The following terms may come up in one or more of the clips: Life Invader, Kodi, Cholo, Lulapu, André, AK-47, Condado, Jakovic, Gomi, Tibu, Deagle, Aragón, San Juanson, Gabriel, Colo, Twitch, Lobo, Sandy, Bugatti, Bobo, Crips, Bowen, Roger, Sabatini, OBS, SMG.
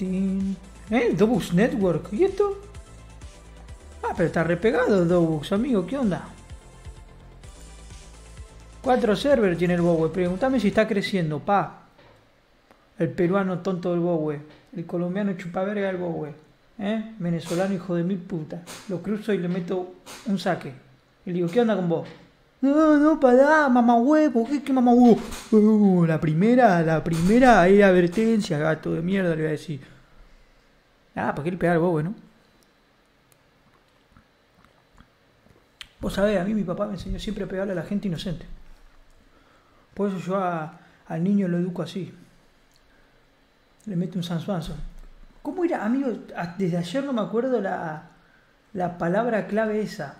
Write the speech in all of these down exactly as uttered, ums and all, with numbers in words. Tin. ¿Eh? Dobux Network. ¿Y esto? Ah, pero está repegado el Dobux, amigo. ¿Qué onda? Cuatro servers tiene el Bowen. Pregúntame si está creciendo, pa. El peruano tonto del Bowen. El colombiano chupaverga del Bowen. ¿Eh? Venezolano hijo de mil puta. Lo cruzo y le meto un saque. Y le digo, ¿qué onda con vos? No, no, pará, mamá huevo, ¿qué, qué mamá huevo? Uh, la primera, la primera era advertencia, gato de mierda, le voy a decir. Ah, ¿para qué le pegar al Bowen, no? Vos sabés, a mí mi papá me enseñó siempre a pegarle a la gente inocente. Por eso yo a, al niño lo educo así. Le meto un San Juanson. ¿Cómo era, amigo? Desde ayer no me acuerdo la, la palabra clave esa.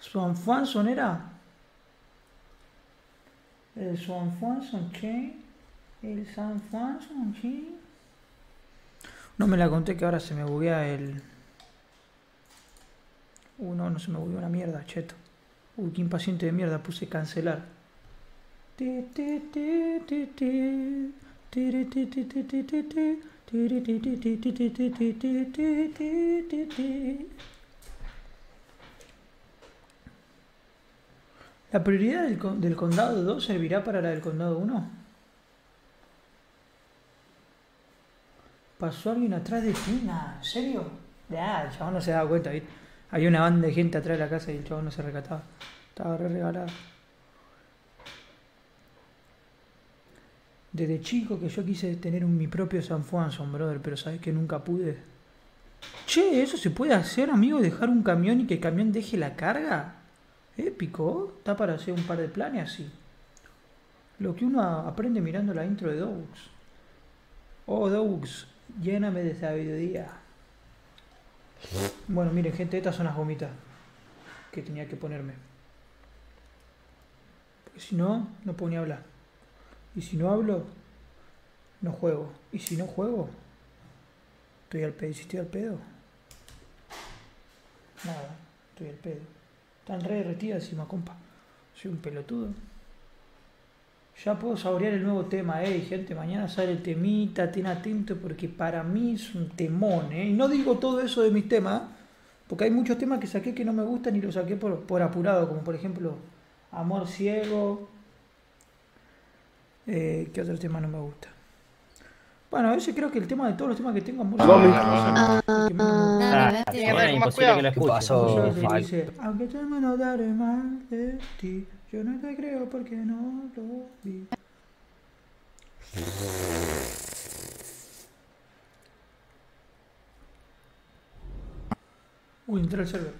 San Juanson era el San Juanson, ¿qué? El San Juanson, ¿qué? No me la conté que ahora se me buguea el... Uh, no, no se me bugueó una mierda, cheto. Uy, qué impaciente de mierda, puse cancelar. ¿La prioridad del, del condado dos servirá para la del condado uno? ¿Pasó alguien atrás de ti? Nah, ¿en serio? Ah, el chabón no se daba cuenta, ¿viste? Había una banda de gente atrás de la casa y el chabón no se recataba. Estaba re regalado. Desde chico que yo quise tener un, mi propio San Juanson, brother, pero sabes que nunca pude. Che, ¿eso se puede hacer, amigo? ¿Dejar un camión y que el camión deje la carga? Épico, está para hacer un par de planes así. Lo que uno aprende mirando la intro de Dogs. Oh, Dogs, lléname de sabiduría. Bueno, miren, gente, estas son las gomitas que tenía que ponerme. Porque si no, no puedo ni hablar. Y si no hablo, no juego. Y si no juego, estoy al pedo. ¿Y si estoy al pedo? Nada, estoy al pedo. Están re derretidas encima, compa. Soy un pelotudo. Ya puedo saborear el nuevo tema, eh, gente. Mañana sale el temita, ten atento, porque para mí es un temón, eh. Y no digo todo eso de mis temas, porque hay muchos temas que saqué que no me gustan y los saqué por, por apurado, como por ejemplo Amor Ciego. Eh, ¿Qué otro tema no me gusta? Bueno, a veces creo que el tema de todos los temas que tengo es muy... Ah, es imposible que lo escuche. Aunque te me no daré mal de ti, yo no te creo porque no lo vi. Uy, entré al server.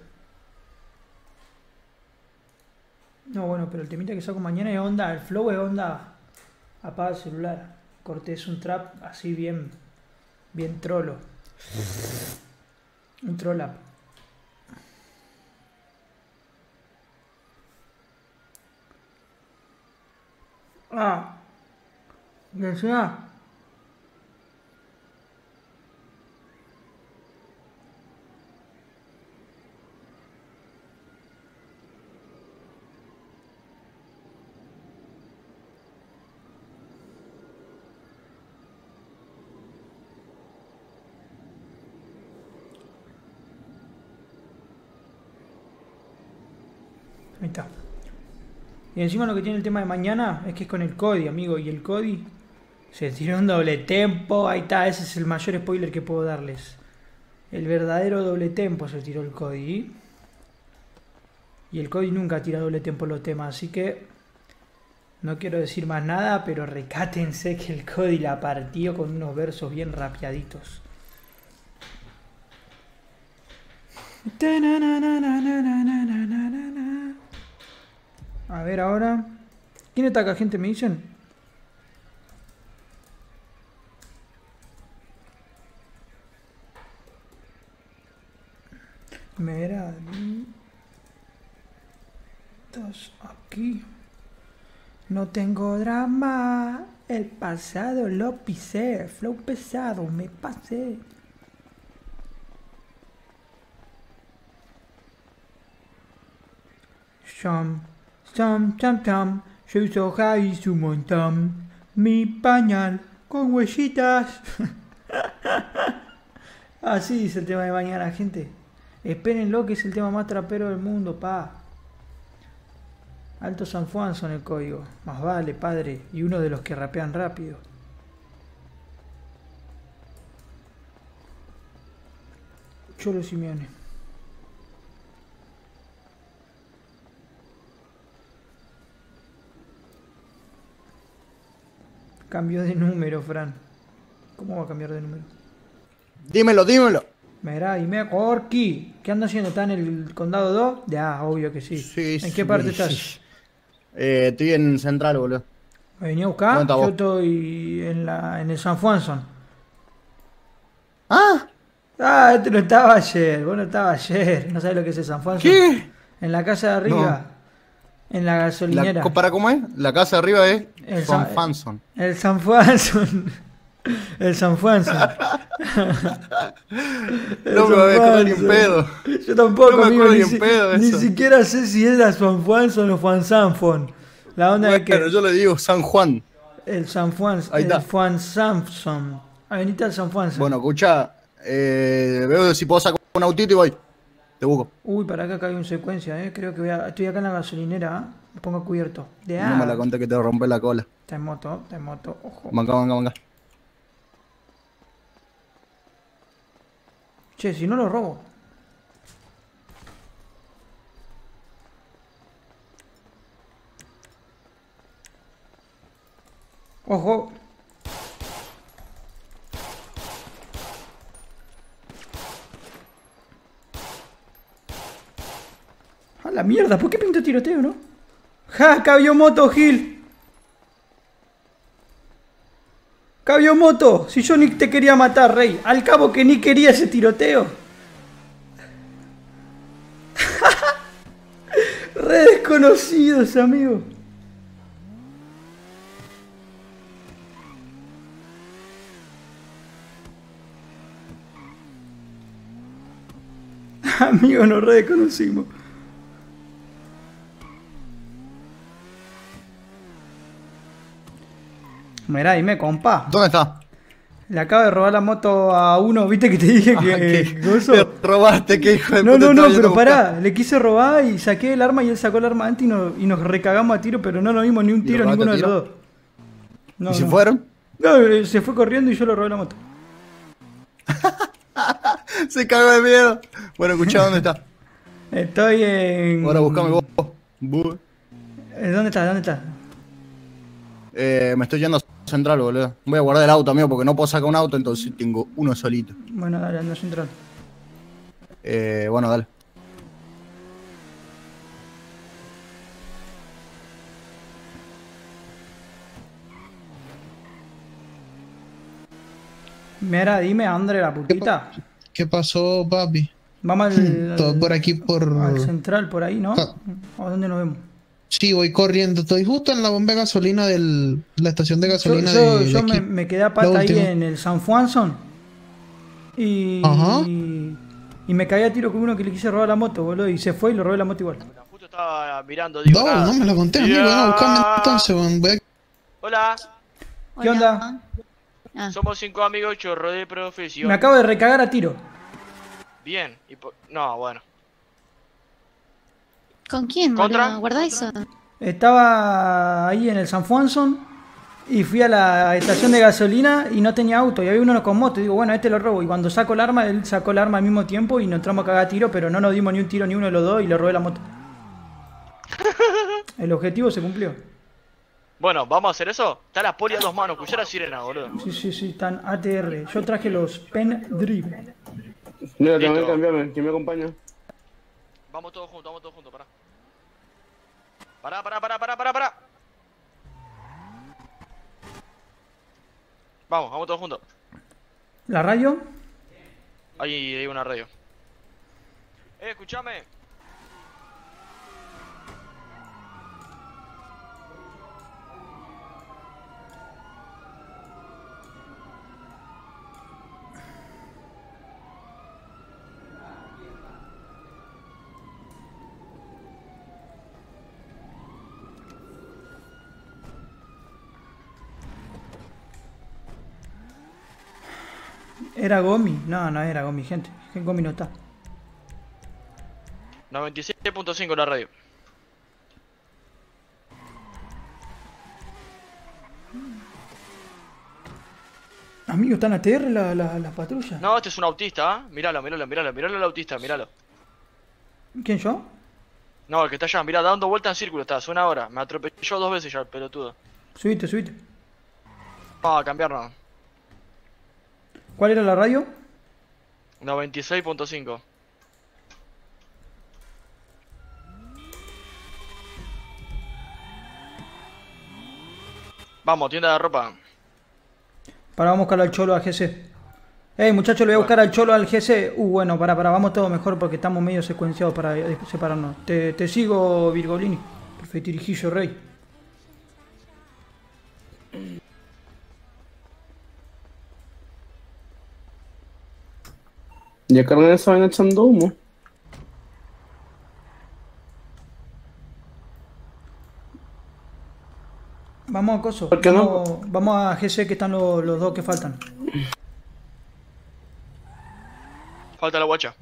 No, bueno, pero el temita que saco mañana es onda, el flow es onda. Apaga el celular. Corté, es un trap así bien, bien trolo. Un troll up. Ah, y encima ahí está. Y encima lo que tiene el tema de mañana es que es con el Kodi, amigo. Y el Kodi se tiró un doble tempo. Ahí está, ese es el mayor spoiler que puedo darles. El verdadero doble tempo se tiró el Kodi. Y el Kodi nunca tira doble tempo los temas. Así que no quiero decir más nada, pero recátense que el Kodi la partió con unos versos bien rapeaditos. A ver ahora. ¿Quién está acá, gente? ¿Me dicen? Mira. Dos aquí. No tengo drama. El pasado lo pisé. Flow pesado, me pasé. Sean. Cham, cham, cham, yo soy Jai y su montón, mi pañal con huellitas. Así es el tema de mañana, gente. Espérenlo, que es el tema más trapero del mundo, pa. Alto San Juanson el código. Más vale, padre. Y uno de los que rapean rápido. Cholo Simeone. Cambió de número, Fran. ¿Cómo va a cambiar de número? Dímelo, dímelo. Mirá, y Meca, Orki, ¿qué andas haciendo? ¿Estás en el Condado dos? Ya, obvio que sí. Sí, ¿en qué sí, parte sí. estás? Eh, estoy en Central, boludo. ¿Me venía a buscar? Yo estoy en, la, en el San Juanson. ¿Ah? Ah, este no estaba ayer, vos no estabas ayer. ¿No sabés lo que es el San Juanson? ¿Qué? En la casa de arriba. No. En la gasolinera. La, ¿para cómo es? La casa de arriba es el San Juanson. El San Juanson. El San Juanson. No me acuerdo ni en pedo. Yo tampoco, no me acuerdo ni en pedo eso. Ni siquiera sé si era San Juanson o Juan Sanfon. La onda bueno, de que... Pero yo le digo San Juan. El San Juan. Ahí está. El Juan Samson. Avenida San Juanson. Bueno, escucha, eh, veo si puedo sacar un autito y voy. Te busco. Uy, para acá, acá hay un secuencia, eh. Creo que voy a... Estoy acá en la gasolinera, ¿eh? Me pongo cubierto. De no me la conté que te rompe la cola. Está en moto, está en moto. Ojo. Manca, manca, manca. Che, si no lo robo. Ojo. A la mierda, ¿por qué pinto tiroteo, no? ¡Ja! ¡Cabió moto, Gil! ¡Cabió moto! Si yo ni te quería matar, rey. Al cabo que ni quería ese tiroteo. Re desconocidos, amigo. Amigo, nos re desconocimos. Mirá, dime, compa. ¿Dónde está? Le acabo de robar la moto a uno, viste que te dije que... Ah, ¿qué? Te robaste, que hijo de puta. No, no, no, pero pará, le quise robar y saqué el arma y él sacó el arma antes y, no, y nos recagamos a tiro, pero no lo vimos ni un tiro, ninguno de los dos. No, ¿y no. se fueron? No, se fue corriendo y yo le robé la moto. Se cagó de miedo. Bueno, escuchá, ¿dónde está? Estoy en... Ahora buscame vos. ¿Dónde está? ¿Dónde está? Eh, me estoy yendo a Central, boludo. Voy a guardar el auto, amigo, porque no puedo sacar un auto, entonces tengo uno solito. Bueno, dale, ando a Central. Eh, bueno, dale. Mira, dime, André, la putita. ¿Qué, pa qué pasó, papi? Vamos al... Todo por aquí, por... Al Central, por ahí, ¿no? Pa ¿O dónde nos vemos? Sí, voy corriendo. Estoy justo en la bomba de gasolina del... La estación de gasolina yo, yo, de, de Yo me, me quedé a pata ahí en el San Juanson. Y... Ajá. Y, y me caí a tiro con uno que le quise robar la moto, boludo. Y se fue y le robé la moto igual. Justo estaba mirando, digo, no, nada. No me la conté, amigo. No, buscame entonces, weón. Hola. ¿Qué onda? Ah. Somos cinco amigos chorro de profesión. Me acabo de recagar a tiro. Bien. Y por... No, bueno. ¿Con quién? ¿Contra? ¿Guardá eso? Estaba ahí en el San Juanson y fui a la estación de gasolina y no tenía auto. Y había uno con moto. Y digo, bueno, este lo robo. Y cuando saco el arma, él sacó el arma al mismo tiempo y nos entramos a cagar tiro, pero no nos dimos ni un tiro ni uno de los dos y le robé la moto. El objetivo se cumplió. Bueno, ¿vamos a hacer eso? Está la poli a dos manos, cuchara sirena, boludo. Sí, sí, sí, están A T R. Yo traje los pen drive. Mira, también cambiame. ¿Quién me acompaña? Vamos todos juntos, vamos todos juntos, pará. Pará, pará, pará, pará, pará, pará. Vamos, vamos todos juntos. ¿La radio? Ahí hay una radio. Eh, escuchame. Era Gomi. No, no era Gomi, gente. Gomi no está. noventa y siete punto cinco la radio. Amigo, ¿están A T R las la, la patrullas? No, este es un autista, ¿eh? Míralo, míralo, míralo, míralo al autista, míralo. ¿Quién, yo? No, el que está allá, mirá, dando vueltas en círculo, está, hace una hora. Me atropelló dos veces ya el pelotudo. Subite, subite. No, a cambiar no. ¿Cuál era la radio? noventa y seis punto cinco. Vamos, tienda de ropa. Pará, vamos a buscarlo al Cholo, al G C. Ey, muchachos, le voy a buscar al Cholo, al G C. Uh, bueno, pará, pará, vamos todo mejor porque estamos medio secuenciados para separarnos. Te, te sigo, Virgolini. Perfecto, dirigillo, rey. Y acá no se van echando humo. Vamos a Coso, vamos, no? vamos a G C que están los, los dos que faltan. Falta la guacha.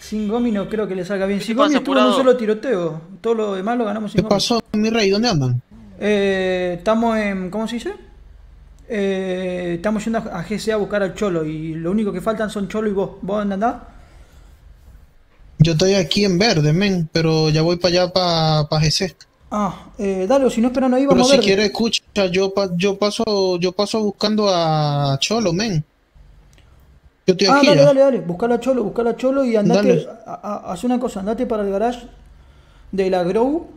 Sin Gomi no creo que le salga bien. Sin Gomi estuvo en un solo tiroteo. Todo lo demás lo ganamos sin Gomi. ¿Qué pasó, mi rey? ¿Dónde andan? Eh, estamos en... ¿Cómo se dice? Eh, estamos yendo a G C a buscar al Cholo. Y lo único que faltan son Cholo y vos. ¿Vos dónde andás? Yo estoy aquí en verde, men, pero ya voy para allá, para pa G C. Ah, eh, dale, si no esperan ahí vamos a ver. Pero si quieres, escucha, yo, pa, yo, paso, yo paso buscando a Cholo, men. Yo estoy ah, aquí dale, ya. dale, dale, buscalo a Cholo, buscalo a Cholo y andate, a, a, haz una cosa, andate para el garage de la Grow,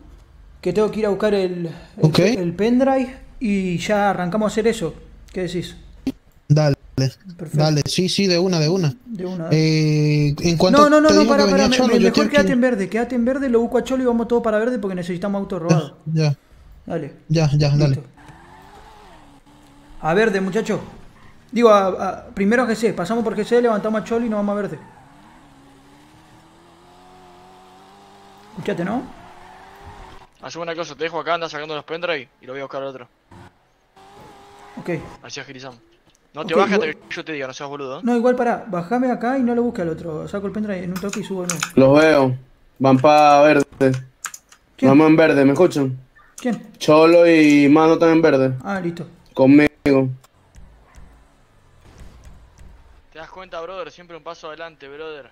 que tengo que ir a buscar el, el, okay. el pendrive y ya arrancamos a hacer eso. ¿Qué decís? Dale. Perfecto. Dale, sí, sí, de una, de una. De una. Eh, en cuanto no, no, no, para, para, Cholo, me, mejor quédate aquí en verde, quédate en verde, lo busco a Cholo y vamos todos para verde porque necesitamos auto robado. Ya, ya. Dale. Ya, ya, listo. Dale. A verde, muchachos. Digo, a, a, primero a G C, pasamos por G C, levantamos a Cholo y nos vamos a verde. Escuchate, ¿no? Hacemos una cosa, te dejo acá, anda sacando los pendrive y lo voy a buscar al otro. Ok. Así agilizamos. No te okay, bajes hasta que yo te diga, no seas boludo. No, igual pará, bajame acá y no lo busque al otro. Saco el pendrive en un toque y subo el nuevo. Los veo. Van para verde. ¿Quién? Vamos en verde, ¿me escuchan? ¿Quién? Cholo y Mano están en verde. Ah, listo. Conmigo. ¿Te das cuenta, brother? Siempre un paso adelante, brother.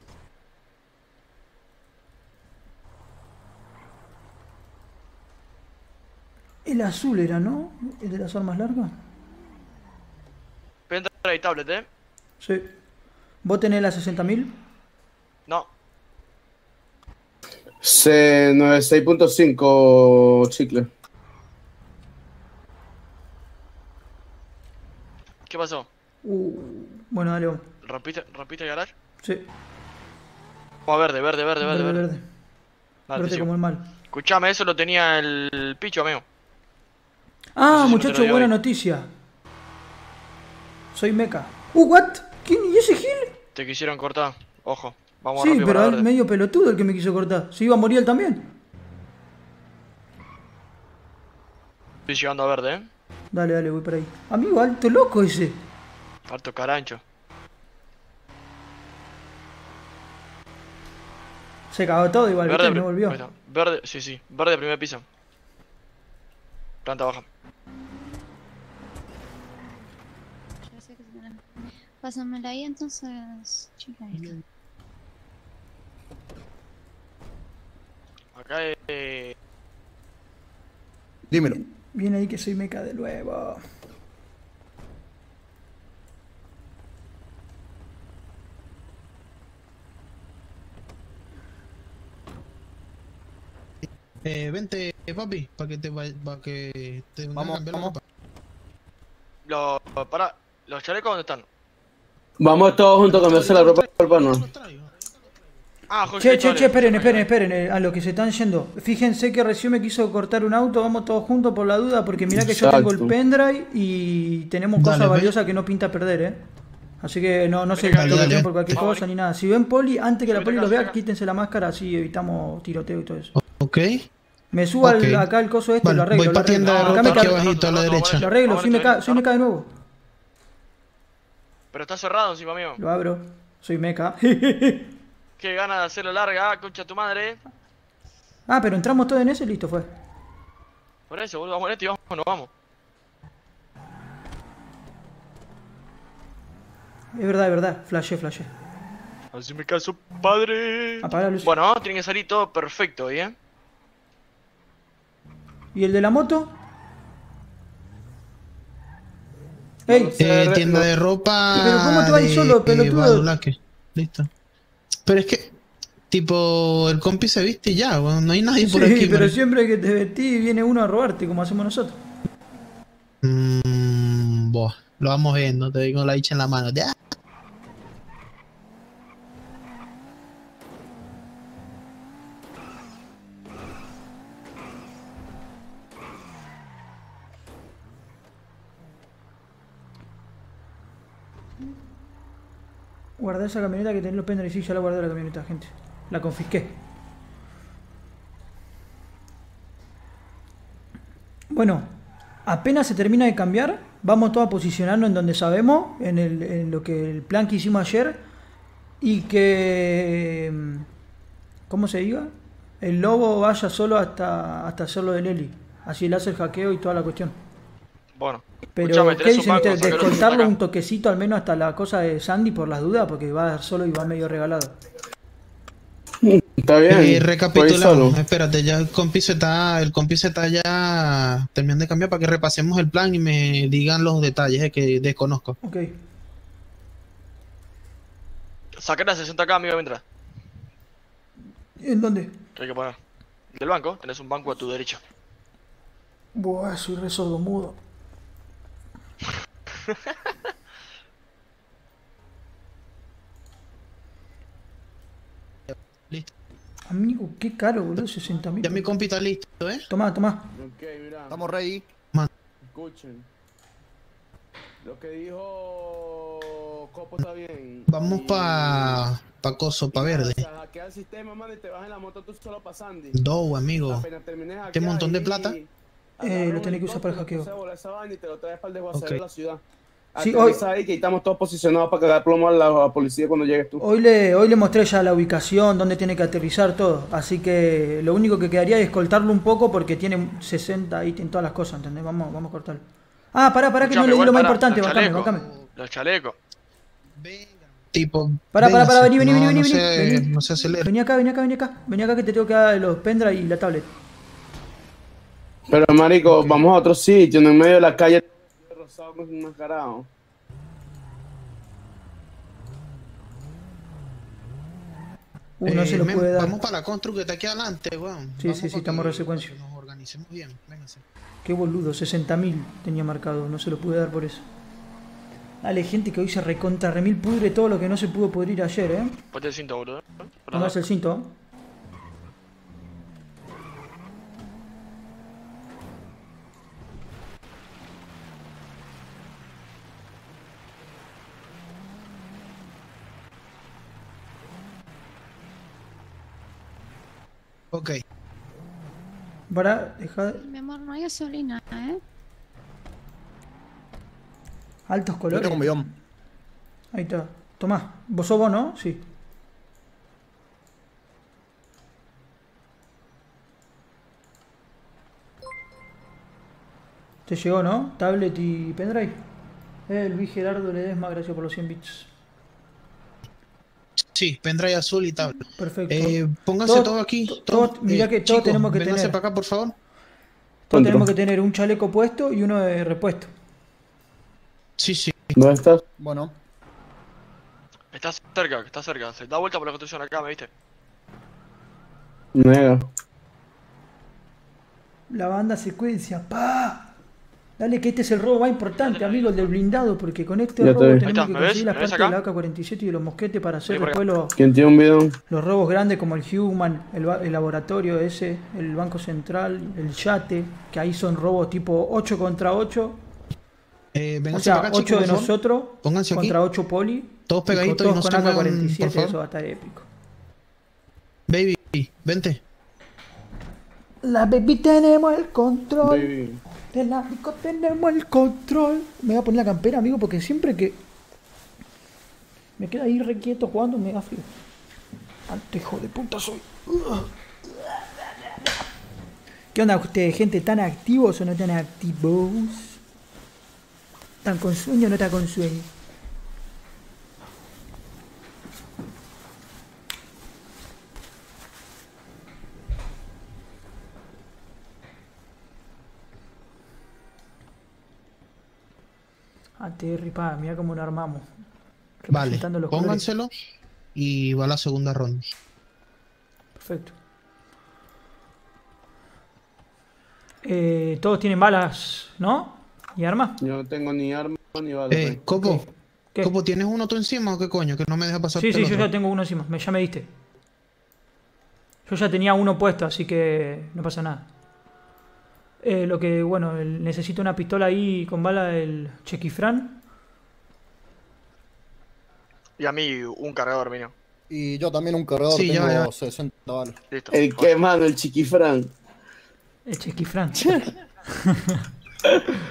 El azul era, ¿no? El de las armas largas. ¿Pendrive y tablet, eh? Sí. ¿Vos tenés la sesenta mil? No. noventa y seis punto cinco chicle. ¿Qué pasó? Uh, bueno, dale vos. ¿Rompiste, ¿Rompiste el garage? Sí. Oh, verde, verde, verde, verde. Verde, verde. Vale, verde como el mal. Escuchame, eso lo tenía el picho, amigo. Ah, no sé si muchacho, no buena hoy. noticia. Soy Meca. Uh, what? ¿Quién? ¿Y ese gil? Te quisieron cortar, ojo. Vamos sí, a rápido. Sí, pero es medio pelotudo el que me quiso cortar. Se iba a morir él también. Estoy llegando a verde, eh. Dale, dale, voy para ahí. Amigo, alto loco ese. Alto carancho. Se cagó todo igual, verde, no volvió. Verde, sí, sí. Verde, primer piso. Planta baja. Pásamela ahí entonces, chica. Acá eh... dímelo. Viene ahí que soy Meca de nuevo. Eh, vente, papi, para que te para que te vamos, vamos. Los para los chalecos dónde están. Vamos todos juntos a cambiarse la ropa, hermano. Ah, che, che, che, esperen, esperen, esperen. A los que se están yendo. Fíjense que recién me quiso cortar un auto. Vamos todos juntos por la duda. Porque mirá que Exacto. yo tengo el pendrive y tenemos dale, cosas valiosas ve. que no pinta perder, eh. Así que no, no se toquen por cualquier cosa vale. ni nada. Si ven poli, antes que la poli los vea, quítense la máscara. Así evitamos tiroteo y todo eso. Ok. Me subo okay. al, acá al coso este, vale, lo arreglo. Voy para tienda de ropa aquí abajito a la derecha. Lo arreglo, soy Meca, soy Meca de nuevo. Pero está cerrado encima mío. Lo abro, soy Meca. Qué ganas de hacerlo larga, concha tu madre. Ah, pero entramos todos en ese y listo fue. Por eso, boludo, vamos en este y vamos, nos vamos. Es verdad, es verdad, flashé, flashé. Así me caso, padre. Apaga la luz. Bueno, tiene que salir todo perfecto, ¿eh? ¿Y el de la moto? ¡Ey! Eh, tienda de ropa. Pero ¿cómo te vas ahí solo, pelotudo? Listo. Pero es que, tipo, el compi se viste y ya, bueno, no hay nadie por sí, aquí. Sí, pero siempre que te vestís viene uno a robarte, como hacemos nosotros. Mmm, boh, lo vamos viendo, te digo la bicha en la mano. ¡Ah! Guardé esa camioneta que tenés los pendrives. Sí, ya la guardé la camioneta, gente. La confisqué. Bueno, apenas se termina de cambiar, vamos todos a posicionarnos en donde sabemos, en, el, en lo que el plan que hicimos ayer. Y que... ¿Cómo se diga? El lobo vaya solo hasta, hasta hacerlo de Leli. Así le hace el hackeo y toda la cuestión. Bueno. Pero, ¿qué dicen ustedes? Descontarle un toquecito al menos hasta la cosa de Sandy por las dudas, porque va a dar solo y va medio regalado. Está bien. Y recapitulamos, espérate, ya el compi se está, el compi se está ya terminando de cambiar para que repasemos el plan y me digan los detalles eh, que desconozco. Ok. Saca la sesenta K, amigo, mientras. ¿En dónde? Hay que poner. Del banco, tenés un banco a tu derecha. Buah, soy re sordo mudo. Listo. Amigo, qué caro, boludo, sesenta mil. Ya mi compi está listo, eh. Tomá, tomá. Okay, mirá. Estamos ready. Man. Escuchen. Lo que dijo Copo está bien. Vamos y... pa... pa coso, pa verde. Hackea el sistema, man, y te bajas en la moto tú solo pa Sandy. Do, amigo. Qué montón de plata. Y... Eh, lo tenés que usar para el hackeo. Sí, hoy que estamos todos posicionados para cagar plomo a la policía cuando llegues tú. Hoy le, hoy le mostré ya la ubicación, dónde tiene que aterrizar todo. Así que lo único que quedaría es cortarlo un poco porque tiene sesenta ahí en todas las cosas, ¿entendés? Vamos, vamos a cortarlo. Ah, pará, pará, que no le di lo más importante. Bancame, bancame. Los chalecos. Tipo, pará, pará, pará, vení, vení, vení, vení. Vení acá, vení acá, vení acá. Vení acá que te tengo que dar los pendrive y la tablet. Pero marico, okay. Vamos a otro sitio, en el medio de la calle rosado con un mascarado. Uh, no eh, se lo puede dar. Vamos para la constru que está aquí adelante, weón. Sí, vamos sí, sí, estamos resecuencia. Nos organicemos bien, véngase. Qué boludo, sesenta mil tenía marcado, no se lo pude dar por eso. Dale, gente, que hoy se recontra remil pudre todo lo que no se pudo pudrir ayer, eh. Ponte el cinto, boludo. Ponte el cinto. Ok. Para, deja... Mi amor, no hay gasolina, ¿eh? Altos colores. Ahí está. Tomá. ¿Vos sos vos, no? Sí. Te llegó, ¿no? Tablet y pendrive. El vi Gerardo Ledesma, gracias por los cien bits. Sí, pendrive azul y tablet. Perfecto. Eh, pónganse todo, todo aquí. Todo, todo, mirá que eh, todos chicos, tenemos que tener. Para acá, por favor. Todos tenemos que tener un chaleco puesto y uno de repuesto. Sí, sí. ¿Dónde estás? Bueno. Estás cerca, está cerca. Se da vuelta por la construcción acá, ¿me viste? Mega. La banda secuencia, pa. Dale que este es el robo más importante, amigo, el del blindado, porque con este robo tenemos está, que conseguir las partes de la A K cuarenta y siete y de los mosquetes para hacer después los, ¿quién tiene un bidón? Los robos grandes como el Human, el, el laboratorio ese, el Banco Central, el yate, que ahí son robos tipo ocho contra ocho. Eh, o sea, acá, ocho chicos, de nosotros pónganse contra aquí. ocho poli. Todos pegaditos y, todos y nos con A K cuarenta y siete, eso va a estar épico. Baby, vente. La baby tenemos el control. Baby. De la disco tenemos el control. Me voy a poner la campera, amigo, porque siempre que me quedo ahí requieto jugando me da frío. Alto hijo de puta soy. ¿Qué onda ustedes, gente? ¿Tan activos o no tan activos? ¿Tan con sueño o no tan con sueño? Aterripada, mira cómo lo armamos. Vale, pónganselo y va la segunda ronda. Perfecto. Eh, todos tienen balas, ¿no? ¿Y armas? Yo no tengo ni armas ni balas. Eh, Copo, ¿Qué? Copo, ¿tienes uno tú encima o qué coño? Que no me deja pasar. Sí, sí, otro. Yo ya tengo uno encima, me, ya me diste. Yo ya tenía uno puesto, así que no pasa nada. Eh, lo que, bueno, el, necesito una pistola ahí con bala del Chequifrán. Y a mí un cargador, mío. Y yo también un cargador, sí, tengo ya, ya. sesenta balas. Listo. El quemado, el Chequifrán. El Chequifrán.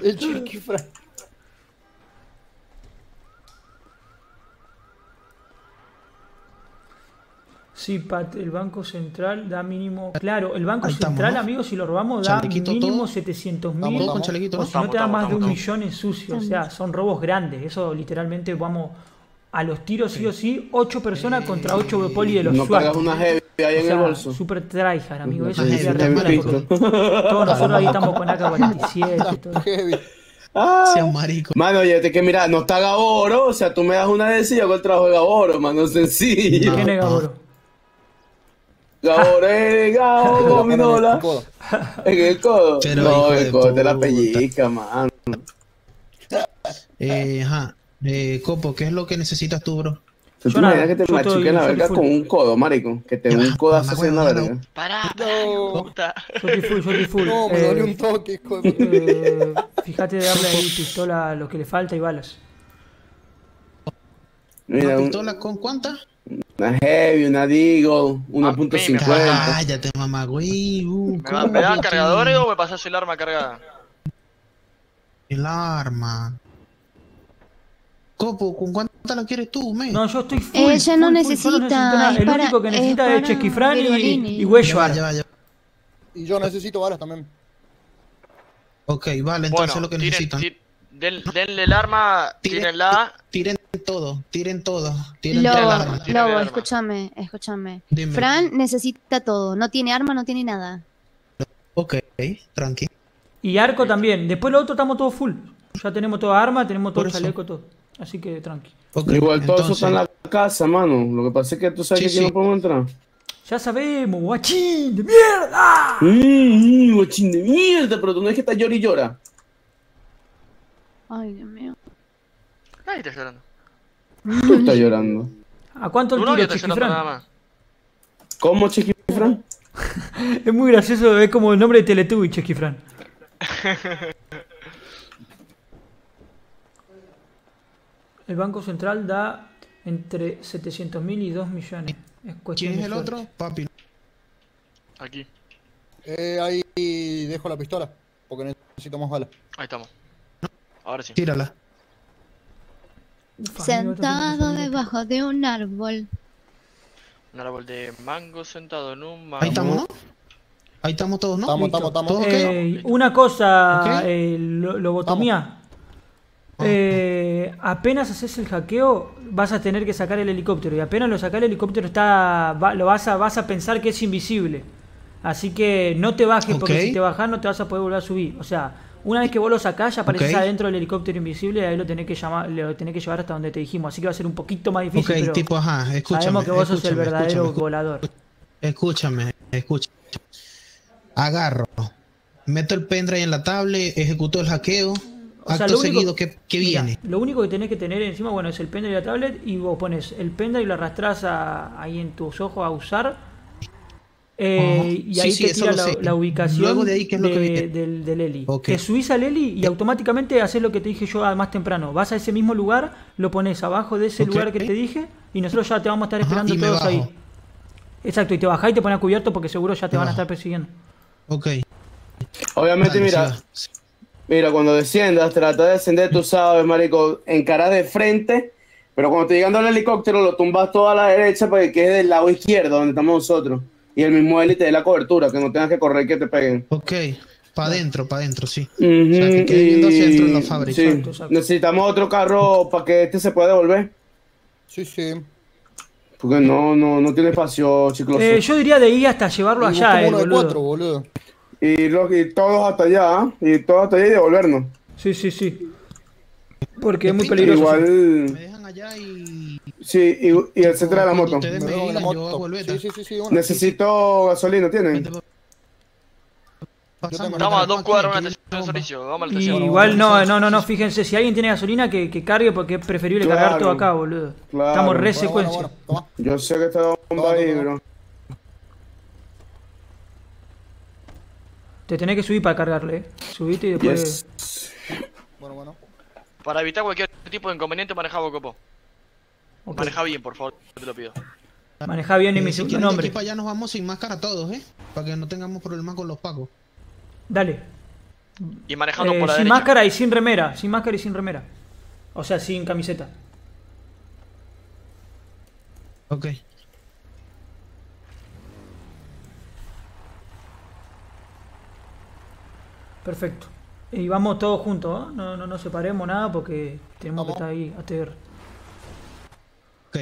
El Chequifrán. Sí, Pat, el Banco Central da mínimo... Claro, el Banco Central, amigo, si lo robamos da mínimo setecientos mil. O si no te da más de un millón en sucio. O sea, son robos grandes. Eso literalmente vamos a los tiros sí o sí. ocho personas contra ocho poli de los SWAT. Super tryhard, amigo. Eso sería real. Todos nosotros ahí estamos con A K cuarenta y siete. Sean marico. Mano, ya te que mira, no está Gaboro. O sea, tú me das una de sí, yo hago el trabajo de Gaboro, mano. Sencillo. ¿Quién es Gaboro? Gaboro, Gominola. En el codo. No, el codo de la pellizca, mano. Eh, ajá. Eh, Copo, ¿qué es lo que necesitas tú, bro? Yo tú nada, me que te machuque la verga con un codo, marico. Que te un codo hace en la verga. Pará, no. Yo te full, yo te full. No, me dolió un toque, coño. Fíjate de darle ahí pistola, lo que le falta y balas. ¿Una pistola con cuánta? Una heavy, una Deagle, uno punto cincuenta. Cállate, mamá, güey. Uh, ¿Me, ¿Me das cargadores o me pasas el arma cargada? El arma. Copo, ¿con cuánta la quieres tú, men? No, yo estoy full. Ella no full, necesita. Full, necesita es el para, único que necesita es, es Chequifrán y Huello. Y yo necesito balas también. Ok, vale, entonces bueno, lo que tiren, necesitan. Tir, den, denle el arma, tírenla. Tiren todo, tiren todo. Tiren Lobo, todo el arma. Lobo, escúchame, escúchame. Dime. Fran necesita todo. No tiene arma, no tiene nada. Ok, tranqui. Y Arco también. Después lo otro estamos todos full. Ya tenemos toda arma, tenemos todo chaleco, todo. Así que tranqui. Okay, igual todos están en la casa, mano. Lo que pasa es que tú sabes sí, que sí. no podemos entrar. Ya sabemos, guachín de mierda. Mmm, mm, guachín de mierda, pero tú no es que estás llora y llora. Ay, Dios mío. Nadie está llorando. Tú estás llorando. ¿A cuánto el tiro, Chequifrán? ¿Cómo, Chequifrán? Es muy gracioso, es como el nombre de Teletubby, Chequifrán. El Banco Central da entre setecientos mil y dos millones. Es ¿Quién es el suerte. Otro? Papi. Aquí. Eh, ahí dejo la pistola, porque necesito más balas. Ahí estamos. Ahora sí. Tírala. Sentado debajo de un árbol. Un árbol de mango sentado en un mango. Ahí estamos, ¿no? Ahí estamos todos, ¿no? Estamos, estamos, estamos. ¿Todos eh, una cosa, okay. eh, lobotomía. Estamos. Eh, apenas haces el hackeo vas a tener que sacar el helicóptero y apenas lo sacas el helicóptero está va, lo vas a vas a pensar que es invisible, así que no te bajes, okay. Porque si te bajas no te vas a poder volver a subir. O sea, una vez que vos lo sacás ya apareces, okay, adentro del helicóptero invisible y ahí lo tenés que llamar, lo tenés que llevar hasta donde te dijimos, así que va a ser un poquito más difícil, okay, pero tipo, ajá, sabemos que vos sos el verdadero escúchame, escúchame, volador. Escúchame, escúchame. Agarro, meto el pendrive en la tablet, ejecuto el hackeo. O sea, acto lo único, seguido que, que viene. Mira, lo único que tenés que tener encima, bueno, es el pendrive y la tablet. Y vos pones el pendrive y lo arrastrás a, ahí en tus ojos a usar. Eh, uh-huh. Y ahí sí, te sí, tira la, la ubicación. Luego de ahí, ¿qué es lo de, que del, del Eli? Okay. Te subís al Eli y automáticamente haces lo que te dije yo más temprano. Vas a ese mismo lugar, lo pones abajo de ese, okay, lugar que te dije. Y nosotros ya te vamos a estar esperando. Ajá, todos ahí. Exacto, y te bajás y te pones a cubierto porque seguro ya te me van bajo. a estar persiguiendo. Ok. Obviamente, vale, mira, sí mira, cuando desciendas, trata de descender, tú sabes, marico, encarar de frente, pero cuando te llegando al helicóptero, lo tumbas todo a la derecha para que quede del lado izquierdo, donde estamos nosotros. Y el mismo heli te dé la cobertura, que no tengas que correr que te peguen. Ok, para adentro, para adentro, sí. Uh -huh, o sea, que quede viendo hacia adentro en la fábrica. Sí. Exacto, exacto. Necesitamos otro carro para que este se pueda devolver. Sí, sí. Porque no, no, no tiene espacio, chicos. Eh, yo diría de ir hasta llevarlo y allá, eh, uno de boludo. Cuatro, boludo. Y, los, y todos hasta allá, ¿eh? Y todos hasta allá y devolvernos. Sí, sí, sí. Porque es muy peligroso. Igual... Me dejan allá y... Sí, y, y el centro de la moto. Me me la moto. Sí, sí, sí, sí, bueno. Necesito sí, sí. gasolina, ¿tienen? Estamos a dos cuadras de la servicio. Vamos al y igual no, no, no, no, fíjense, si alguien tiene gasolina que, que cargue porque es preferible claro, cargar todo acá, boludo. Claro. Estamos re secuencia. Bueno, bueno, bueno. Yo sé que está bomba ahí, bro. Te tenés que subir para cargarle, eh. Subiste y después... Yes. Bueno, bueno. Para evitar cualquier tipo de inconveniente, maneja vos, Copo. Okay. Maneja bien, por favor, te lo pido. Maneja bien y me dice tu nombre. Para allá nos vamos sin máscara todos, eh. Para que no tengamos problemas con los pacos. Dale. Y manejando eh, por la sin derecha. Máscara y sin remera, sin máscara y sin remera. O sea, sin camiseta. Ok. Perfecto. Y vamos todos juntos, ¿eh? No, no, no separemos nada porque tenemos vamos. Que estar ahí, A T R. Ok.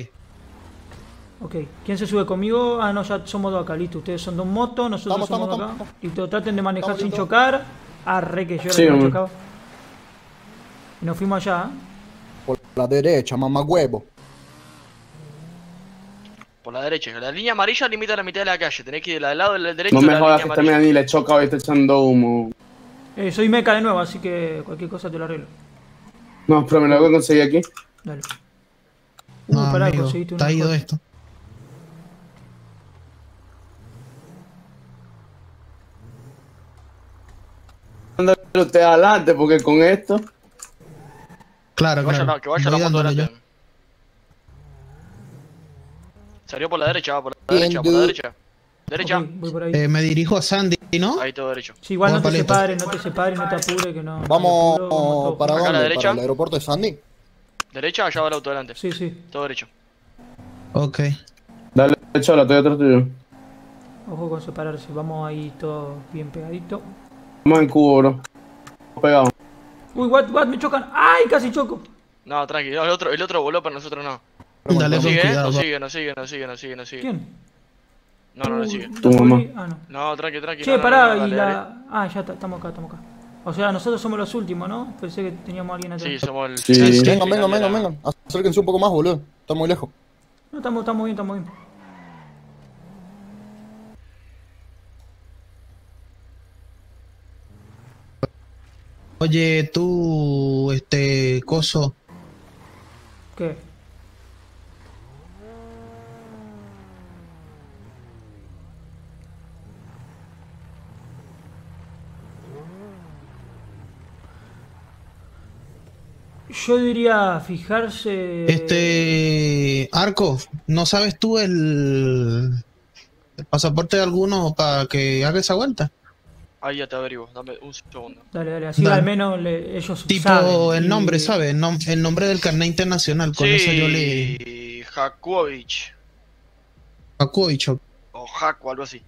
Ok. ¿Quién se sube conmigo? Ah, no, ya somos dos acá, listo. Ustedes son dos motos, nosotros vamos, somos vamos, dos acá. Y todos traten de manejar vamos, sin listo. Chocar. Arre, que yo sí, no chocaba. Y nos fuimos allá, ¿eh? Por la derecha, mamá huevo. Por la derecha. La línea amarilla limita la mitad de la calle. Tenés que ir del lado de la derecha. No me jodas que también a mí le choca hoy está echando humo. Eh, soy Meca de nuevo, así que cualquier cosa te lo arreglo. No, pero me lo voy a conseguir aquí. Dale. Uh, no, pará, amigo, conseguiste una. Está ido esto. Ándale usted adelante, porque con esto. Claro, que vaya, claro. No, que vaya la moto delante. Salió por la derecha, va por la derecha, por la derecha. Derecha. Okay, voy por ahí. Eh, me dirijo a Sandy, ¿no? Ahí todo derecho. Sí, igual no te separes, no te separes, no te apures, que no. Vamos, no apuro, ¿para dónde? ¿Para el aeropuerto de Sandy? ¿Derecha? Allá va el auto adelante. Sí, sí. Todo derecho. Ok. Dale, derecha, la estoy atrás tuyo. Ojo con separarse, vamos ahí todo bien pegadito. Vamos en cubo, bro. Pegado. Uy, what, what, me chocan. ¡Ay, casi choco! No, tranquilo, el otro, el otro voló, pero nosotros no. Pero bueno, dale, no sigue, cuidado, no sigue, no sigue, no sigue, no sigue, no sigue. ¿Quién? No, no, no sigue. Tu mamá. Ah, no. No, tranqui, tranqui. Che, no, no, pará, no, no, y la... Dale. Ah, ya estamos acá, estamos acá. O sea, nosotros somos los últimos, ¿no? Pensé que teníamos a alguien atrás. Sí, somos el... Sí. Sí. Vengan, vengan, vengan, vengan. Acérquense un poco más, boludo. Estamos muy lejos. No, estamos, estamos bien, estamos bien. Oye, tú... Este... Coso. ¿Qué? Yo diría fijarse... Este... Arco, ¿no sabes tú el... el pasaporte de alguno para que haga esa vuelta? Ahí ya te averiguo, dame un segundo. Dale, dale, así dale. Al menos le, ellos tipo saben. El nombre, y... ¿sabes? El, nom el nombre del carnet internacional, con sí, eso yo le... Jakovic. Jakovic. O, o Jaco, algo así.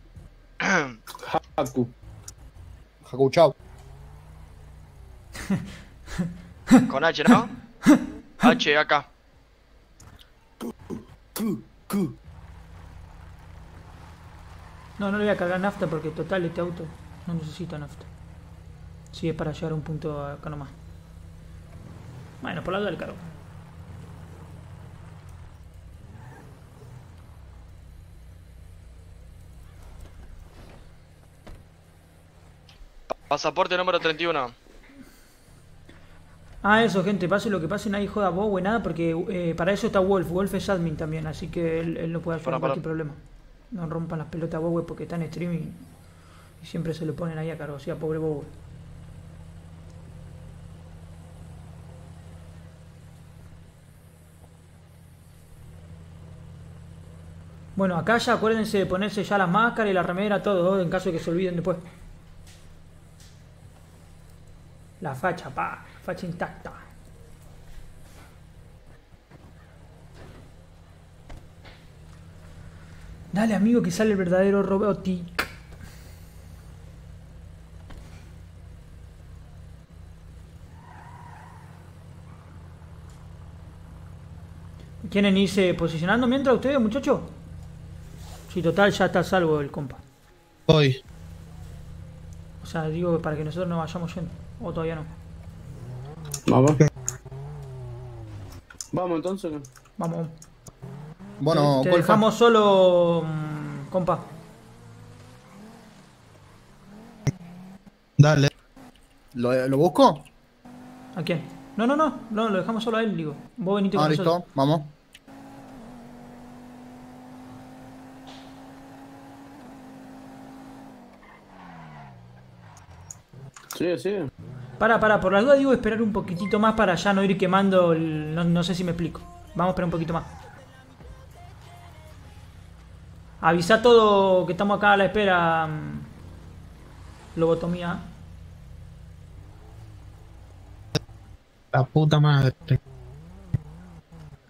Jaco. Jaco, chao. Con H, ¿no? H, acá. No, no le voy a cargar nafta porque total este auto no necesita nafta. Si es para llegar a un punto acá nomás. Bueno, por la duda del cargo. Pasaporte número treinta y uno. Ah, eso, gente, pase lo que pase, nadie joda a Bowen, nada, porque eh, para eso está Wolf. Wolf es admin también, así que él, él no puede ayudar en cualquier problema. No rompan las pelotas a Bowen porque está en streaming y siempre se lo ponen ahí a cargo, o sea, pobre Bowen. Bueno, acá ya acuérdense de ponerse ya las máscaras y la remera, todo, en caso de que se olviden después. La facha, pa, la facha intacta. Dale, amigo, que sale el verdadero Robotic. ¿Quieren irse posicionando mientras ustedes, muchachos? Sí, total, ya está a salvo el compa. Voy. O sea, digo, para que nosotros no vayamos yendo. O todavía no. Vamos. Vamos, entonces. Vamos. Bueno, te, te dejamos solo, compa. Dale. ¿Lo, ¿Lo busco? ¿A quién? No, no, no, no, lo dejamos solo a él, digo. Vos venite con nosotros. Ah, listo, vamos. Sí, sí. Pará, pará, por la duda digo esperar un poquitito más para ya no ir quemando el... no, no sé si me explico. Vamos a esperar un poquito más. Avisa todo que estamos acá a la espera. Lobotomía. La puta madre.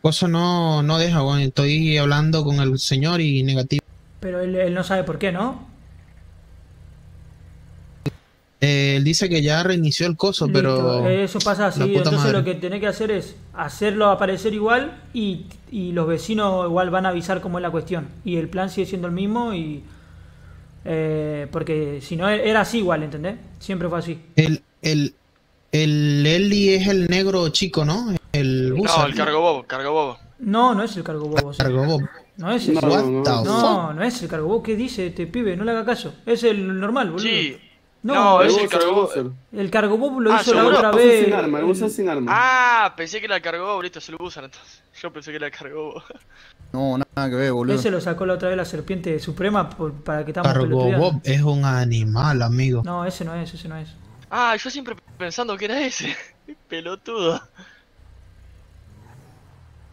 Coso no, no deja, bueno, estoy hablando con el señor y negativo. Pero él, él no sabe por qué, ¿no? Eh, él dice que ya reinició el coso, listo, pero... Eso pasa así, entonces madre. Lo que tenés que hacer es hacerlo aparecer igual y, y los vecinos igual van a avisar cómo es la cuestión. Y el plan sigue siendo el mismo y... Eh, porque si no, era así igual, ¿entendés? Siempre fue así. El... el... El Eli es el negro chico, ¿no? El buzo. No, el Cargobob, Cargobob. No, no es el Cargobob. Cargobob. No es el Cargobob. No, no, no es el Cargobob. ¿Qué dice este pibe? No le haga caso. Es el normal, boludo. Sí. No, no es el Cargobob. El Cargobob lo ah, hizo la otra vez. Sin arma, el buzo sin arma. Ah, pensé que era el Cargobob, listo, se lo usan entonces. Yo pensé que era el Cargobob. No, nada que ver, boludo. Ese lo sacó la otra vez la serpiente suprema por, para que estamos pelotudeando. Cargobob es un animal, amigo. No, ese no es, ese no es. Ah, yo siempre pensando que era ese. Pelotudo.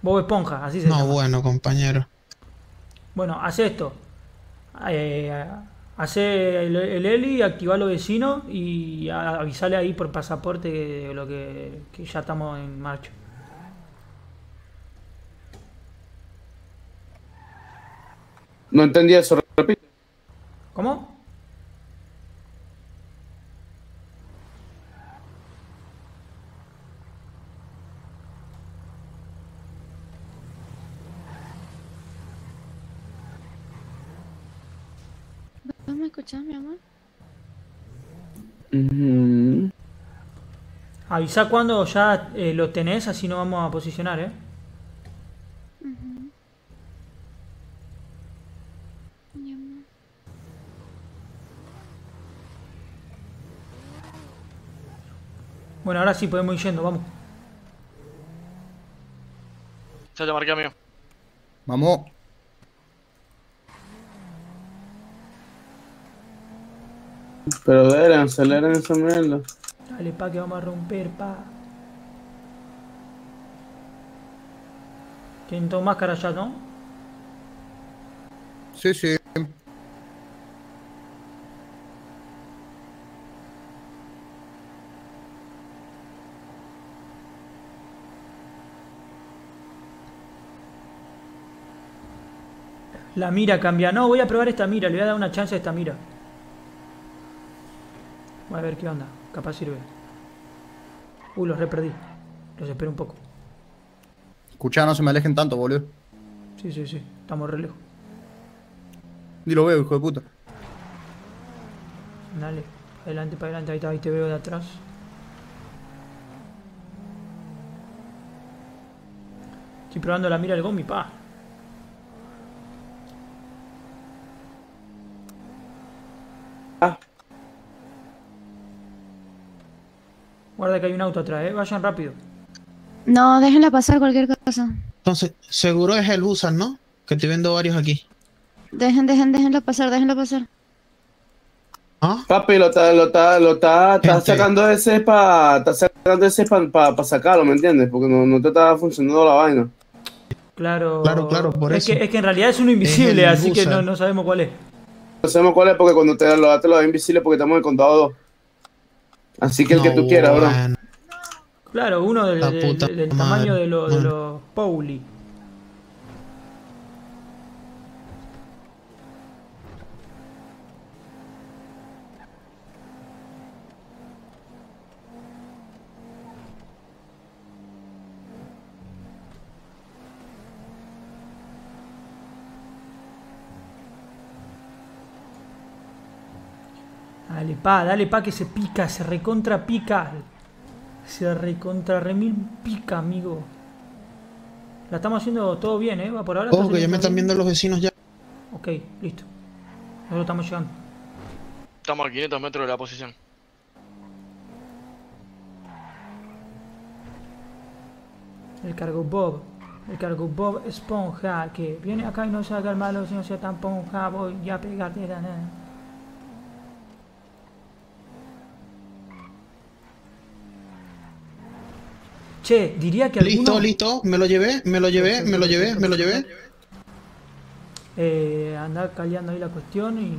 Bob Esponja, así se llama. No, bueno, compañero. Bueno, hace esto. Eh, hace el, el Eli, activa a los vecinos y avisale ahí por pasaporte que, lo que, que ya estamos en marcha. No entendí eso, repito. ¿Cómo? ¿Me escuchás, mi amor? Mm-hmm. Avisa cuando ya eh, lo tenés, así no vamos a posicionar, ¿eh? Mm-hmm. Mi amor. Bueno, ahora sí podemos ir yendo, vamos. Ya te marqué, amigo. Vamos. Pero deben acelerar esa mierda. Dale, pa, que vamos a romper, pa. Tienen todo máscara ya, ¿no? Sí, sí. La mira cambia. No, voy a probar esta mira. Le voy a dar una chance a esta mira. A ver qué onda, capaz sirve. Uh, los re perdí. Los espero un poco. Escuchá, no se me alejen tanto, boludo. Sí, sí, sí, estamos re lejos. Ni lo veo, hijo de puta. Dale, para adelante, para adelante, ahí, está, ahí te veo de atrás. Estoy probando la mira del Gomi, pa. Ah. Guarda que hay un auto atrás, ¿eh? Vayan rápido. No, déjenla pasar cualquier cosa. Entonces, seguro es el Busan, ¿no? Que estoy viendo varios aquí. Dejen, dejen, déjenla pasar, déjenla pasar. ¿Ah? Papi, lo está, lo está, lo está, está sacando ese para, está sacando ese para pa, pa sacarlo, ¿me entiendes? Porque no, no te está funcionando la vaina. Claro, claro, claro, por es eso. Que, es que en realidad es uno invisible, es así Busan. Que no, no sabemos cuál es. No sabemos cuál es porque cuando te lo das te lo das invisible porque estamos en el contado dos. Así que el no, que tú quieras, bro. Man. Claro, uno del, del, del, del tamaño de, lo, de los Pauli. Dale pa, dale pa que se pica, se recontra pica. Se recontra remil pica, amigo. La estamos haciendo todo bien, eh. Va por ahora. Ojo, que ya me están viendo los vecinos ya. Ok, listo. Nosotros estamos llegando. Estamos a quinientos metros de la posición. El Cargobob. El Cargobob esponja. Que viene acá y no se haga el malo, si no sea tan ponja. Voy ya a pegarte la nada. Che, diría que alguno... Listo, listo, me lo llevé, me lo llevé, me lo llevé, me lo llevé. Eh, andá callando ahí la cuestión y...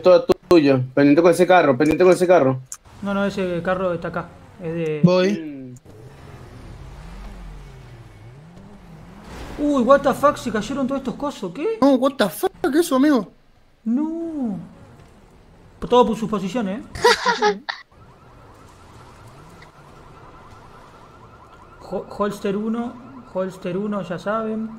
Todo tuyo, pendiente con ese carro, pendiente con ese carro. No, no, ese carro está acá, es de... Voy. Uy, what the fuck, se cayeron todos estos cosos, ¿qué? No, what the fuck, eso, amigo. No. Todo por sus posiciones, ¿eh? Holster uno, Holster uno, ya saben.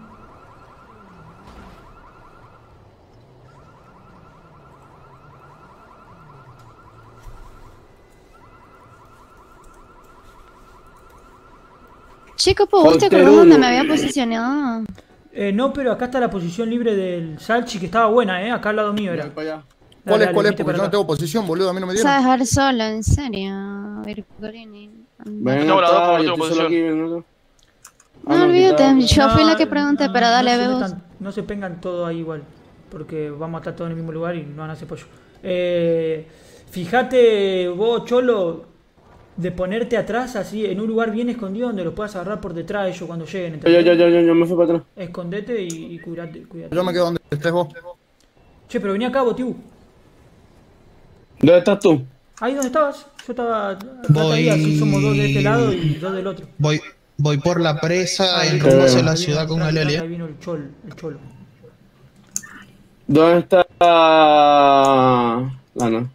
Che, Copo, ¿vos te acordás dónde me había posicionado? Eh, no, pero acá está la posición libre del Salchi, que estaba buena, eh. Acá al lado mío era. Dale, dale, ¿Cuál es, cuál es? Porque yo no tengo posición, boludo, a mí no me dieron. Vas a dejar solo, en serio. Virgolini. Venga, no, acá, yo estoy solo aquí, no, no olvídate, yo fui la que pregunté, no, pero dale, no vemos. No se pegan todo ahí igual, porque vamos a estar todos en el mismo lugar y no van a hacer pollo. Eh, fíjate vos, Cholo, de ponerte atrás así, en un lugar bien escondido donde los puedas agarrar por detrás ellos cuando lleguen. Yo, yo, yo, yo, yo me fui para atrás. Escondete y, y cuidate, cuidate. Yo me quedo donde estés vos. Che, pero vení acá, Botiu. ¿Dónde estás tú? Ahí donde estabas. Yo estaba... Voy... Así somos dos de este lado y dos del otro. Voy, voy por la presa y rumbo hacia la ciudad con el L. Ahí vino el Cholo, el Cholo. ¿Dónde está...? Ah, no.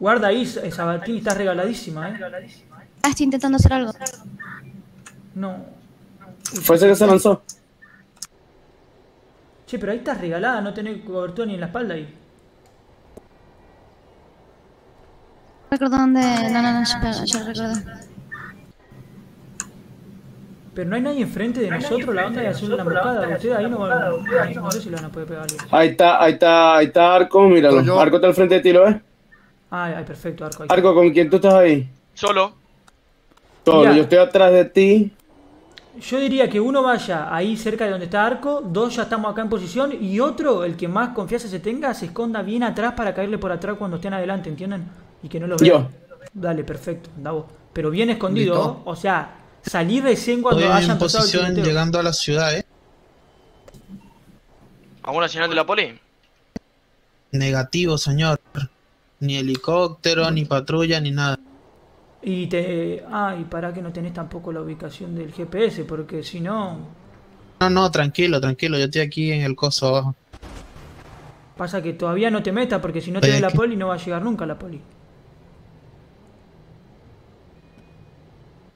Guarda ahí, Sabatini, está regaladísima, eh. Ah, estoy intentando hacer algo. No. Parece que se lanzó. Che, pero ahí estás regalada, no tenés cobertura ni en la espalda ahí. Recuerdo dónde... No, no, no, yo, yo recuerdo. Pero no hay nadie enfrente de nosotros, la onda de hacer una emboscada. Ustedes ahí no van a... No sé si la van a poder pegarle. Ahí está, ahí está, ahí está Arco, míralo. Arco está al frente de ti, ¿lo ves? Ah, ay, perfecto, Arco. Arco, ¿con quién tú estás ahí? Solo. Solo, yo estoy atrás de ti. Yo diría que uno vaya ahí cerca de donde está Arco, dos ya estamos acá en posición, y otro, el que más confianza se tenga, se esconda bien atrás para caerle por atrás cuando estén adelante, ¿entienden? Y que no los vea. Yo. Dale, perfecto, anda vos. Pero bien escondido, ¿no? O sea, salí recién cuando hayan pasado el tiroteo. Llegando a la ciudad, ¿eh? ¿Alguna señal de la poli? Negativo, señor. Ni helicóptero, ni patrulla, ni nada. Y te... Ah, y pará que no tenés tampoco la ubicación del G P S, porque si no... No, no, tranquilo, tranquilo, yo estoy aquí en el coso abajo. Pasa que todavía no te metas, porque si no te ve la poli no va a llegar nunca la poli.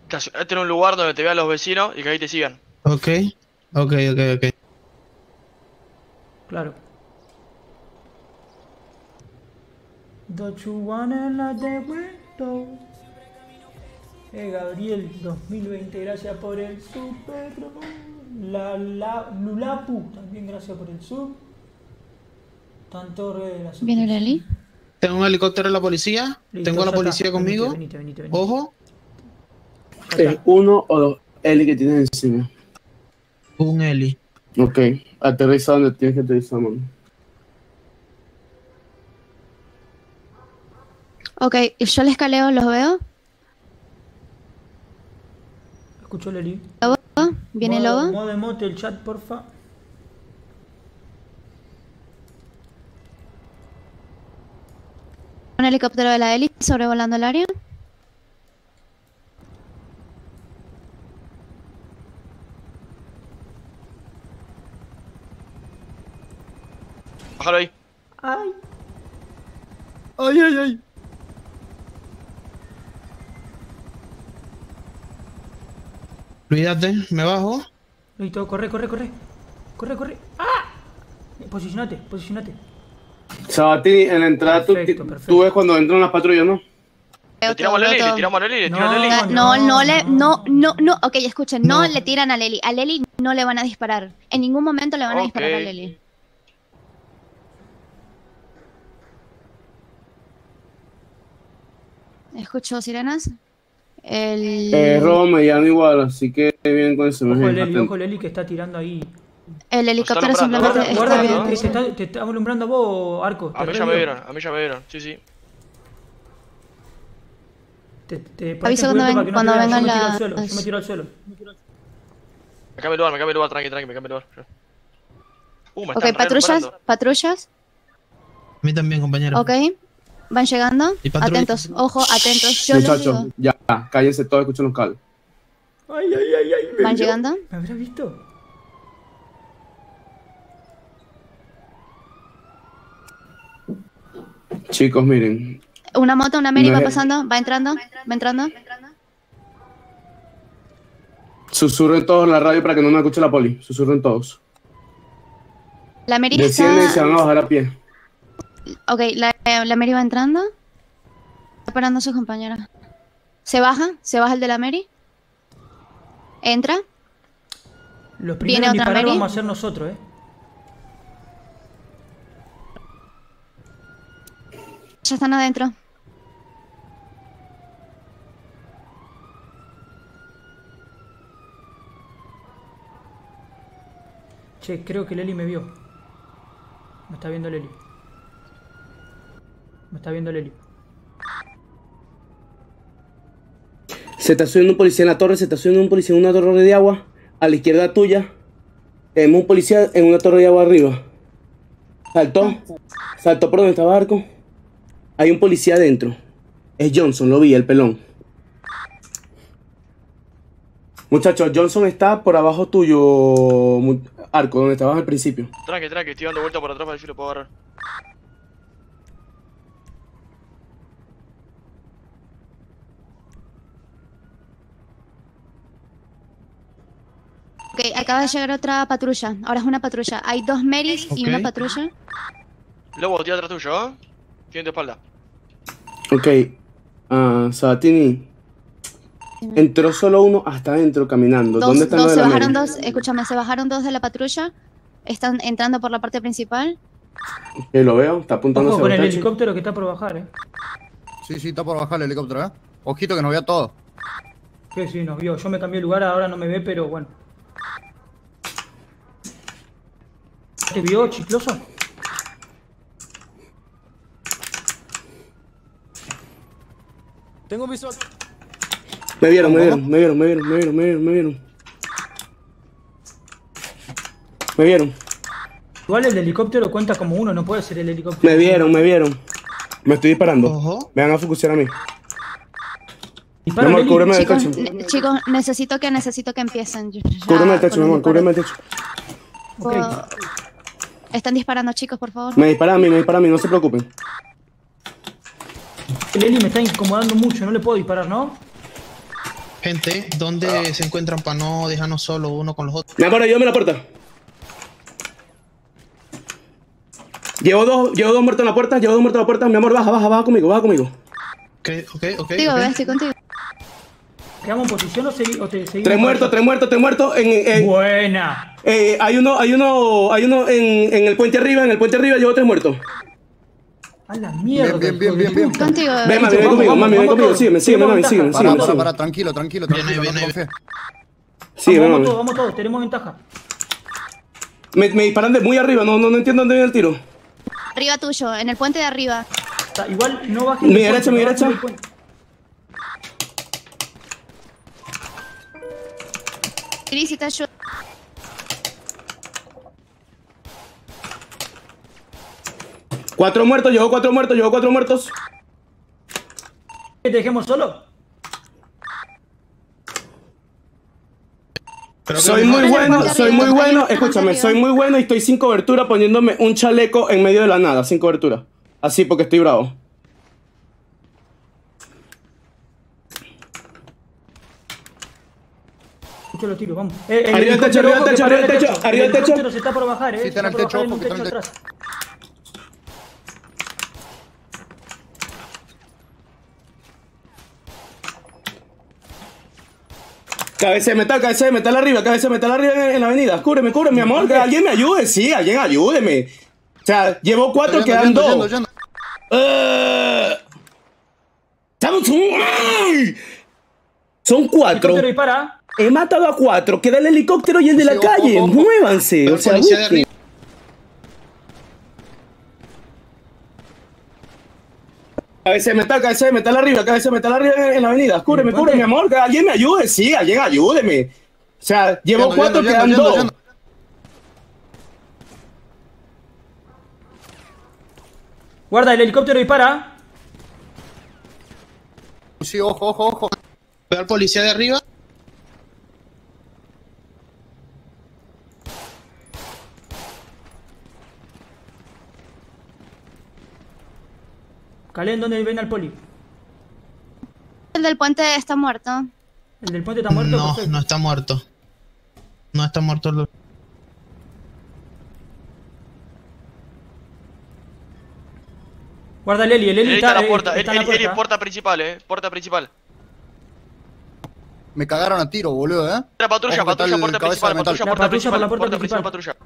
Estacionate en un lugar donde te vean los vecinos y que ahí te sigan. Ok, ok, ok, ok. Claro. Don't you wanna let the window? Eh, Gabriel, dos mil veinte, gracias por el sub. La, la, Lulapu, también gracias por el sub. Tanto re de la sub. ¿Viene Lali? Tengo un helicóptero de la policía. Listo, tengo a la policía está conmigo. Venite, venite, venite, venite. Ojo. Es uno o dos heli que tienes encima. Un heli. Ok, aterriza donde tienes que aterrizar, mano. Ok, yo les escaleo, ¿los veo? Escucho el heli. ¿Lobo? ¿Viene modo, Lobo? Modo emote el chat, porfa. Un helicóptero de la Heli sobrevolando el área. Bájalo ahí. Ay. Ay, ay, ay. Cuídate, me bajo. Luito, corre, corre, corre. Corre, corre. ¡Ah! Posicionate, posicionate. Sabatini, en la entrada perfecto, tú, perfecto. Tú ves cuando entran las patrullas, ¿no? Le tiramos a Leli, le tiramos a Leli, le tiramos a Leli. No, no, le, no, no, no. Ok, escuchen, no, no le tiran a Leli. A Leli no le van a disparar. En ningún momento le van okay. a disparar a Leli. ¿Escucho sirenas? El... Eh, robo mediano igual, así que vienen con ese ojo Leli, ojo Leli que está tirando ahí. El helicóptero simplemente está, guarda, está guarda, te, te, te está alumbrando a vos, Arco. A mí ya me vieron, a mí ya me vieron, sí, sí. Te, te, aviso cuando, ven, no cuando vengan yo las... Yo me tiro al suelo. Me cambio el lugar, me cambio el lugar, tranqui, tranqui, me cambio el lugar. Uh, me ok, patrullas, patrullas. A mí también, compañero. Ok. Van llegando, atentos, ojo, atentos. Muchachos, ya, cállense todos, escuchen los cables. Ay, ay, ay, ay. Me van vio. Llegando. ¿Me habrás visto? Chicos, miren. Una moto, una Mary no va es... pasando, va entrando, va entrando, va entrando. Susurren todos en la radio para que no nos escuche la poli. Susurren todos. La Mary descienden está... y se van a bajar a pie. Ok, la, la Mary va entrando. Está parando a sus compañeros. Se baja, se baja el de la Mary. Entra. Los primeros disparos Mary. Vamos a hacer nosotros, eh. Ya están adentro. Che, creo que Leli me vio. Me está viendo Leli. Me está viendo Leli. Se está subiendo un policía en la torre, se está subiendo un policía en una torre de agua. A la izquierda tuya. Tenemos un policía en una torre de agua arriba. Saltó. Saltó por donde estaba Arco. Hay un policía adentro. Es Johnson, lo vi, el pelón. Muchachos, Johnson está por abajo tuyo, Arco, donde estabas al principio. Tranque, tranque, estoy dando vuelta por atrás para ver si lo puedo agarrar. Ok, acaba de llegar otra patrulla. Ahora es una patrulla. Hay dos Marys okay. y una patrulla. Lobo, tira atrás tuyo, ¿eh? Tiene espalda. Ok, uh, Sabatini. Entró solo uno hasta adentro caminando. Dos, ¿dónde están dos, los de se la bajaron Mary? Dos, escúchame, se bajaron dos de la patrulla. Están entrando por la parte principal. Okay, lo veo, está apuntando. Ojo, con el helicóptero que está por bajar, eh. Sí, sí, está por bajar el helicóptero, eh. Ojito que nos vio todo. Sí, sí, nos vio. Yo me cambié de lugar, ahora no me ve, pero bueno. ¿Te vio, chicloso? Tengo visual. Me vieron, me vieron, me vieron, me vieron, me vieron, me vieron, me vieron. Me vieron. Igual el helicóptero cuenta como uno, no puede ser el helicóptero. Me vieron, me vieron. Me estoy disparando. Uh-huh. Me van a focusear a mí. Dispara, mi amor, cúbreme el techo. Ne chicos, necesito que necesito que empiecen. Ya, cúbreme el techo, mi amor, cúbreme el techo. Okay. Están disparando, chicos, por favor. Me disparan a mí, me disparan a mí, no se preocupen. Leli me está incomodando mucho, no le puedo disparar, ¿no? Gente, ¿dónde ah. se encuentran para no dejarnos solos uno con los otros? Me amor, ayúdame en la puerta. Llevo dos, llevo dos muertos en la puerta, llevo dos muertos en la puerta. Mi amor, baja, baja, baja conmigo, baja conmigo. Ok, ok, ok. Digo, okay. Estoy contigo. ¿Quedamos en posición o, segui o te seguimos? Tres muertos, tres muertos, tres muertos. En, en, Buena. Eh, hay uno, hay uno, hay uno en, en el puente arriba, en el puente arriba llevo tres muertos. A la mierda. Bien, bien, bien, bien. Contigo, ven, mami, ven conmigo, mami, ven conmigo. Sígueme, sígueme, mami, sígueme. Para, para, para, tranquilo, tranquilo, tranquilo. Sí, vamos todos, vamos todos, tenemos ventaja. Me, me disparan de muy arriba, no, no, no entiendo dónde viene el tiro. Arriba tuyo, en el puente de arriba. Igual no bajes. Mi derecha, mi derecha. Cris, si te ayudo. Cuatro muertos, llevo cuatro muertos, llevo cuatro muertos. que te dejemos solo? Soy muy bueno, soy muy bueno, escúchame, soy muy bueno y estoy sin cobertura poniéndome un chaleco en medio de la nada, sin cobertura. Así porque estoy bravo. Escucho los tiros, vamos. Eh, eh, arriba el techo, arriba el techo, arriba el techo, arriba el techo. El techo se está por bajar, eh. Sí, está en el techo, ojo, que está en el techo. Cabeza de metal, cabeza de metal arriba, cabeza de metal arriba en, en la avenida. Cúbreme, cúbreme, mi amor. Que alguien me ayude, sí, alguien ayúdeme. O sea, llevo cuatro, quedan dos. Estamos. ¡Ay! Son cuatro. He matado a cuatro. Queda el helicóptero y el de la calle. Muévanse. O sea, busquen. Cabeza de metal, cabeza de metal arriba, cabeza de metal arriba en la avenida. Cúbreme, cúbreme, mi amor. Que alguien me ayude, sí, alguien ayúdeme. O sea, llevo cuatro, quedan dos. Guarda, el helicóptero dispara. Sí, ojo, ojo, ojo. Veo al policía de arriba. Calen, ¿dónde ven al poli? El del puente está muerto. ¿El del puente está muerto? No, perfecto. No está muerto. No está muerto el... Guarda el Eli, el Eli está, está, la puerta, está el, en la puerta. Eli, puerta principal, eh, puerta principal. Me cagaron a tiro, boludo, eh. La patrulla, patrulla, puerta principal, patrulla, puerta principal, la puerta principal, patrulla.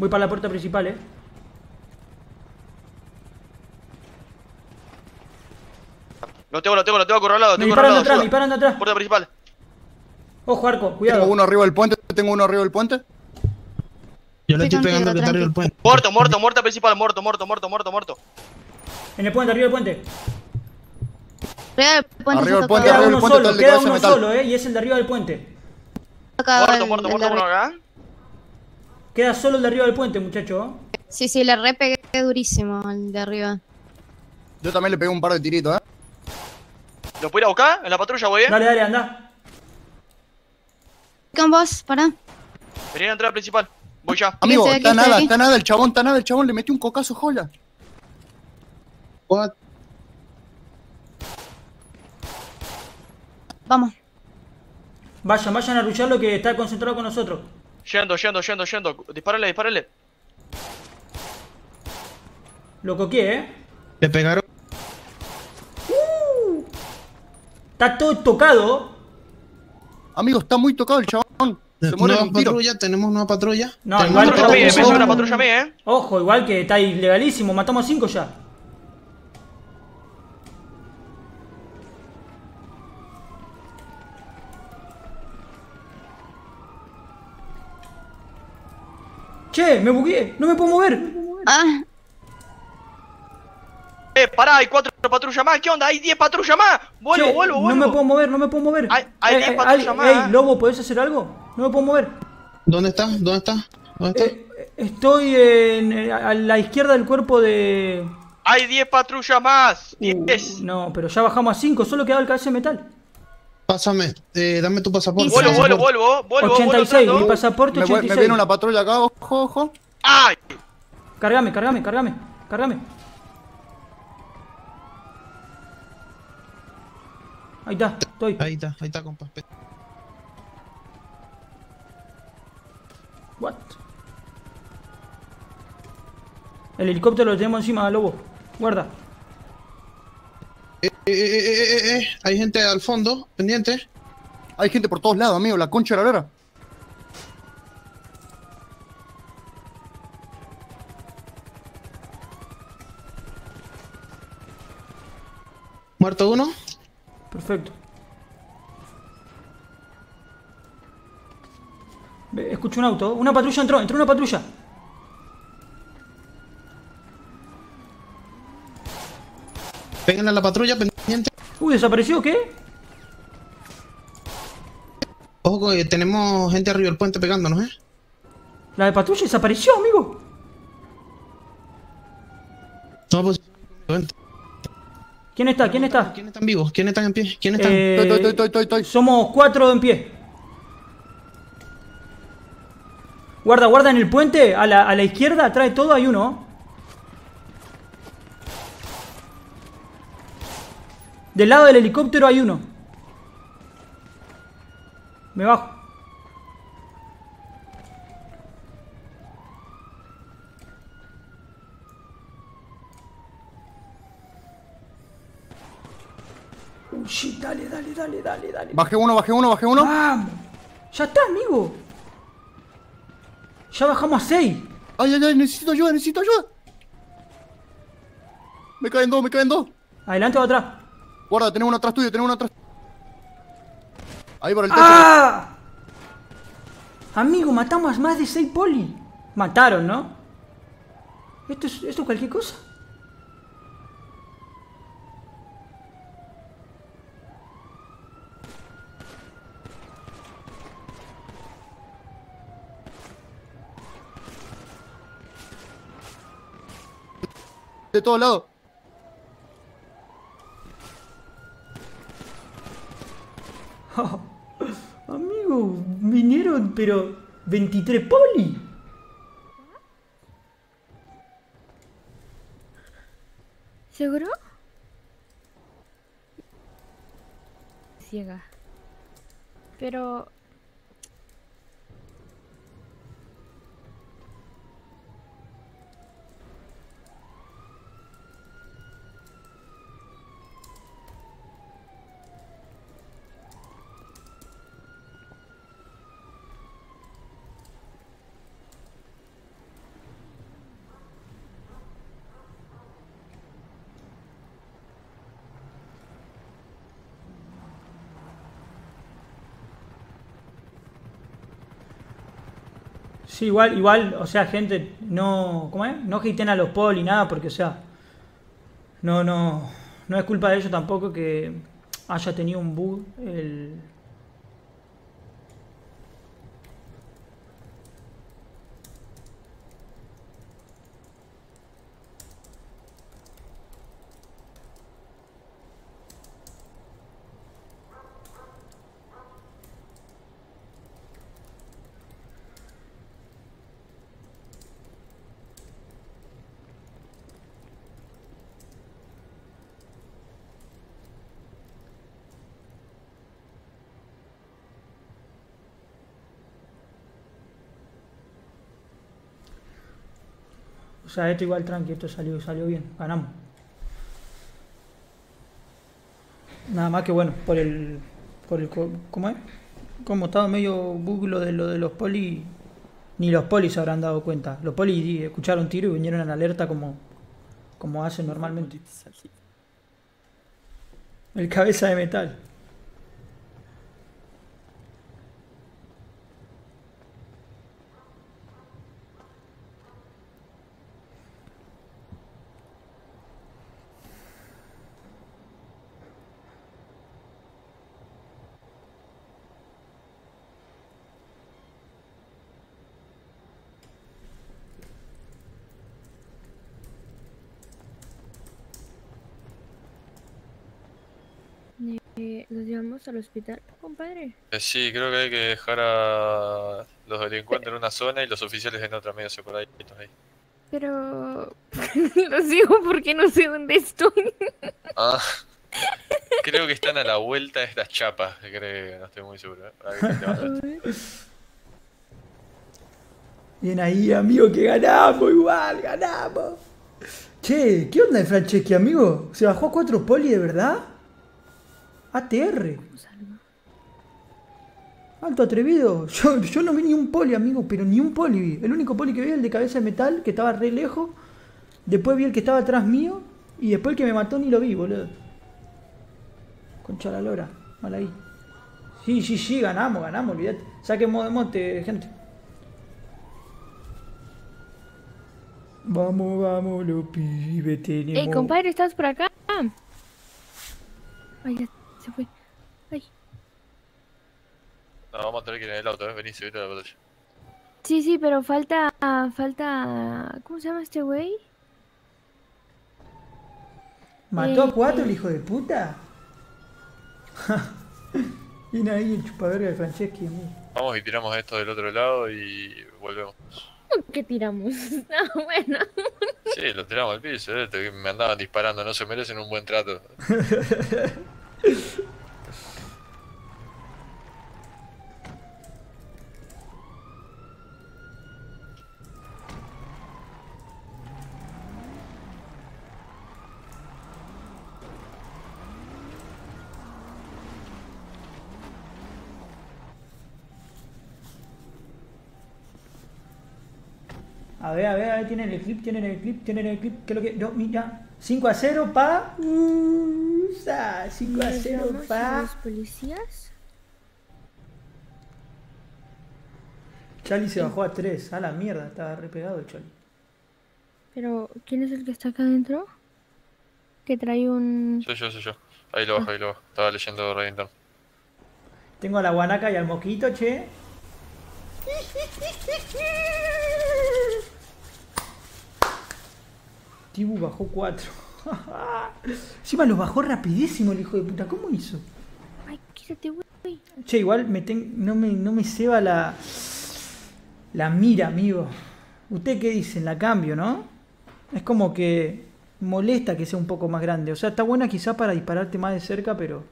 Voy para la puerta principal, eh. Lo tengo, lo tengo, lo tengo acorralado. Me disparan de atrás, me disparan de atrás. Puerta principal. Ojo, Arco, cuidado. Tengo uno arriba del puente, tengo uno arriba del puente. Yo le estoy pegando que está arriba del puente. Muerto, muerto, muerta principal, muerto, muerto, muerto, muerto, muerto. En el puente, arriba del puente. Arriba del puente, arriba del puente, arriba del puente. Queda uno solo, eh, y es el de arriba del puente. Muerto, muerto, muerto, uno acá. Queda solo el de arriba del puente, muchacho. Sí, sí, le re pegué durísimo el de arriba. Yo también le pegué un par de tiritos, eh. ¿Lo puedo ir a buscar? ¿En la patrulla, güey? Dale, dale, anda. Con vos, pará. Venía a entrar al principal. Voy ya. Amigo, está nada, está nada el chabón, está nada el chabón. Le metí un cocazo, jola. What? Vamos. Vayan, vayan a arrullarlo que está concentrado con nosotros. Yendo, yendo, yendo, yendo. Dispárale, dispárale. Lo coqué, eh. Le pegaron. Uh, está todo tocado. Amigo, está muy tocado el chabón. Se muere un tiro. Patrulla, tenemos nueva patrulla. No, igual una patrulla, me, me una patrulla a mí, eh. Ojo, igual que está ilegalísimo. Matamos a cinco ya. Che, me bugué, no me puedo mover. Ah. Eh, pará, hay cuatro patrullas más. ¿Qué onda? Hay diez patrullas más. Vuelvo, che, vuelvo, vuelvo. No me puedo mover, no me puedo mover. Hay, hay eh, diez patrullas hay, más. Ey, Lobo, ¿podés hacer algo? No me puedo mover. ¿Dónde está? ¿Dónde está? ¿Dónde está? Eh, estoy en, a la izquierda del cuerpo de... Hay diez patrullas más. diez. Uh, no, pero ya bajamos a cinco. Solo quedaba el cabeza de metal. Pásame, eh, dame tu pasaporte. Vuelvo, vuelvo, vuelvo, vuelvo. ochenta y seis, vuelvo, mi pasaporte ochenta y seis. Me, me viene una patrulla acá, ojo, ojo. ¡Ay! Cargame, cargame, cargame, cargame. Ahí está, estoy. Ahí está, ahí está, compa. What? El helicóptero lo tenemos encima, Lobo. Guarda. Eh, eh, eh, eh, eh, hay gente al fondo, pendiente. Hay gente por todos lados, amigo, la concha de la lora. Muerto uno. Perfecto. Escucho un auto, una patrulla entró, entró una patrulla. Vengan a la patrulla pendiente. Uy, ¿desapareció qué? Ojo, eh, tenemos gente arriba del puente pegándonos, ¿eh? La de patrulla desapareció, amigo. No, pues... ¿Quién está? ¿Quién está? ¿Quiénes están vivos? ¿Quiénes están en pie? ¿Quiénes están? Eh... Estoy, estoy, estoy, estoy, estoy. Somos cuatro en pie. Guarda, guarda en el puente. A la, a la izquierda, atrás de todo, hay uno. Del lado del helicóptero hay uno. Me bajo. Oh, shit, dale, dale, dale, dale, dale. Bajé uno, bajé uno, bajé uno. ¡Vamos! Ya está, amigo. Ya bajamos a seis. Ay, ay, ay, necesito ayuda, necesito ayuda. Me caen dos, me caen dos. Adelante o atrás. Guarda, tenés uno atrás tuyo, tenés uno atrás. Ahí por el techo. ¡Ah! Amigo, matamos más de seis poli. Mataron, ¿no? ¿Esto es, esto es cualquier cosa? De todos lados. Oh, amigo, vinieron, pero... ¡veintitrés poli! ¿Seguro? Ciega. Pero... sí, igual, igual, o sea, gente, no, ¿cómo es? No hateen a los poli, nada, porque, o sea, no, no, no es culpa de ellos tampoco que haya tenido un bug el... O sea, esto igual tranqui, esto salió, salió bien, ganamos. Nada más que bueno, por el... por el ¿cómo es? Como estaba medio bug lo de, lo de los poli, ni los polis se habrán dado cuenta. Los polis escucharon tiro y vinieron a la alerta como, como hacen normalmente. El cabeza de metal. ¿Los llevamos al hospital, compadre? Eh, sí, creo que hay que dejar a los delincuentes pero... en una zona y los oficiales en otra, medio separaditos ahí. Pero... los digo porque no sé dónde estoy. Ah, creo que están a la vuelta de estas chapas, creo, no estoy muy seguro. ¿Eh? Bien ahí, amigo, que ganamos igual, ganamos. Che, ¿qué onda de Franceschi, amigo? ¿Se bajó a cuatro poli de verdad? A T R. Alto atrevido. Yo, yo no vi ni un poli, amigo, pero ni un poli vi. El único poli que vi, el de cabeza de metal, que estaba re lejos. Después vi el que estaba atrás mío. Y después el que me mató ni lo vi, boludo. Concha la lora. Mal ahí. Sí, sí, sí, ganamos, ganamos, olvidate. Saquemos de monte, gente. Vamos, vamos, los pibes tenemos. Ey, compadre, ¿estás por acá? Ay, ya se fue. Ay. No, vamos a tener que ir en el auto, ¿eh? Vení, subite a la batalla. Sí, sí, pero falta... falta... ¿Cómo se llama este güey? ¿Mató eh, a cuatro eh. el hijo de puta? Viene ahí el chupaverga de Franceschi, amigo. Vamos y tiramos esto del otro lado y volvemos. ¿Qué tiramos? Ah, bueno. Sí, lo tiramos al piso, ¿eh? Me andaban disparando, no se merecen un buen trato. A ver, a ver, a ver, tienen el clip, tienen el clip, tienen el clip, ¿qué es lo que...? No, mira, cinco a cero, pa... Uh, cinco a cero, pa... ¿Los policías? Charlie se bajó a tres, a la mierda, estaba re pegado el Charlie. Pero, ¿quién es el que está acá adentro? Que trae un... Soy yo, soy yo. Ahí lo bajo, ah. ahí lo bajo. Estaba leyendo Reventar. Tengo a la guanaca y al mosquito, che. Tibu bajó cuatro. Encima los bajó rapidísimo el hijo de puta. ¿Cómo hizo? Ay, quítate, güey. Che, igual me ten... no, me, no me ceba la... la mira, amigo. ¿Usted qué dicen? La cambio, ¿no? Es como que molesta que sea un poco más grande. O sea, está buena quizá para dispararte más de cerca, pero...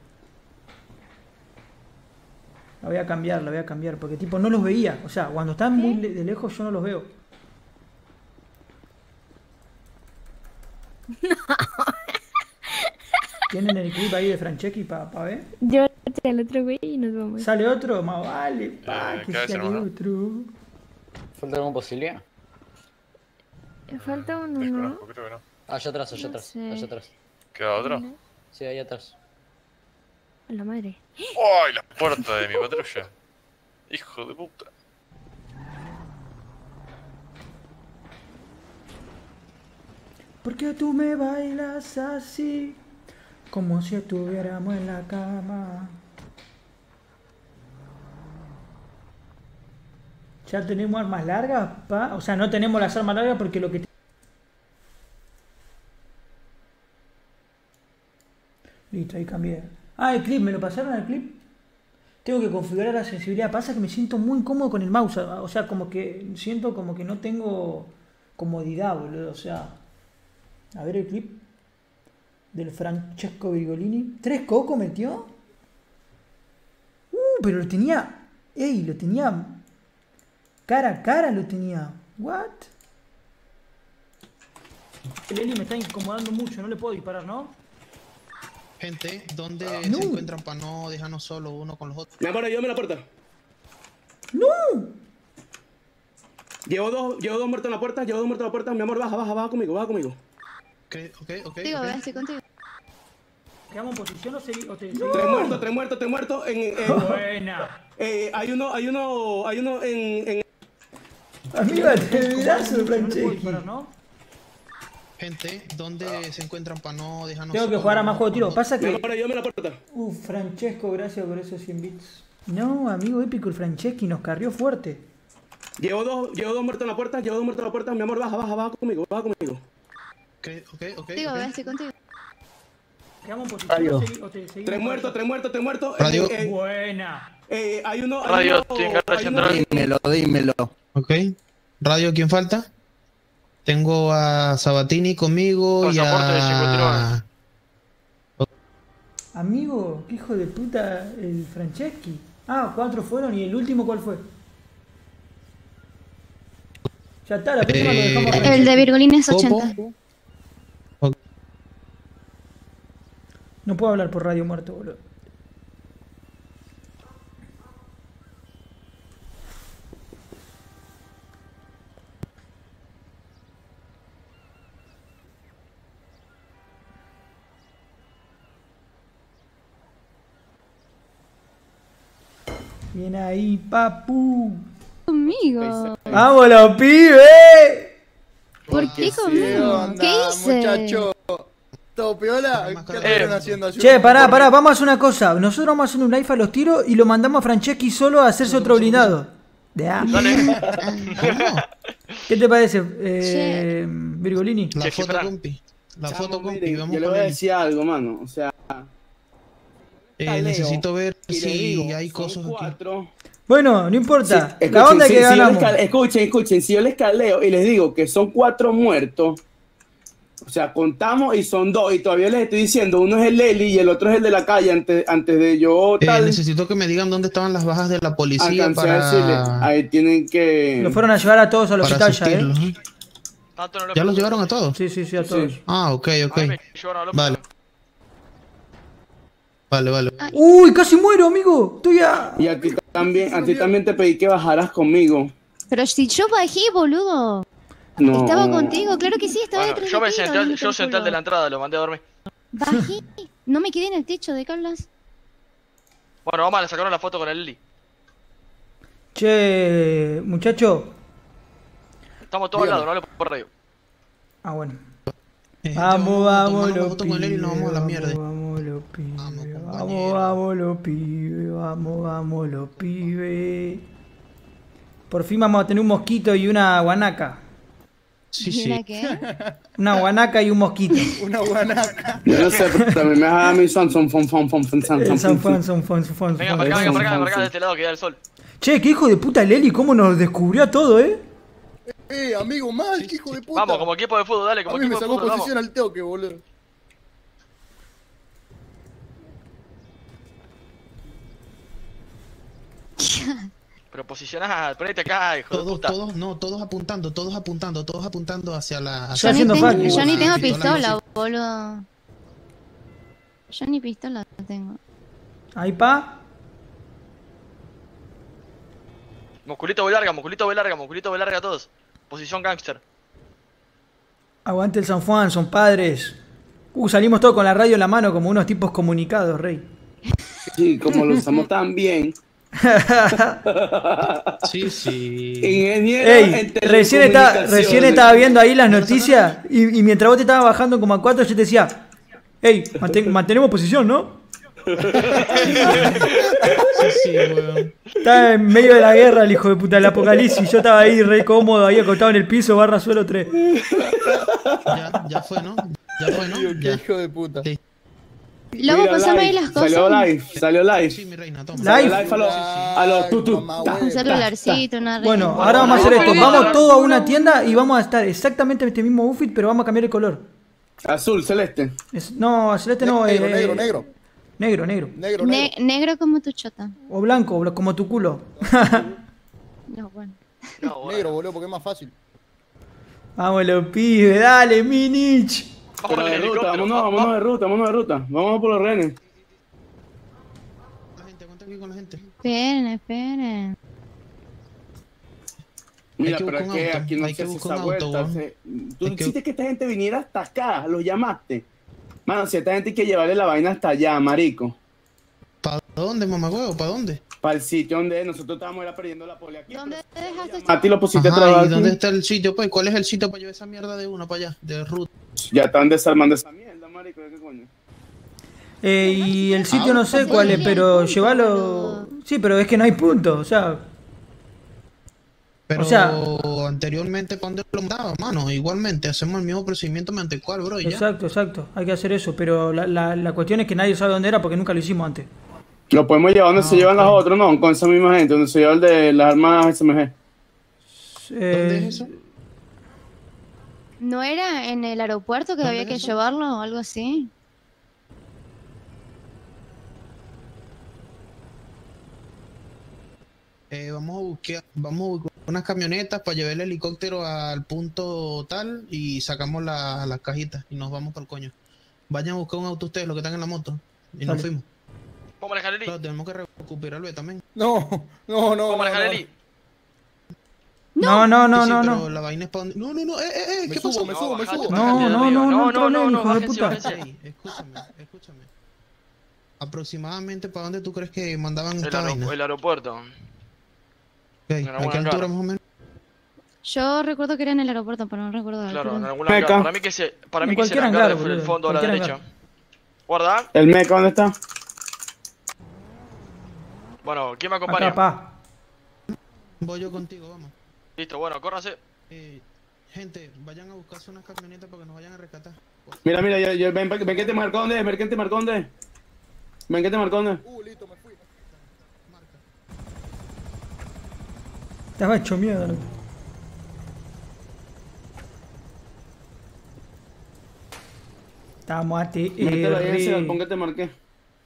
La voy a cambiar, la voy a cambiar. Porque tipo no los veía. O sea, cuando están ¿Qué? muy de lejos yo no los veo. No. ¿Tienen el clip ahí de Franceschi para pa ver? Yo el otro güey y nos vamos. ¿Sale otro? Más vale, pa, eh, que sale otro. ¿Falta alguna posibilidad? Falta uno, ¿no? Creo que no. Allá atrás, allá no atrás, sé. allá atrás. ¿Queda otro? Sí, allá atrás. A la madre. ¡Ay, oh, la puerta de mi patrulla! ¡Hijo de puta! Porque tú me bailas así, como si estuviéramos en la cama. Ya tenemos armas largas, pa. O sea, no tenemos las armas largas porque lo que... Listo, ahí cambié. Ah, el clip, ¿me lo pasaron el clip? Tengo que configurar la sensibilidad. Pasa que me siento muy incómodo con el mouse. O sea, como que siento como que no tengo comodidad, boludo. O sea... A ver el clip del Francesco Virgolini. ¿Tres Coco metió? Uh, pero lo tenía... Ey, lo tenía... Cara a cara lo tenía. What? El Eli me está incomodando mucho, no le puedo disparar, ¿no? Gente, ¿dónde no. se encuentran para no dejarnos solo uno con los otros? Me acuerdo, ayúdame la puerta. ¡No! Llevo dos, llevo dos muertos en la puerta, llevo dos muertos en la puerta. Mi amor, baja, baja, baja conmigo, baja conmigo. Okay, okay, okay, Digo, okay. Estoy contigo. ¿Quedamos en posición o seguimos? Te... No. Tres muertos, tres muertos, tres muertos en... en Buena. Eh, hay uno, hay uno, hay uno en... en... Amigo, te brazo, Franceschi. Gente, ¿dónde se encuentran para no dejarnos... Tengo que jugar a más juego de tiro, pasa que... Ahora yo me la puerta. Uh, Francesco, gracias por esos cien bits. No, amigo épico, el Franceschi nos carrió fuerte. Llevo dos, llevo dos muertos en la puerta, llevo dos muertos en la puerta. Mi amor, baja, baja, baja conmigo, baja conmigo. Okay, okay, okay, Digo, okay. estoy contigo. Quedamos en posición o te seguimos. Tres muertos, tres muertos, tres muertos. Radio. Eh, eh, Buena. Eh, hay uno. Hay Radio, uno, tiene que hay dímelo, dímelo. Ok. Radio, ¿quién falta? Tengo a Sabatini conmigo Con y a... Amigo, qué hijo de puta el Franceschi. Ah, cuatro fueron y el último, ¿cuál fue? Ya está, la próxima eh, lo dejamos. El de Virgolini es ochenta. Okay. No puedo hablar por radio muerto, boludo. Viene ahí, papu. Conmigo. ¡Vámonos, pibe! ¿Por qué conmigo? ¿Qué hice? Muchacho. Todo piola. ¿Qué están haciendo allí? Che, pará, pará, vamos a hacer una cosa. Nosotros vamos a hacer un live a los tiros y lo mandamos a Franceschi solo a hacerse otro blindado. ¿Qué te parece, eh, Virgolini? La foto, compi. La foto, compi. Vamos yo le voy a decir algo, mano. O sea... Eh, necesito ver si hay cosas aquí. Bueno, no importa. Sí, escuchen, la onda sí, que ganamos. Si escuchen, escuchen. Si yo les caleo y les digo que son cuatro muertos, o sea, contamos y son dos. Y todavía les estoy diciendo, uno es el Leli y el otro es el de la calle antes, antes de yo tal. Eh, necesito que me digan dónde estaban las bajas de la policía para... Ahí tienen que... Los fueron a llevar a todos al hospital ya, ¿eh? ¿eh? Ah, no lo ¿Ya los llevaron a todos? Sí, sí, sí, a todos. Sí. Ah, ok, ok. Ay, vale. Vale, vale. Ay. Uy, casi muero, amigo. Estoy a... Y a ti también, a ti también te pedí que bajaras conmigo. Pero si yo bajé, boludo. No. Estaba contigo, claro que sí, estaba bueno, detrás yo de ti. Yo me senté, senté de la entrada, lo mandé a dormir. Bajé, no me quedé en el techo, ¿de qué hablas? Bueno, vamos a sacar una foto con el Lili. Che, muchacho. Estamos todos al lado, no le pongo por radio. Ah, bueno. Eh, vamos, vamos, los pibes, vamos, vamos, los pibes, vamos, vamos, los pibes, vamos, vamos, los pibes. Por fin vamos a tener un mosquito y una guanaca. Sí, sí. Una guanaca y un mosquito. Una guanaca. Yo no sé, pero también me vas a dar mi son, son, son, son, son, son, son, son, son, son. Venga, para acá, venga, para acá, para acá, de este lado que da el sol. Che, qué hijo de puta Leli, cómo nos descubrió todo, eh. Eh, amigo, mal, qué hijo de puta. Vamos, como equipo de fútbol, dale, como equipo de fútbol. A mí me sacó posición al toque, boludo. Pero posicionás, ponete acá, hijo todos, de puta. Todos, no, todos apuntando, todos apuntando, todos apuntando hacia la... Hacia yo, la ni tengo, yo ni tengo pistola, boludo. Yo ni pistola tengo. Ahí, pa. Musculito ve larga, musculito ve larga, musculito ve larga a todos. Posición gangster. Aguante el San Juan, son padres. Uh, salimos todos con la radio en la mano como unos tipos comunicados, rey. Sí, como lo usamos tan bien. Sí, sí. Ingeniero. Ey, recién, está, recién estaba viendo ahí las noticias y, y mientras vos te estabas bajando como a cuatro, yo te decía: Ey, manten, mantenemos posición, ¿no? Sí, sí, weón. Estaba en medio de la guerra el hijo de puta, el apocalipsis. Yo estaba ahí re cómodo, ahí acostado en el piso, barra suelo tres. Ya, ya fue, ¿no? Ya fue, ¿no? Ya. Hijo de puta. Sí. Lobo, pasame ahí las cosas. Salió live, salió live. Sí, mi reina, toma. Live, live a los, a los tutu. Un celularcito, una reina. Bueno, ahora vamos a hacer esto. Vamos todos a una tienda y vamos a estar exactamente en este mismo outfit, pero vamos a cambiar el color. Azul, celeste. Es, no, celeste negro, no. Negro, eh, negro, negro. Negro, negro. Negro, negro. Ne negro como tu chota. O blanco, como tu culo. No, bueno. No, bueno. Negro, boludo, porque es más fácil. Vámonos, pibe, dale, Minich. Vamos de ruta, vámonos, vámonos de ruta, vámonos de ruta. Vamos por los renes. La gente, cuenta aquí con la gente. Esperen, esperen. Mira, pero es que aquí no se hace esa vuelta. Tú hiciste que esta gente viniera hasta acá, los llamaste. Mano, si a esta gente hay que llevarle la vaina hasta allá, marico. ¿Para dónde, mamagüevo? ¿Para dónde? Para el sitio donde nosotros estábamos era perdiendo la poli aquí. ¿Dónde te dejaste? A ti lo pusiste a trabajar. ¿Y dónde está el sitio, pues? ¿Cuál es el sitio para llevar esa mierda de uno para allá? De ruta. Ya están desarmando esa mierda, marico. ¿Qué coño? Eh, y el sitio ah, no sé cuál es, pero llévalo... Sí, pero es que no hay punto, o sea... Pero o sea, anteriormente cuando lo mandaba, mano, igualmente hacemos el mismo procedimiento mediante el cual, bro, y exacto, ya. Exacto, hay que hacer eso, pero la, la, la cuestión es que nadie sabe dónde era porque nunca lo hicimos antes. Lo podemos llevar donde no, se llevan claro. Las otras, no, con esa misma gente, donde se lleva el de las armas S M G. Eh, ¿Dónde es eso? ¿No era en el aeropuerto que había es que eso? Llevarlo o algo así? Eh, vamos a buscar, vamos a buscar unas camionetas para llevar el helicóptero al punto tal y sacamos la, las cajitas y nos vamos para el coño. Vayan a buscar un auto ustedes, los que están en la moto, y nos fuimos. ¿Cómo manejar el Eli? Tenemos que recuperarlo también. No, no, no. ¿Cómo manejar el Eli? No, no, no, no, no. La vaina es para donde... No, no, no, eh, eh, eh, ¿qué pasó? Me subo, me subo. No, no, no, no, no, no, hijo de puta. Escúchame, escúchame. Aproximadamente, ¿para dónde tú crees que mandaban esta vaina? El aeropuerto. Okay. ¿A qué altura más o menos? Yo recuerdo que era en el aeropuerto, pero no recuerdo. Claro, en algún lugar. Para mí que se, para mí que se la cara por el fondo a la derecha. Hangar. Guarda. ¿El Meca dónde está? Bueno, ¿quién me acompaña? Acá, pa. Voy yo contigo, vamos. Listo, bueno, córranse. Eh, gente, vayan a buscarse unas camionetas para que nos vayan a rescatar. Mira, mira, yo, yo, ven, ven que te marcó dónde, ven que te marcó dónde. Ven que te marcó dónde. Uh, listo, me fui. Marca. Te has hecho miedo, ¿no? Estamos a ti. Mételo ahí ese galpón que te marqué.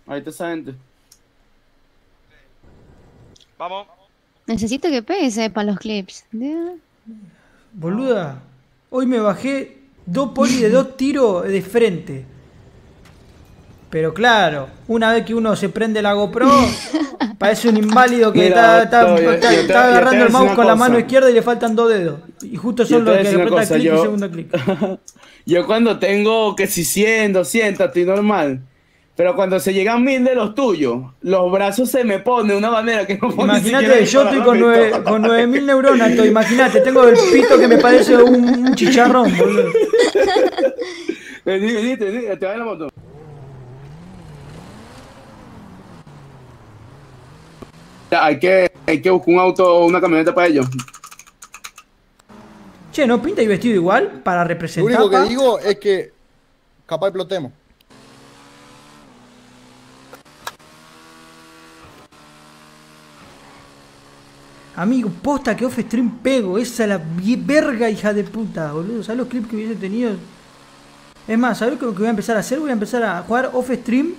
Ahí está esa gente. Vamos. Necesito que pegues eh, para los clips. Yeah. Boluda, hoy me bajé dos polis de dos tiros de frente. Pero claro, una vez que uno se prende la GoPro, parece un inválido que Mira, está, está, yo, está, yo, está yo, agarrando yo el mouse con cosa. la mano izquierda y le faltan dos dedos. Y justo son los que apretan clic yo... y segundo clic. Yo cuando tengo que si cien, doscientos, estoy normal. Pero cuando se llegan mil de los tuyos, los brazos se me ponen de una manera que no puedo. Imagínate, yo estoy con nueve mil neuronas, imagínate, tengo el pito que me parece un, un chicharrón, boludo. Vení, vení, vení, te va en la moto. Hay que, hay que buscar un auto o una camioneta para ellos. Che, ¿no pinta y vestido igual para representar? Lo único que digo es que capaz explotemos. Amigo, posta que off-stream pego. Esa es la verga, hija de puta, boludo. ¿Sabes los clips que hubiese tenido? Es más, ¿sabes lo que voy a empezar a hacer? Voy a empezar a jugar off-stream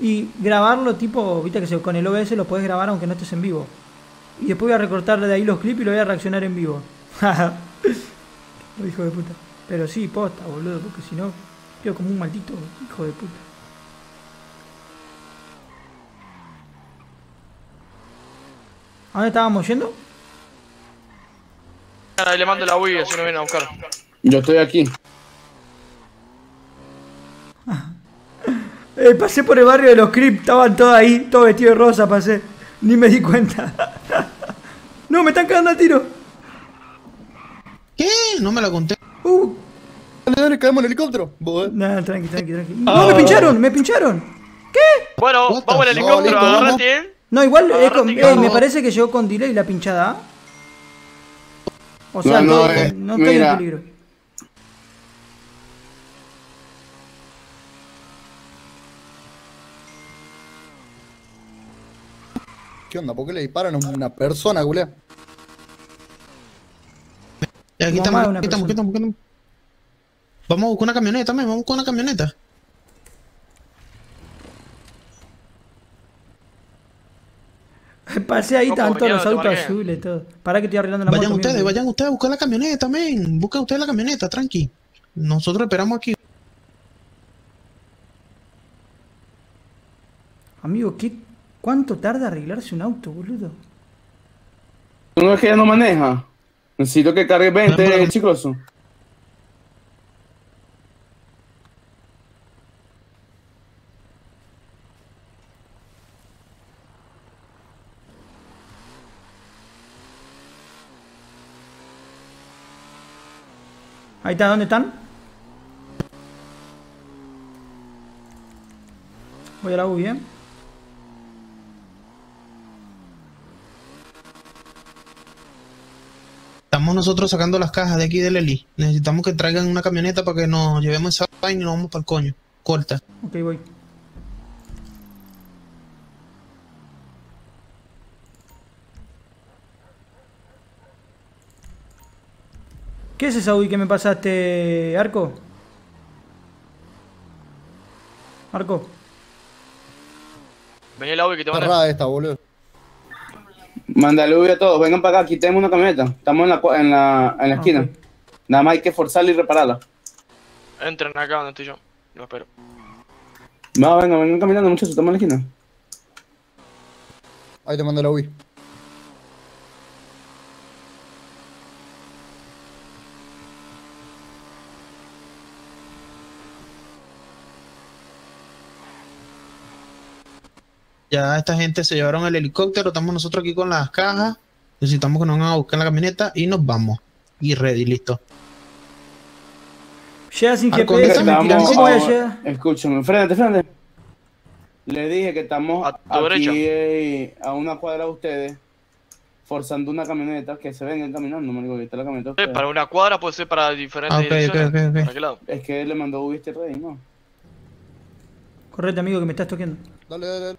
y grabarlo tipo... Viste que con el O B S lo podés grabar aunque no estés en vivo. Y después voy a recortar de ahí los clips y lo voy a reaccionar en vivo. Lo hijo de puta. Pero sí, posta, boludo, porque si no... Quedo como un maldito hijo de puta. ¿A dónde estábamos yendo? Ahí le mando la U I, si no viene a buscar. Yo estoy aquí. eh, pasé por el barrio de los Crips, estaban todos ahí, todos vestidos de rosa, pasé. Ni me di cuenta. No, me están cagando a tiro. ¿Qué? No me lo conté. Uh. Dale, dale, caemos en el helicóptero. No, tranqui, tranqui, tranqui. Oh. No, me pincharon, me pincharon. ¿Qué? Bueno, vamos al helicóptero, agarrate. No, igual eh, con, eh, me parece que llegó con delay la pinchada. O sea, no, no, eh, no estoy mira. en peligro. ¿Qué onda? ¿Por qué le disparan a una persona, culé? Aquí estamos, aquí estamos, aquí estamos. Vamos a buscar una camioneta también, vamos a buscar una camioneta. Pasé ahí, estaban todos los autos azules y todo. Pará que estoy arreglando la moto. Vayan ustedes, vayan ustedes a buscar la camioneta, men. Busquen ustedes la camioneta, tranqui. Nosotros esperamos aquí. Amigo, ¿qué? ¿Cuánto tarda arreglarse un auto, boludo? ¿Tú no ves que ya no maneja? Necesito que cargue veinte, chicos. Ahí está, ¿dónde están? Voy a la U, bien. Estamos nosotros sacando las cajas de aquí del Eli. Necesitamos que traigan una camioneta para que nos llevemos esa vaina y nos vamos para el coño. Corta. Ok, voy. ¿Qué es esa U I que me pasaste, Arco? Arco. Vení la U I que te van a... esta, boludo. Mándale U I a todos, vengan para acá, aquí tenemos una camioneta. Estamos en la, en la, en la esquina. Okay. Nada más hay que forzarla y repararla. Entren acá donde estoy yo, lo espero. No, venga, vengan caminando muchachos, estamos en la esquina. Ahí te mando la U I. Ya esta gente se llevaron el helicóptero, estamos nosotros aquí con las cajas, necesitamos que nos van a buscar en la camioneta y nos vamos. y ready, listo. Ya sin G P S, me tiran, ¿cómo voy a llegar? Escúchame, frénate, frénate. Le dije que estamos a aquí eh, a una cuadra de ustedes, forzando una camioneta, que se vengan caminando, marico, que está la camioneta. Sí, para una cuadra puede ser para diferentes okay, direcciones. Okay, okay, okay. ¿Para qué lado? Es que le mandó U B I este rey, ¿no? Correte, amigo, que me estás toqueando. Dale, dale, dale.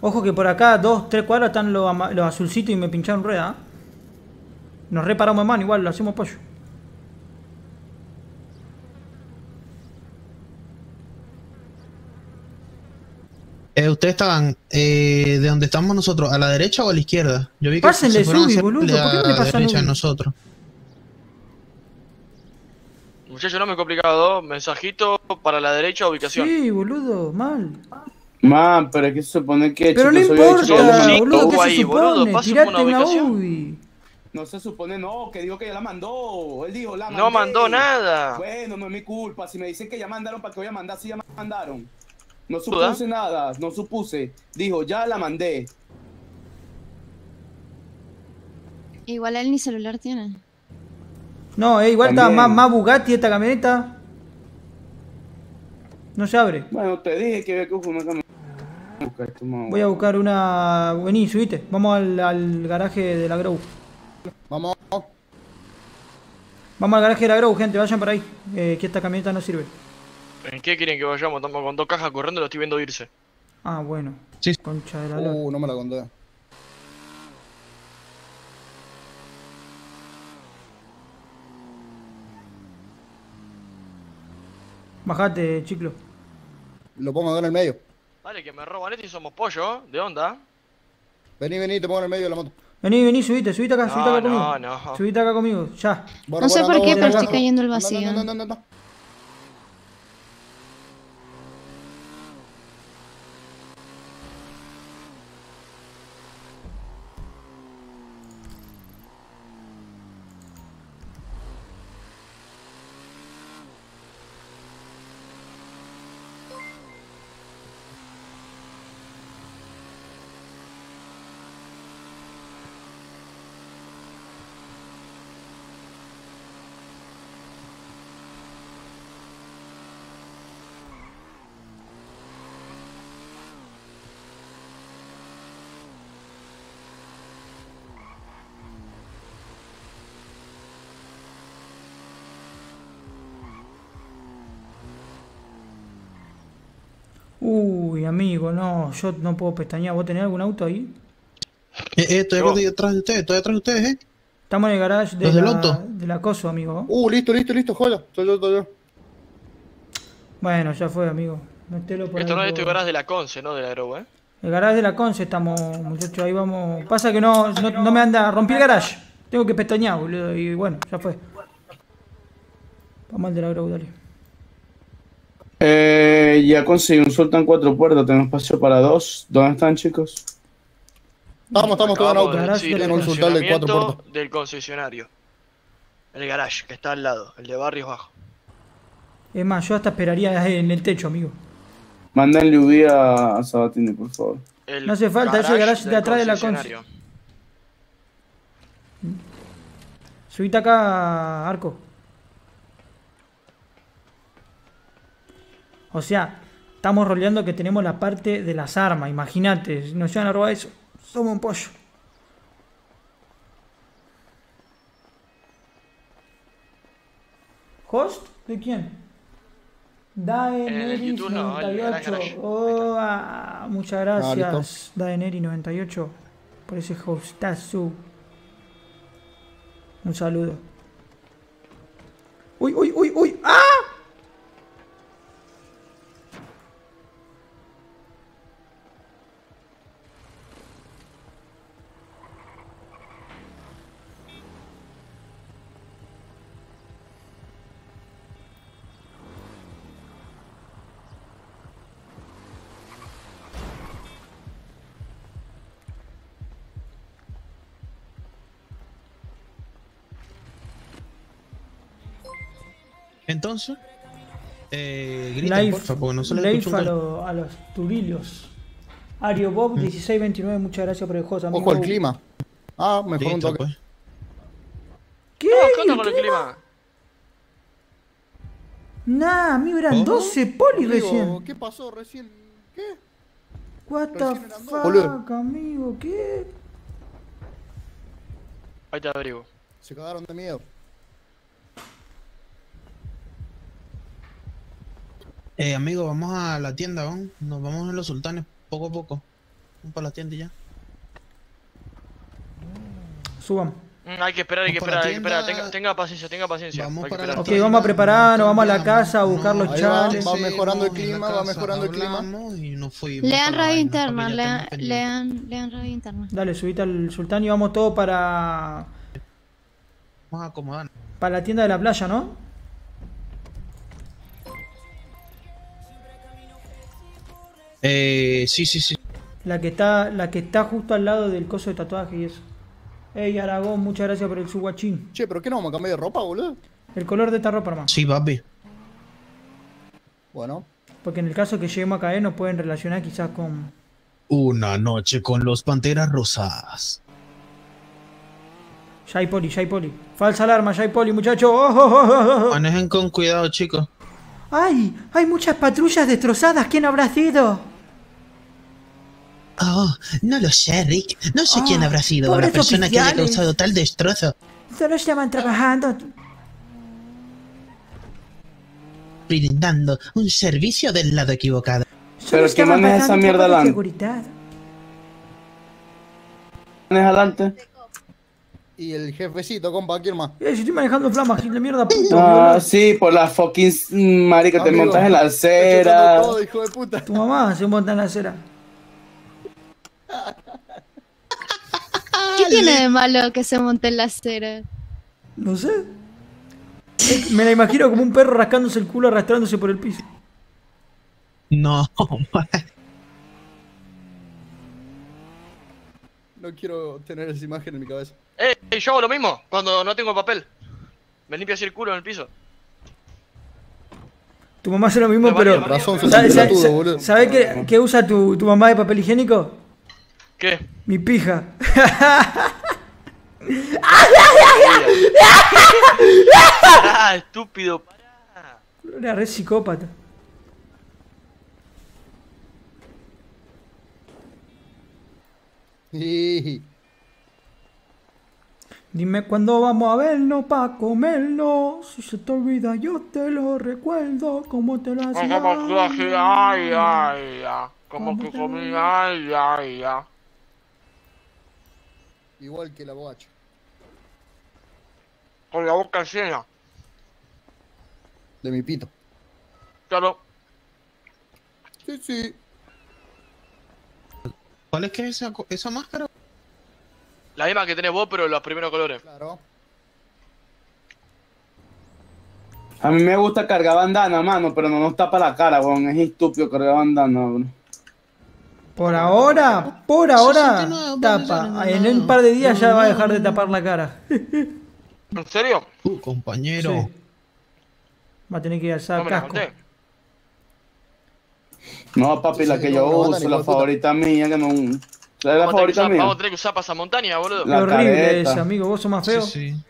Ojo que por acá, dos, tres cuadras están los, los azulcitos y me pincharon rueda. ¿Eh? Nos reparamos en mano, igual lo hacemos pollo. Eh, ustedes estaban eh, de donde estamos nosotros, ¿a la derecha o a la izquierda? Yo vi que pásenle, subí, boludo. ¿Por qué no le pasan a la derecha a nosotros? Muchachos, no me he complicado. Mensajito para la derecha, ubicación. Sí, boludo, mal. Man, pero es que se supone que... Pero no importa, boludo, ¿qué se ahí, supone? Tirate una U B I. No se supone, no, que dijo que ya la mandó. Él dijo, la mandó. No mandó nada. Bueno, no es mi culpa. Si me dicen que ya mandaron, ¿para qué voy a mandar? Si ya mandaron. No supuse nada, no supuse. Dijo, ya la mandé. Igual él ni celular tiene. No, eh, igual también. Está más, más Bugatti esta camioneta. No se abre. Bueno, te dije que había que buscar una camioneta. Voy a buscar una... Vení, subite. Vamos al, al garaje de la Grow. Vamos. Vamos al garaje de la Grow, gente, vayan para ahí, eh, que esta camioneta no sirve. ¿En qué quieren que vayamos? Estamos con dos cajas corriendo, lo estoy viendo irse. Ah, bueno. Sí. Concha de la lora. Uh, no me la conté. Bajate, chiclo. Lo pongo acá en el medio. Dale, que me roban este y somos pollo, ¿de onda? Vení, vení, te pongo en el medio de la moto. Vení, vení, subite, subite acá, no, subite acá no, conmigo. No, no. Subite acá conmigo, ya. Bueno, no sé bueno, por qué, no, pero estoy no, cayendo el vacío. No, no, no, no, no. Uy, amigo, no, yo no puedo pestañear. ¿Vos tenés algún auto ahí? Eh, eh, estoy no. detrás de ustedes, estoy detrás de ustedes, eh. Estamos en el garage de la, del acoso, amigo. Uh, listo, listo, listo, joya. Soy yo, soy yo. Bueno, ya fue, amigo. Mételo por Esto ahí, no es este garage de la Conce, no de la Grow, eh. El garage de la Conce estamos, muchachos, ahí vamos. Pasa que no, no, no me anda, rompí el garage. Tengo que pestañear, boludo, y bueno, ya fue. Vamos al de la Grow, dale. Eh, ya conseguí un Sultan cuatro puertas, tenemos espacio para dos. ¿Dónde están, chicos? Estamos, estamos todos en auto. Tenemos un Sultan de cuatro puertas. Del concesionario. El garage, que está al lado, el de Barrios Bajo. Es más, yo hasta esperaría en el techo, amigo. Mándenle U V a, a Sabatini, por favor. El no hace falta, ese garage de atrás de la concesionario. Subite acá, Arco. O sea, estamos roleando que tenemos la parte de las armas, imagínate, nos llevan a robar eso, somos un pollo. ¿Host? ¿De quién? Daenerys noventa y ocho. Oh, ah, muchas gracias, Daenerys noventa y ocho, por ese hostazo. Un saludo. ¡Uy, uy, uy, uy! ¡Ah! Entonces, eh, griten, porfa, porque no se les escucha un... a, lo, a los turillos. Ariobob dieciséis veintinueve, muchas gracias por el host, amigo. Ojo al clima. Ah, mejor un toque. ¿Qué? ¿Qué onda con el clima? Nah, amigo, eran doce poli recién. ¿Qué pasó recién? ¿Qué? What the fuck, amigo, ¿qué? Ahí te abrigo. Se cagaron de miedo. Eh, amigo, vamos a la tienda, ¿no? Nos vamos a los sultanes, poco a poco. Vamos para la tienda y ya. Suban. Mm, hay que esperar, hay que esperar, hay que esperar. Tenga, tenga paciencia, tenga paciencia. Vamos para la ok, vamos a prepararnos, vamos a la casa a buscar los chavales. Va mejorando el clima, va mejorando el clima. Lean radio interna, lean radio interna. Dale, subite al sultán y vamos todos para... Vamos a acomodarnos. Para la tienda de la playa, ¿no? Eh, sí, sí, sí. La que está, la que está justo al lado del coso de tatuaje y eso. Ey, Aragón, muchas gracias por el suguachín. Che, pero ¿qué no vamos a cambiar de ropa, boludo? El color de esta ropa, hermano. Sí, papi. Bueno. Porque en el caso que lleguemos a caer nos pueden relacionar quizás con... Una noche con los Panteras Rosadas. Ya hay poli, ya hay poli. Falsa alarma, ya hay poli, muchachos. Oh, oh, oh, oh. Manejen con cuidado, chicos. ¡Ay! ¡Hay muchas patrullas destrozadas! ¿Quién habrá sido? Oh, no lo sé, Rick. No sé oh, quién habrá sido la persona oficiales. que haya causado tal destrozo. Solo estaban trabajando. Brindando un servicio del lado equivocado. Pero ¿qué maneja esa mierda adelante? Maneja adelante. Y el jefecito, compa, ¿quién más? Eh, si estoy manejando flamas, de mierda, puta. Ah, sí, por la fucking marica, amigo, te montas en la acera. Todo, hijo de puta. Tu mamá se monta en la acera. ¿Qué tiene de malo que se monte en la acera? No sé. Me la imagino como un perro rascándose el culo, arrastrándose por el piso. No, man. No quiero tener esa imagen en mi cabeza. Eh, hey, yo hago lo mismo cuando no tengo papel. Me limpio así el culo en el piso. Tu mamá hace lo mismo, pero... pero... ¿Sabes sabe, sabe, sabe qué, qué usa tu, tu mamá de papel higiénico? ¿Qué? Mi pija. Ah, estúpido. Una red psicópata. Dime cuándo vamos a vernos pa' comerlo. Si se te olvida yo te lo recuerdo. Como te lo hacía. Como que hacía, ay, ay, ay. Como que comía, ay, ay, ay. Igual que la boacha. Con la boca llena. De mi pito. Claro. Sí, sí. ¿Cuál es que es esa, esa máscara? La misma que tenés vos, pero los primeros colores. Claro. A mí me gusta cargar bandana, mano, pero no nos tapa la cara, weón. Es estúpido cargar bandana, weón. Por ahora, por ahora, nuevo, tapa. En un par de días no, ya va a dejar de tapar la cara. ¿En serio? Uh, compañero. Sí. Va a tener que ir al casco. No, papi, la que yo uso, la favorita mía, que no... La de la favorita mía. Vamos a tener que usar pasamontaña, boludo. Qué horrible es, amigo. Vos sos más feo. Sí, sí.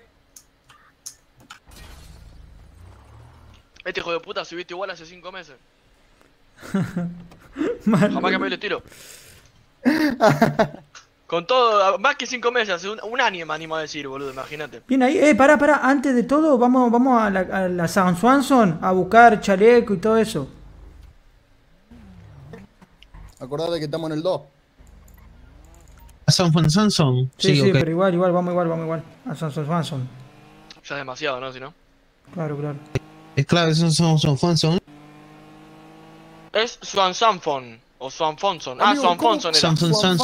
Este hijo de puta subiste igual hace cinco meses. Jamás que me lo tiro. Con todo, más que cinco meses, hace un, un año me animo a decir, boludo, imagínate. Bien ahí, eh, pará, pará, antes de todo, vamos, vamos a la, a la San Juanson a buscar chaleco y todo eso. Acordate que estamos en el dos. ¿A San Juanson? Sí, sí, okay. Pero igual, igual, vamos igual, vamos igual. A San Juanson. Ya es demasiado, ¿no? Si no. Claro, claro. Es claro, es San Juanson. Es San Sanfon. O San Fonson. Ah, San Fonson era. San Fonson.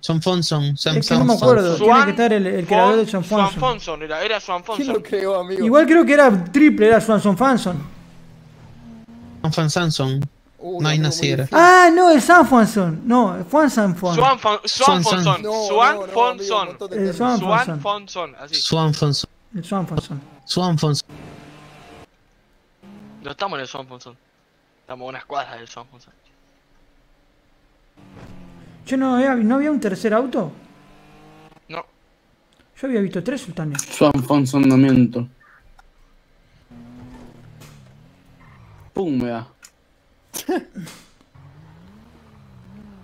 San Fonson. Es que no me acuerdo. Tiene que estar el, el creador de San Fonson. San Fonson era, era San Fonson. ¿Quién lo creó, amigo? Igual creo que era triple, era San Fonson. San Fonson. Uh, no hay naciera. Ah, no, es San Juanson. No, es Juan San Juan. Juan Juan Fonson. Juan Fonson. Juan Fonson. Juan Fonson. Juan Fonson. Juan Fonson. No estamos en el Juan Fonson. Estamos a unas cuadras del Juan Fonson. Yo no había, ¿no había un tercer auto? No. Yo había visto tres sultanes. Su enfonsonamiento. Pum, me da.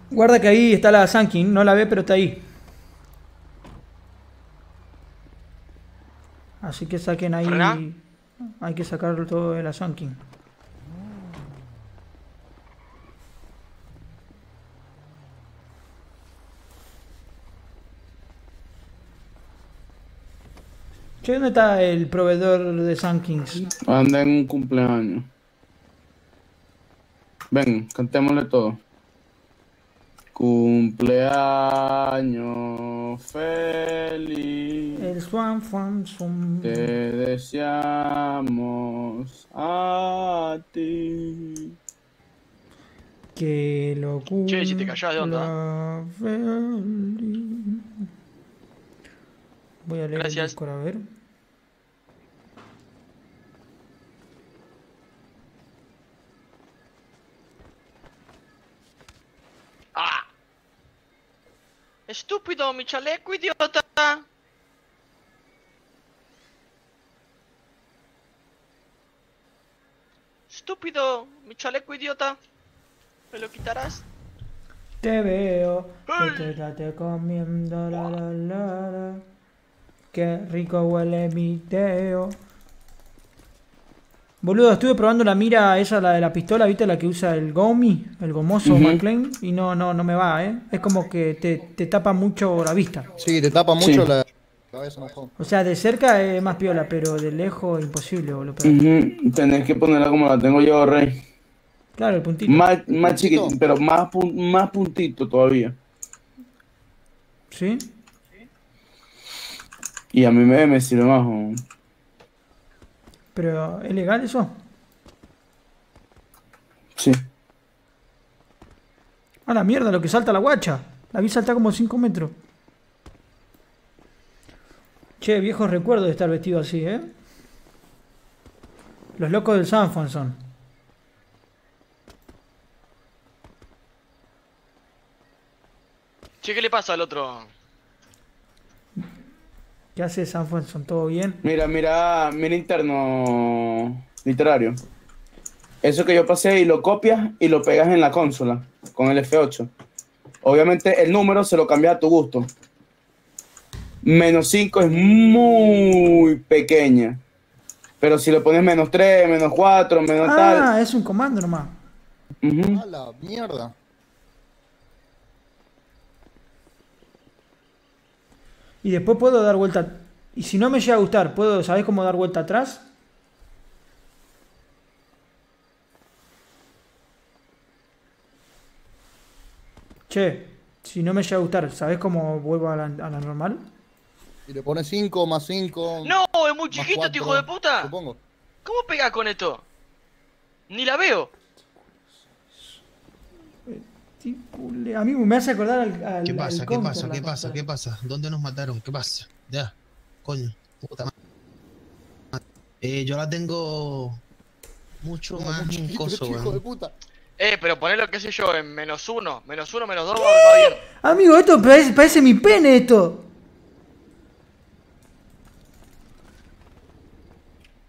Guarda que ahí está la Sankin, no la ve, pero está ahí. Así que saquen ahí. ¿Para? Hay que sacar todo de la Sankin. Che, ¿dónde está el proveedor de Sankings? Anda en un cumpleaños. Ven, cantémosle todo. Cumpleaños feliz. El Swan Fan Swan. Te deseamos a ti. Que lo cumpla. Che, si te callás, ¿de onda? Feliz. Voy a leer. Gracias. El Discord, a ver. ¡Ah! ¡Estúpido, mi chaleco, idiota! ¡Estúpido, mi chaleco, idiota! ¿Me lo quitarás? Te veo, te trate comiendo la la la la. Qué rico huele mi teo. Boludo, estuve probando la mira esa, la de la pistola, ¿viste? La que usa el Gomi, el gomoso, uh-huh. McLean. Y no, no, no me va, ¿eh? Es como que te, te tapa mucho la vista. Sí, te tapa mucho, sí. La cabeza. O sea, de cerca es más piola, pero de lejos imposible, boludo. Uh-huh. Tenés que ponerla como la tengo yo, Rey. Claro, el puntito. Más, más chiquito, pero más, más puntito todavía. ¿Sí? Y a mí me, me sirve más. ¿O? ¿Pero es legal eso? Sí. A la mierda, lo que salta la guacha. La vi saltar como cinco metros. Che, viejos recuerdos de estar vestido así, ¿eh? Los locos del San Juanson. Che, ¿qué le pasa al otro? ¿Qué hace San Juanson? ¿Todo bien? Mira, mira, mira interno literario. Eso que yo pasé y lo copias y lo pegas en la consola con el F ocho. Obviamente el número se lo cambias a tu gusto. Menos cinco es muy pequeña. Pero si le pones menos tres, menos cuatro, menos ah, tal... Ah, es un comando nomás. Uh-huh. A la mierda. Y después puedo dar vuelta. Y si no me llega a gustar, ¿puedo, sabés cómo dar vuelta atrás? Che, si no me llega a gustar, ¿sabés cómo vuelvo a la, a la normal? Y le pones cinco más cinco. ¡No! ¡Es muy chiquito, cuatro, hijo de puta! Supongo. ¿Cómo pegás con esto? ¡Ni la veo! A mí me hace acordar al, al ¿Qué pasa? Al ¿Qué pasa? ¿Qué pasa? ¿Qué pasa? ¿Dónde nos mataron? ¿Qué pasa? Ya, coño, puta madre. Eh, yo la tengo mucho no, más en coso, weón. Eh, pero ponelo, qué sé yo, en menos uno, menos uno, menos dos, va bien. Amigo, esto parece, parece mi pene, esto.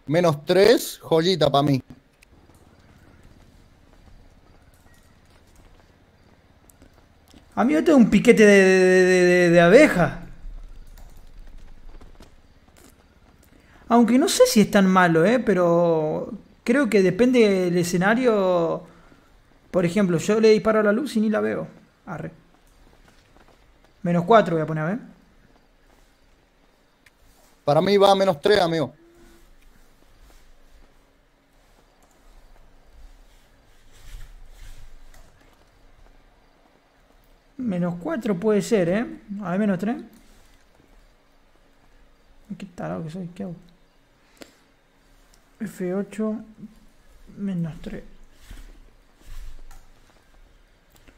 Menos tres, joyita para mí. Amigo, esto es un piquete de, de, de, de abeja. Aunque no sé si es tan malo, ¿eh? Pero creo que depende del escenario. Por ejemplo, yo le disparo a la luz y ni la veo. Arre. Menos cuatro voy a poner, ¿eh? Para mí va a menos tres, amigo. Menos cuatro puede ser, ¿eh? A ver, menos tres. Qué tarado que soy, ¿qué hago? F ocho menos tres.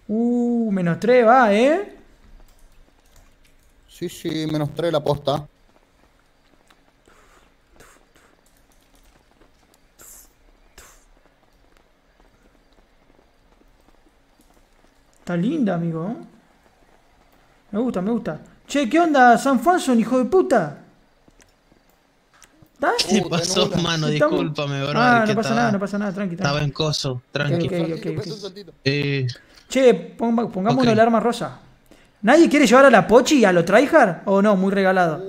Uh, menos tres va, ¿eh? Sí, sí, menos tres la posta. Está linda, amigo. Me gusta, me gusta. Che, ¿qué onda, San Juanson, hijo de puta? ¿Dale? ¿Qué te pasó, mano? Discúlpame, bro. Ah, no pasa nada, no pasa nada, tranqui. Estaba en coso, tranqui. Che, pongámonos el arma rosa. ¿Nadie quiere llevar a la Pochi y a los tryhard? ¿O no? Muy regalado.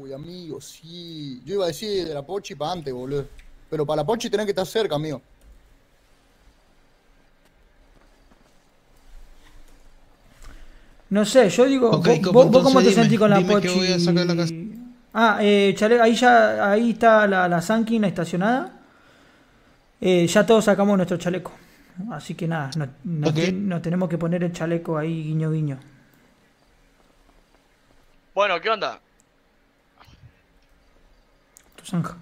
Uy, amigo, sí. Yo iba a decir de la Pochi para antes, boludo. Pero para la Pochi tenés que estar cerca, amigo. No sé, yo digo... Okay, ¿Vos, vos entonces, cómo te dime, sentís con la Pochi? Que voy a sacar la casa. Ah, eh, chale, ahí ya ahí está la, la Sankin estacionada. Eh, ya todos sacamos nuestro chaleco. Así que nada, nos no, okay. no tenemos que poner el chaleco ahí, guiño, guiño. Bueno, ¿qué onda? Tu zanja.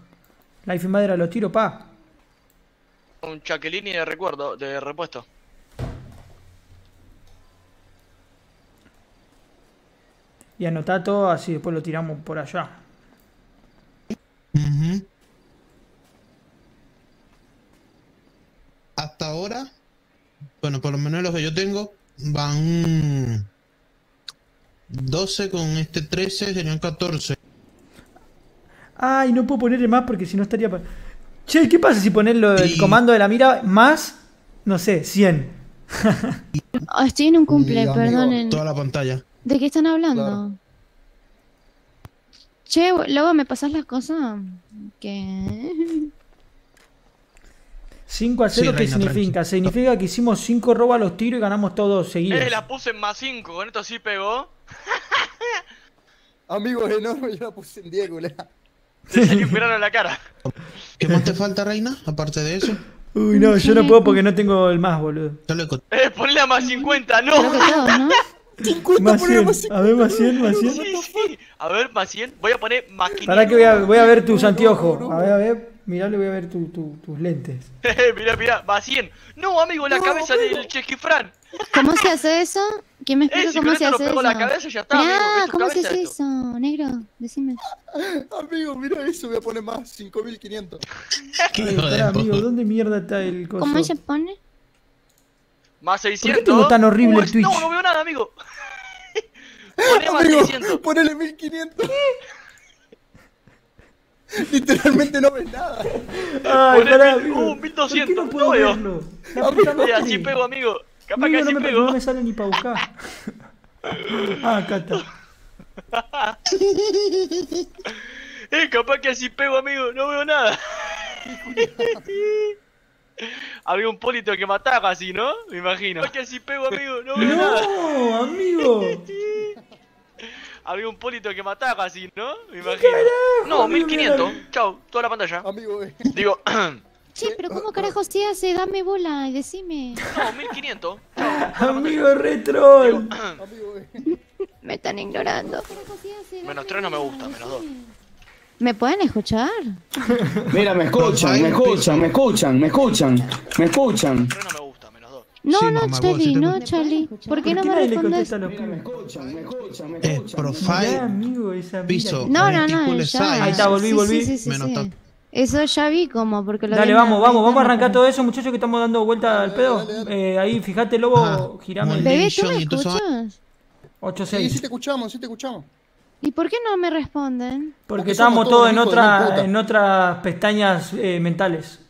Life in Madera, lo tiro, pa. Un chaquelini de recuerdo, de repuesto. Y anotá todo, así después lo tiramos por allá. Uh-huh. Hasta ahora, bueno, por lo menos los que yo tengo, van doce con este trece, serían catorce. Ay, no puedo ponerle más porque si no estaría... Pa... Che, ¿qué pasa si ponerlo el y... comando de la mira más, no sé, cien? Estoy en un cumple, amigo, perdonen. Toda la pantalla. ¿De qué están hablando? Claro. Che, luego me pasas las cosas. ¿Qué? cinco a cero, sí, ¿qué reina, significa? Tranqui. Significa que hicimos cinco robos a los tiros y ganamos todos seguidos. Eh, la puse en más cinco, con esto sí pegó. Amigo, enorme, yo la puse en diez, culera. Se salió un pirano en la cara. ¿Qué más te falta, reina? Aparte de eso. Uy, no, yo no puedo porque no tengo el más, boludo. Eh, ponle a más cincuenta, no. cincuenta, más cien. Más cincuenta. A ver, más cien, más cien. Sí, sí. A ver, más cien. Voy a poner más quinientos. Pará que voy a, voy a ver tus anteojos. No, no, no, no. A ver, a ver. Mirá, le voy a ver tu, tu, tus lentes. Mirá, mirá. Más cien. No, amigo, la no, cabeza no, del Chequifran. ¿Cómo se hace eso? ¿Quién me explica eh, si cómo se hace eso? La cabeza, ya está, mirá, amigo, ¿cómo se hace eso, negro? Decime. Amigo, mirá eso. Voy a poner más cinco mil quinientos. Pará, amigo, ¿dónde mierda está el coso? ¿Cómo se pone? Más seiscientos. ¿Por qué tengo tan horrible Uy, Twitch? No, no veo nada, amigo. Poné más seiscientos. Ponele mil quinientos. Literalmente no ves nada. Ay, ponle pará, mil, amigo. Uh, mil doscientos. ¿Por qué no puedo no verlo? Veo. Así pego, amigo. Capaz amigo, que así no me, pego. No me sale ni para buscar. Ah, acá está. Eh, capaz que así pego, amigo. No veo nada. Había un polito que mataba así, ¿no? Me imagino. Que si pego, amigo, no veo nada. No, amigo. Había un polito que mataba así, ¿no? Me imagino. Carajo, no, mil quinientos. Chao, toda la pantalla. Amigo, eh. Digo. Sí, pero ¿cómo carajos te hace? Dame bola y decime. No, mil quinientos. Chao. Amigo, re troll. Digo, amigo, eh. Me están ignorando. Menos tres no me gusta, menos dos. ¿Me pueden escuchar? Mira, me escuchan, me escuchan, me escuchan, me escuchan, me escuchan. No me gusta, menos dos. No, sí, no, mamá, Charlie, no, Charlie. ¿Por qué no me respondes? Me escuchan, me escuchan, me escuchan. Profile, amigo, esa piso. No, no, no, ya. Ahí está, volví, volví. Sí, sí, sí, menos sí. Tan... Eso ya vi como, porque lo... Dale, vamos, vamos, vamos a arrancar todo eso, muchachos, que estamos dando vuelta al pedo. Eh, ahí, fíjate, Lobo, ah, girame. Bebé, ¿tú me escuchas? ocho seis. Sí, sí te escuchamos, sí te escuchamos. ¿Y por qué no me responden? Porque, Porque estábamos todos en otra, en otras pestañas eh, mentales.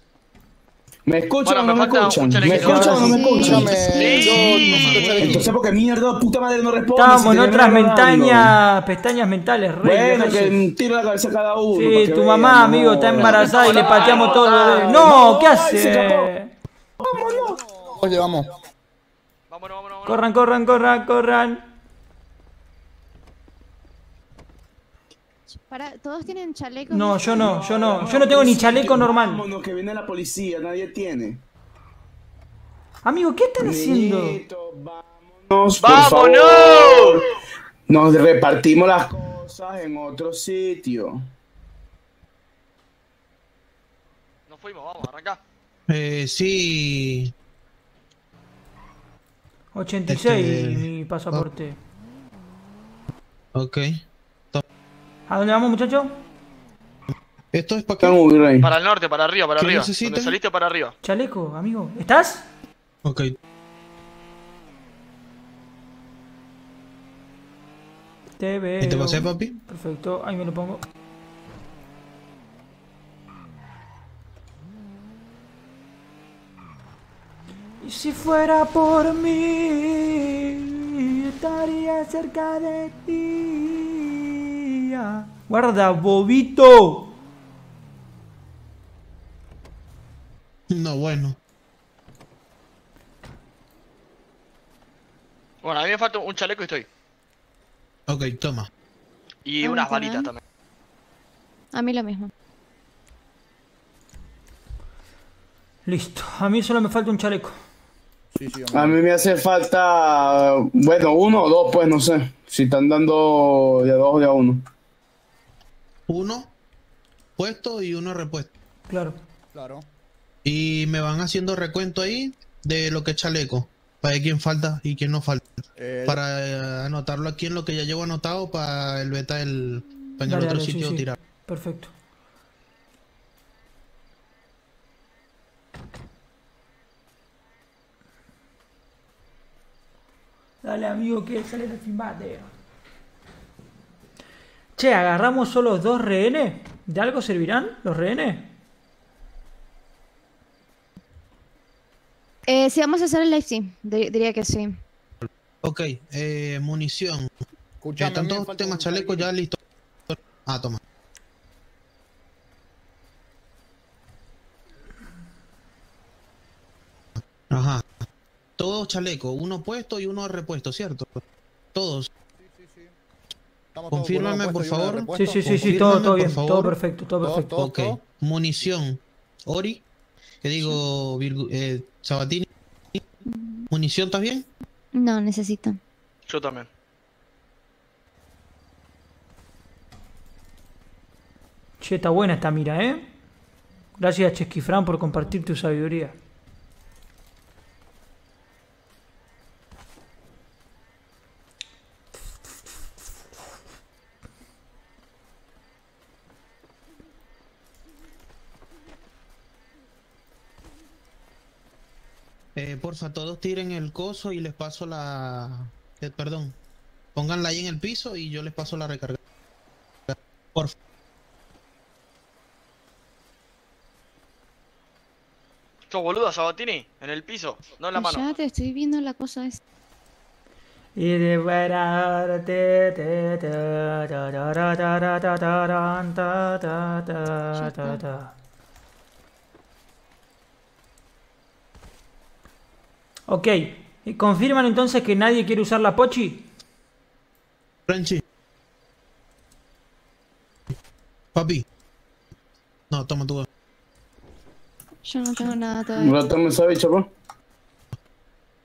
¿Me escuchan bueno, o no me escuchan? ¿Me escuchan o no me escuchan? Entonces, ¿por qué mierda, puta madre, no responden? Estábamos en otras mentañas, pestañas mentales, rey. Bueno, que tiro la cabeza a cada uno. Sí, tu mamá, amigo, está embarazada y le pateamos todo. ¡No! ¿Qué hace? ¡Vámonos! Oye, vamos. Vámonos, vámonos. Corran, corran, corran, corran. Para, ¿todos tienen chalecos? No, yo no, yo no, yo no tengo ni chaleco normal. Vámonos, que viene la policía, nadie tiene. Amigo, ¿qué están haciendo? ¡Vámonos! ¡Vámonos! Nos repartimos las cosas en otro sitio. Nos fuimos, vamos, arranca. Eh, sí. ochenta y seis, mi pasaporte. Ok. ¿A dónde vamos, muchachos? Esto es para acá. Para el norte, para arriba, para arriba. Necesitas? ¿Dónde saliste? Para arriba. Chaleco, amigo. ¿Estás? Ok. Te veo. ¿Y te pasé, papi? Perfecto, ahí me lo pongo. Y si fuera por mí, estaría cerca de ti. Guarda, bobito. No, bueno. Bueno, a mí me falta un chaleco y estoy. Ok, toma. Y unas balitas también. A mí lo mismo. Listo, a mí solo me falta un chaleco. Sí, sí, a mí me hace falta, bueno, uno o dos, pues no sé. Si están dando de a dos o de a uno. Uno puesto y uno repuesto. Claro. Claro. Y me van haciendo recuento ahí de lo que es chaleco. Para ver quién falta y quién no falta. El... Para anotarlo aquí en lo que ya llevo anotado para el beta del... Para en el dale, otro dale, sitio sí, tirar. Sí. Perfecto. Dale, amigo, que sale de combate. Che, ¿agarramos solo dos rehenes? ¿De algo servirán los rehenes? Eh, si vamos a hacer el live, sí. D diría que sí. Ok, eh, munición. Están todos temas chalecos ya listos. Ah, toma. Ajá. Todos chalecos, uno puesto y uno repuesto, ¿cierto? Todos. Sí, sí, sí. Confírmame, por favor. Sí, sí, sí, sí, todo, todo bien. Todo perfecto, todo perfecto. Ok, munición. Ori. ¿Qué digo, Virgo, eh, Sabatini? ¿Munición estás bien? No, necesito. Yo también. Che, está buena esta mira, ¿eh? Gracias, Chesquifran, por compartir tu sabiduría. Eh, porfa, todos tiren el coso y les paso la... Eh, perdón. Pónganla ahí en el piso y yo les paso la recarga. Porfa. Yo, boludo, Sabatini, en el piso, no en la mano. Ya te estoy viendo la cosa esta. Y de fuera... Ok, ¿confirman entonces que nadie quiere usar la pochi? Franchi. Papi. No, toma tu... Yo no tengo nada todavía. No tomes esa bicha, po.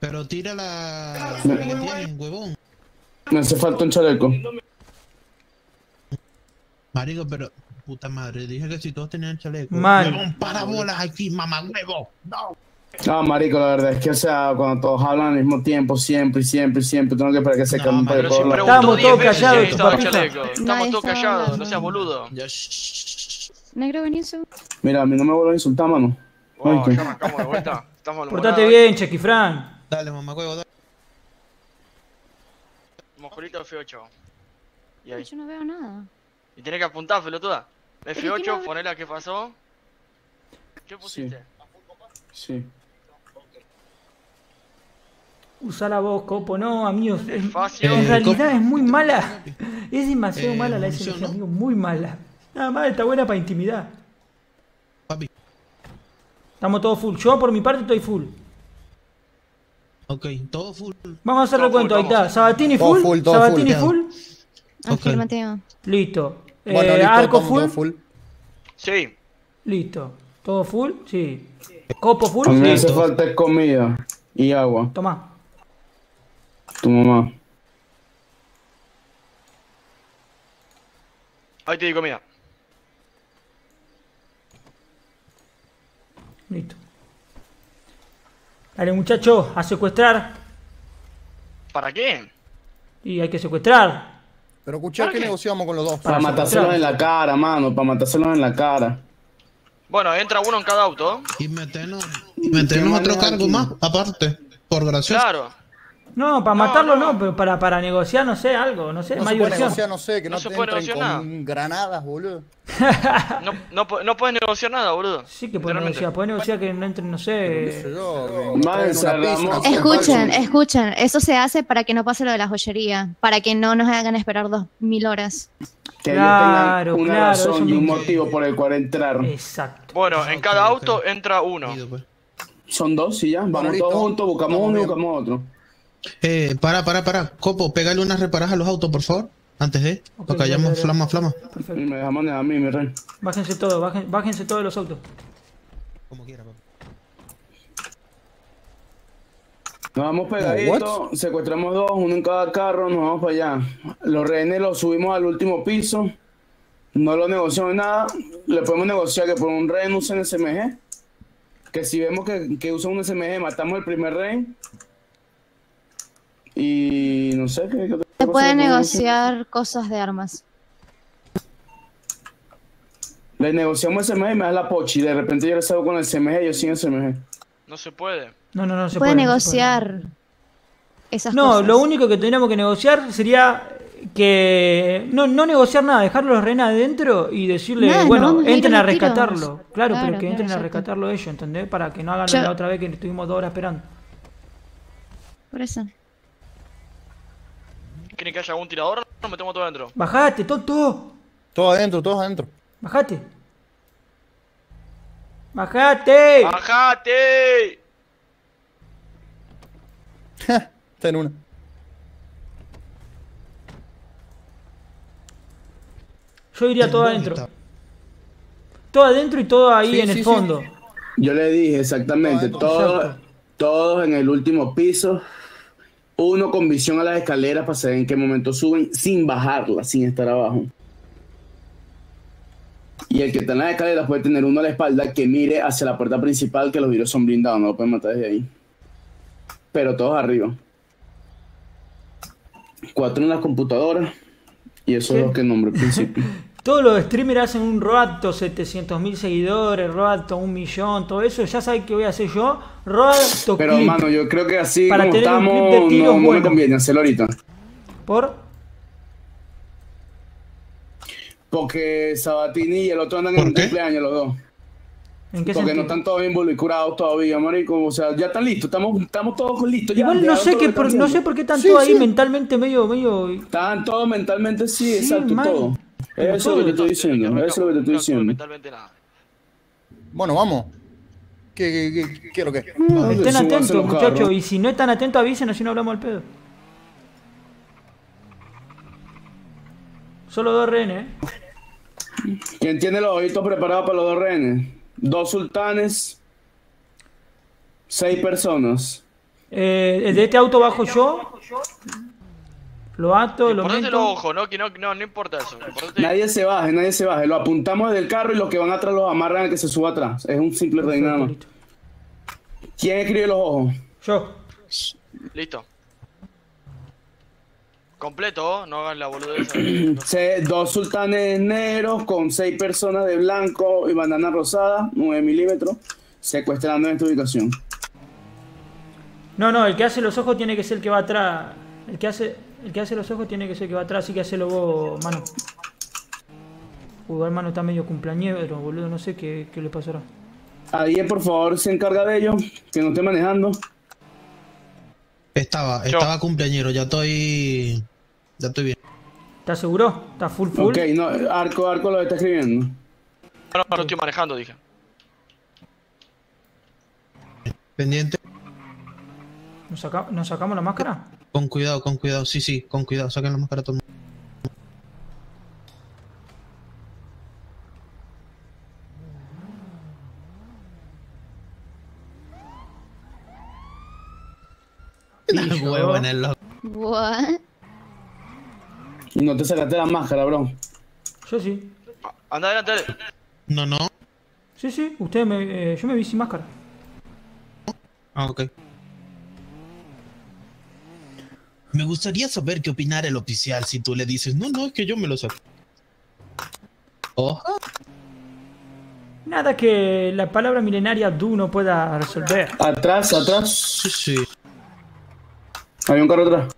Pero tira la... Me... que tienen, huevón. Me hace falta un chaleco. Marico, pero... Puta madre, dije que si todos tenían chaleco. Mal. Huevón, para bolas aquí, mamá huevo. No. No, marico, la verdad es que, o sea, cuando todos hablan al mismo tiempo, siempre, siempre, siempre, tengo que esperar que se calmen para que todos hablen. Estamos todos callados, tu papita. Estamos todos callados, no seas boludo. Negro, vení eso. Mira, a mí no me vuelvo a insultar, mano. Wow, ya marcamos de vuelta. Portate bien, Chesquifran. Dale, mamacuevo, dale. Mosculito F ocho. Yo no veo nada. Y tenés que apuntar, pelotuda. F ocho, ponela que pasó. ¿Qué pusiste? Sí. Usa la voz, Copo, no, amigos. Es, en realidad es muy mala. Es demasiado eh, mala la S M G, ¿no? Amigo, muy mala. Nada más está buena para intimidad. Papi. Estamos todos full. Yo por mi parte estoy full. Ok, todo full. Vamos a hacer recuento, ahí está. Sabatini full. full Sabatini full. full. Afirmate. Okay. Listo. Bueno, eh, listo. Arco full. full. Sí. Listo. Todo full, sí. Copo full. A mí me hace falta comida y agua. Toma. Tu mamá. Ahí te di comida. Listo. Dale, muchacho, a secuestrar. ¿Para qué? Y hay que secuestrar. Pero escuchá que negociamos con los dos. Para, para matárselos en la cara, mano. Para matárselos en la cara. Bueno, entra uno en cada auto. Y metemos, y metemos otro cargo aquí más, aparte, por gracioso. Claro. No, para no, matarlo no, no, pero para, para negociar, no sé, algo, no sé, no más diversión. Negociar, no sé, que no, no te entren con granadas, boludo. no, no, no puedes negociar nada, boludo. Sí que puedes negociar, puedes negociar que no entren, no sé. Escuchen, escuchen, eso se hace para que no pase lo de la joyería, para que no nos hagan esperar dos mil horas. Que claro, tengan una claro, razón y un motivo por el cual entrar. Exacto. Bueno, exacto, en cada auto entra uno. Son dos y ya, vamos todos juntos, buscamos uno y buscamos otro. Eh, para, para, para, Copo, pégale unas reparadas a los autos, por favor, antes de, okay, para que hayamos flama, flama. Perfecto. Me deja manejar a mí, mi rey. Bájense todo, bájense, bájense todos los autos. Como quiera, Copo. Nos vamos pegaditos, no, secuestramos dos, uno en cada carro, nos vamos para allá. Los rehenes los subimos al último piso, no lo negociamos nada, le podemos negociar que por un rehén usen S M G, que si vemos que, que usan un S M G matamos el primer rehén. Y no sé qué. qué Se pueden negociar cosas de armas. Le negociamos S M G y me da la pochi. De repente yo le salgo con el S M G y yo sin S M G. No se puede. No, no, no se puede. Puede negociar esas no, cosas. No, lo único que tendríamos que negociar sería que. No, no negociar nada, dejar los rehenes adentro y decirle, nada, bueno, no entren a, a rescatarlo. Claro, claro, pero que claro, entren a rescatarlo ellos, ¿entendés? Para que no hagan yo... la otra vez que estuvimos dos horas esperando. Por eso. ¿Quieren que haya algún tirador? Nos metemos todo adentro. Bajate, tonto. Todo adentro, todos adentro. Bajate. Bajate. Bajate. Está en una. Yo iría todo adentro. Todo adentro y todo ahí sí, en sí, el fondo. Sí. Yo le dije exactamente, todos, todos en el último piso. Uno con visión a las escaleras para saber en qué momento suben sin bajarlas, sin estar abajo. Y el que está en las escaleras puede tener uno a la espalda que mire hacia la puerta principal, que los vidrios son blindados, no lo pueden matar desde ahí. Pero todos arriba. Cuatro en las computadoras. Y eso ¿qué? Es lo que nombré al principio. Todos los streamers hacen un roadto, setecientos mil seguidores, roadto, un millón, todo eso. Ya sabes qué voy a hacer yo, roadto. Pero clip, mano, yo creo que así para como tener estamos, un clip de tiros no, bueno, no me conviene hacerlo ahorita. ¿Por? Porque Sabatini y el otro andan en cumpleaños los dos. ¿En qué Porque sentido? No están todos involucrados todavía, marico. O sea, ya están listos, estamos, estamos todos listos. Igual ya, no, sé que por, no sé por qué están sí, todos sí. ahí mentalmente medio, medio... Están todos mentalmente, sí, sí exacto, todos. Eso es lo que te estoy diciendo, eso es lo que te estoy diciendo. Bueno, vamos. ¿Qué, qué, qué, qué lo que? No, estén atentos, muchachos, y si no están atentos avisen, así no hablamos al pedo. Solo dos rehenes, ¿eh? ¿Quién tiene los ojitos preparados para los dos rehenes? Dos sultanes, seis personas. Eh, el de este auto bajo yo. Lo ato, lo meto. Los ojos, ¿no? Que no, no, no importa eso. Importante... Nadie se baje, nadie se baje. Lo apuntamos del carro y los que van atrás los amarran al que se suba atrás. Es un simple rey nada más. ¿Quién escribe los ojos? Yo. Listo. Completo, no hagan la boludez. Dos sultanes negros con seis personas de blanco y bandana rosada, nueve milímetros, secuestrando en esta ubicación. No, no, el que hace los ojos tiene que ser el que va atrás. El que hace... El que hace los ojos tiene que ser el que va atrás, así que hacelo vos, mano. Uy, hermano, está medio cumpleañero, boludo, no sé qué, qué le pasará. Alguien, por favor, se encarga de ello, que no esté manejando. Estaba, estaba yo. Cumpleañero, ya estoy... Ya estoy bien. ¿Estás seguro? ¿Estás full full? Ok, no, Arco, Arco lo está escribiendo. No, no, no estoy manejando, dije. Pendiente. ¿Nos, saca, ¿nos sacamos la máscara? Con cuidado, con cuidado, sí, sí, con cuidado, saquen la máscara todo el mundo. Las huevos en el loco. What? No te sacaste la máscara, bro. Yo sí. Anda adelante. No, no. Sí, sí, usted me, eh, yo me vi sin máscara. Ah, ok. Me gustaría saber qué opinar el oficial si tú le dices, no, no, es que yo me lo saco. Oh. Nada que la palabra milenaria Du no pueda resolver. Atrás, atrás. Sí, sí. Hay un carro atrás.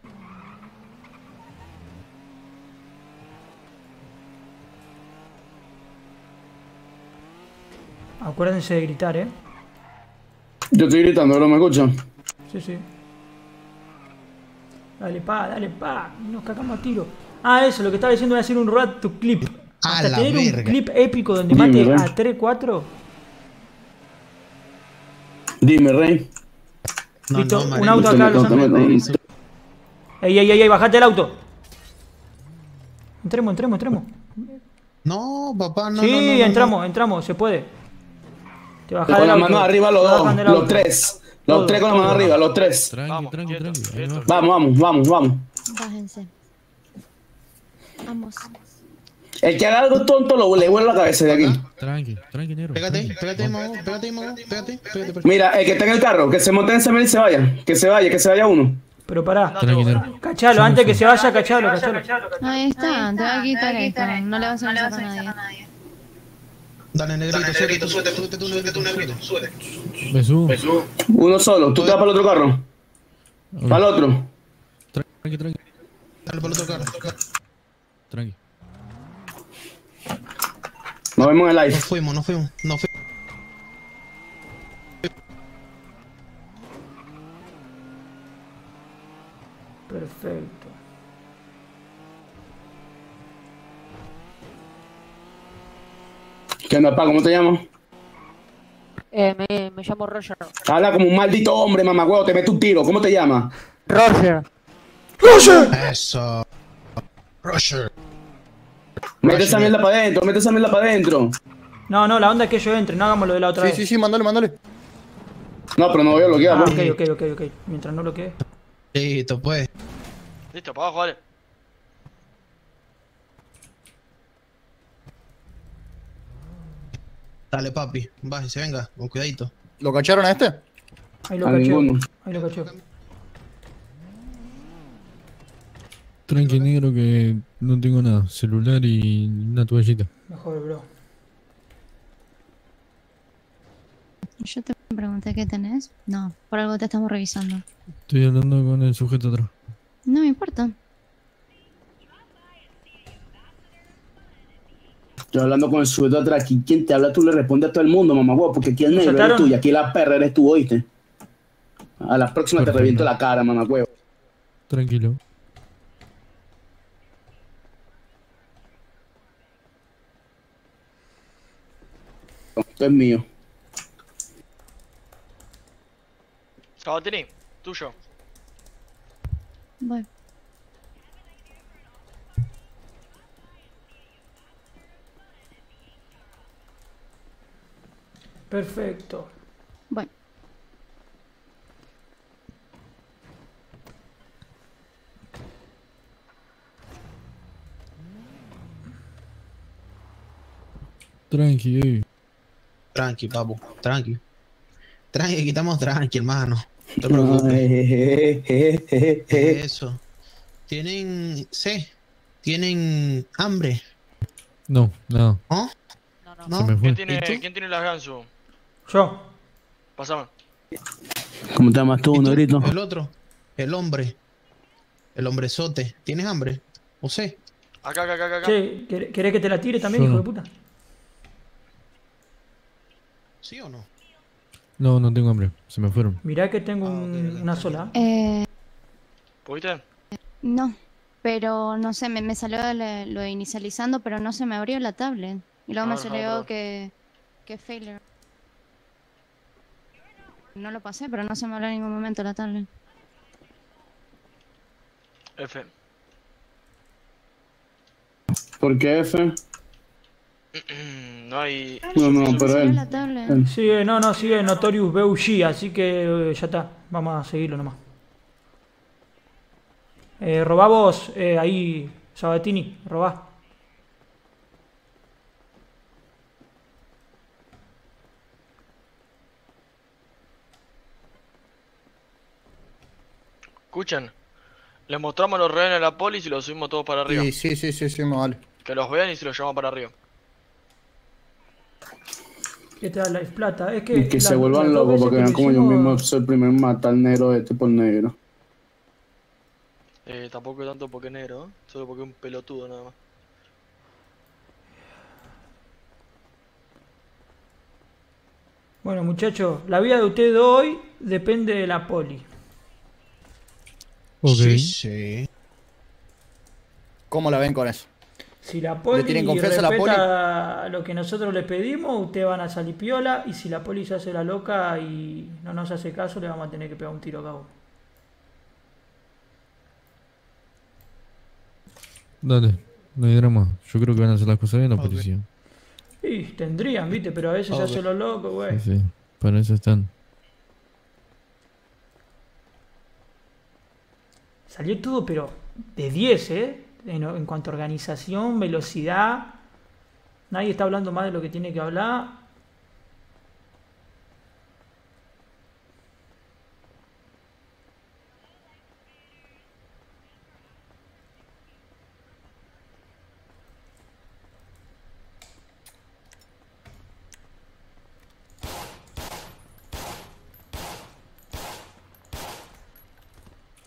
Acuérdense de gritar, ¿eh? Yo estoy gritando, ¿no me escuchan? Sí, sí. Dale, pa, dale, pa. Nos cagamos a tiro. Ah, eso, lo que estaba diciendo, voy a hacer un road to clip. Hasta a la tener verga. Un clip épico donde mate Dime, a tres cuatro. Dime, Rey. No, Listo, no, un auto acá. Los amigos. Ey, ey, ey, bajate el auto. Entremos, entremos, entremos. No, papá, no. Sí, no, no, no, entramos, no. entramos, se puede. Te bajas con la mano arriba los dos, los tres. Los todo, tres con la mano arriba, los tres. Vamos, tranqui, tranqui, tranqui. Vamos, vamos, vamos, vamos. Bájense. Vamos. El que haga algo tonto lo le vuelve la cabeza de aquí. Tranqui, tranqui, negro. Pégate, pégate, mago, pégate, mago, pégate, pégate. Mira, el que está en el carro, que se monte en Samuel y se vaya. Que se vaya, que se vaya uno. Pero pará. Cachalo, antes que se vaya, cachalo, cachalo. Ahí está, te va a quitar esto. No le vas a avisar a nadie. Dale, negrito, suéltate, suéltate tú, suéltate tú, negrito, suéltate. Me subo. Uno solo, tú te vas para el otro carro. Para el otro. Tranqui, tranqui. Dale para el otro carro. Tranqui. Nos vemos en el live. Nos fuimos, nos fuimos, nos fuimos. Perfecto. ¿Qué onda, pa? ¿Cómo te llamas? Eh, me, me llamo Roger. Habla como un maldito hombre, mamagüeo. Te meto un tiro. ¿Cómo te llamas? Roger. ¡Roger! Eso. Roger. Mete esa mierda para adentro, mete esa mierda para adentro. No, no, la onda es que yo entre, no hagamos lo de la otra sí, vez. Sí, sí, sí, mandale, mandale. No, pero no voy a bloquear, ah, ok, ok, ok, ok. Mientras no bloquee. Listo, pues. Listo, para abajo, dale. Dale, papi, bájese, venga, con cuidadito. ¿Lo cacharon a este? Ahí lo a caché, ninguno. Ahí lo caché. Tranqui, negro, que no tengo nada. Celular y una toallita. Mejor, bro. Yo te pregunté qué tenés. No, por algo te estamos revisando. Estoy hablando con el sujeto atrás. No me importa. Estoy hablando con el sujeto atrás. Quien te habla tú le responde a todo el mundo, mamá huevo, porque aquí el negro eres tú y aquí la perra eres tú, ¿oíste? A la próxima te reviento la cara, mamá huevo. Tranquilo. Esto es mío. Sabatini, tuyo. Voy. Perfecto. Voy. Tranqui, eh. Tranqui, papu, tranqui. Tranqui, quitamos tranqui, hermano. No te preocupes. Eh, eh, eh, eh. Eso. ¿Tienen sed? ¿Tienen hambre? No, no. ¿No? No, no. ¿No? Se me fue. ¿Quién tiene, ¿quién tiene las gansos? Yo. Pasame. ¿Cómo te llamas tú, negrito? El otro. El hombre. El hombrezote. ¿Tienes hambre? ¿O sed? Acá, acá, acá, acá. Sí, ¿querés que te la tire también, yo hijo no. de puta? ¿Sí o no? No, no tengo hambre, se me fueron. Mirá que tengo un, una sola. Eh, ¿Pudiste? No, pero no sé, me, me salió le, lo de inicializando, pero no se me abrió la tablet. Y luego ah, me no, salió no, que, que failure. No lo pasé, pero no se me abrió en ningún momento la tablet. F. ¿Por qué F? No hay... No, no, pero él. él. Sigue, no, no, sigue Notorious B U G, así que eh, ya está. Vamos a seguirlo nomás. Eh, robá vos, eh, ahí, Sabatini, robá. Escuchen, les mostramos los rehenes a la polis y los subimos todos para arriba. Sí, sí, sí, sí, sí, vale. Que los vean y se los llevamos para arriba. ¿Qué te da la plata? Es que, y que la, se vuelvan locos porque vean como yo mismo soy el primer matar negro este por negro. Eh, tampoco tanto porque es negro, ¿eh? Solo porque es un pelotudo nada más. Bueno, muchachos, la vida de ustedes hoy depende de la poli. Ok. Sí, sí. ¿Cómo la ven con eso? Si la poli respeta la poli? Lo que nosotros les pedimos, ustedes van a salir piola. Y si la poli se hace la loca y no nos hace caso, le vamos a tener que pegar un tiro a cabo. Dale, no hay drama. Yo creo que van a hacer las cosas bien la okay. policía. Sí, tendrían, viste, pero a veces okay. se hace lo loco, güey. Sí, sí, para eso están. Salió todo, pero de diez, ¿eh? En, en cuanto a organización, velocidad. Nadie está hablando más de lo que tiene que hablar.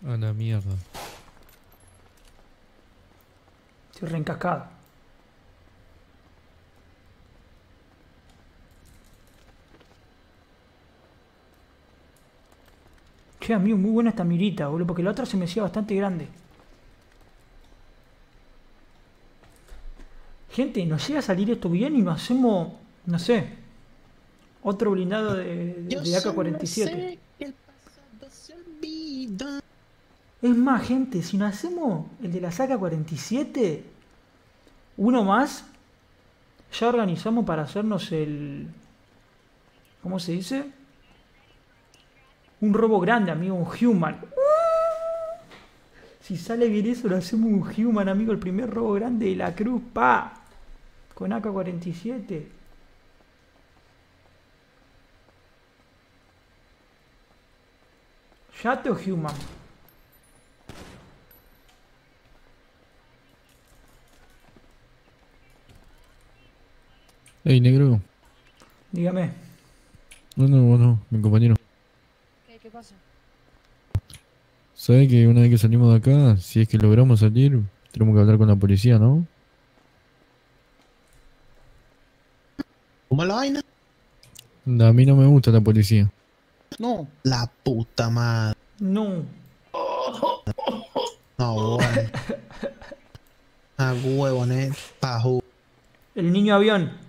A la mierda. Estoy reencascado. Che, amigo, muy buena esta mirita, boludo, porque la otra se me hacía bastante grande. Gente, nos llega a salir esto bien y nos hacemos, no sé, otro blindado de, de, de A K cuarenta y siete. Es más, gente, si no hacemos el de la A K cuarenta y siete, uno más, ya organizamos para hacernos el... ¿Cómo se dice? Un robo grande, amigo, un human. ¡Uh! Si sale bien eso, lo hacemos un human, amigo, el primer robo grande de la cruz, pa. Con A K cuarenta y siete. Yato human. Ey, negro. Dígame. No, no, no, mi compañero. ¿Qué, qué pasa? ¿Sabes que una vez que salimos de acá, si es que logramos salir, tenemos que hablar con la policía, ¿no? ¿Cómo la vaina? A mí no me gusta la policía. No. La puta madre. No. No, bueno. A huevo, ¿eh? Pajú. El niño avión.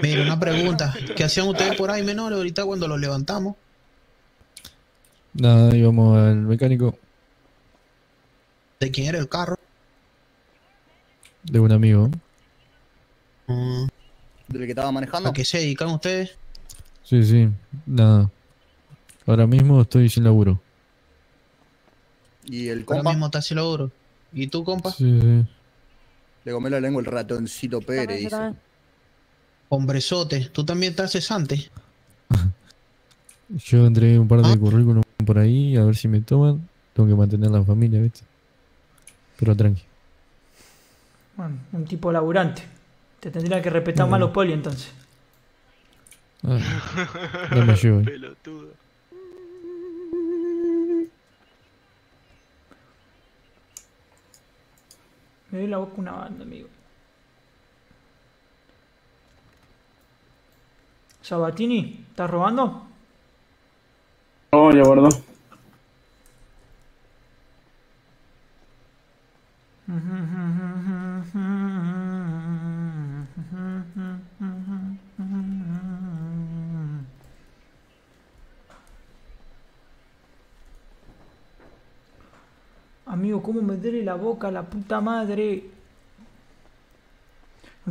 Mira, una pregunta. ¿Qué hacían ustedes por ahí, menores, ahorita cuando los levantamos? Nada, íbamos al mecánico. ¿De quién era el carro? De un amigo. Mm. ¿Del que estaba manejando? ¿A qué se dedican ustedes? Sí, sí, nada. Ahora mismo estoy sin laburo. ¿Y el compa? Ahora mismo está sin laburo. ¿Y tú, compa? Sí, sí. Le comé la lengua el ratoncito Pérez, dice. Hombrezote, ¿tú también estás cesante? Yo entregué un par de ah. currículum por ahí, a ver si me toman. Tengo que mantener a la familia, ¿viste? Pero tranqui. Bueno, un tipo laburante. Te tendría que respetar no. más los poli, entonces. Ah, no me llevo. Pelotudo. Me doy la boca una banda, amigo. Sabatini, ¿estás robando? No, ya guardo. Amigo, ¿cómo me duele la boca, la puta madre?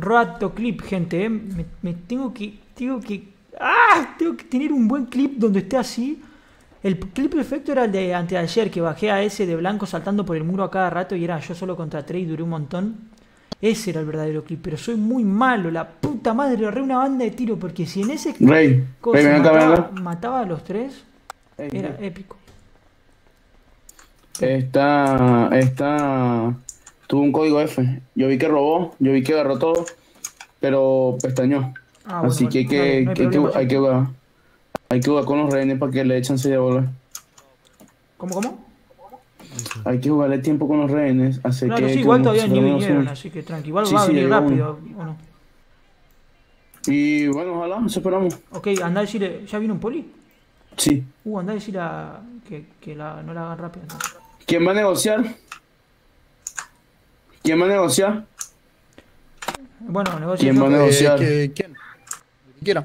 Rato clip, gente, ¿eh? me, me tengo que... Tengo que, ¡ah! Tengo que tener un buen clip donde esté así. El clip perfecto era el de anteayer, que bajé a ese de blanco saltando por el muro a cada rato y era yo solo contra tres y duré un montón. Ese era el verdadero clip, pero soy muy malo, la puta madre, agarré una banda de tiro, porque si en ese Rey, cosa Rey, mataba, mataba a los tres, Rey, era épico. Esta, esta, tuvo un código F, yo vi que robó, yo vi que agarró todo, pero pestañó. Ah, bueno, así bueno, que, no, que, no hay, que, hay que hay que jugar hay que jugar con los rehenes para que le echen seis de bola. ¿Cómo, cómo? Hay que jugarle tiempo con los rehenes. Hace claro, que sí, igual todavía ni vinieron, unos... así que tranqui. Igual sí, va a venir sí, rápido, un... ¿o no? Y bueno, ojalá, nos esperamos. Ok, andá a decirle... ¿Ya vino un poli? Sí. Uh, andá a decirle a... que, que la... no la hagan rápido. No. ¿Quién va a negociar? ¿Quién va a negociar? Bueno, negocio. ¿Quién va a negociar? Eh, ¿Quién? Quiera.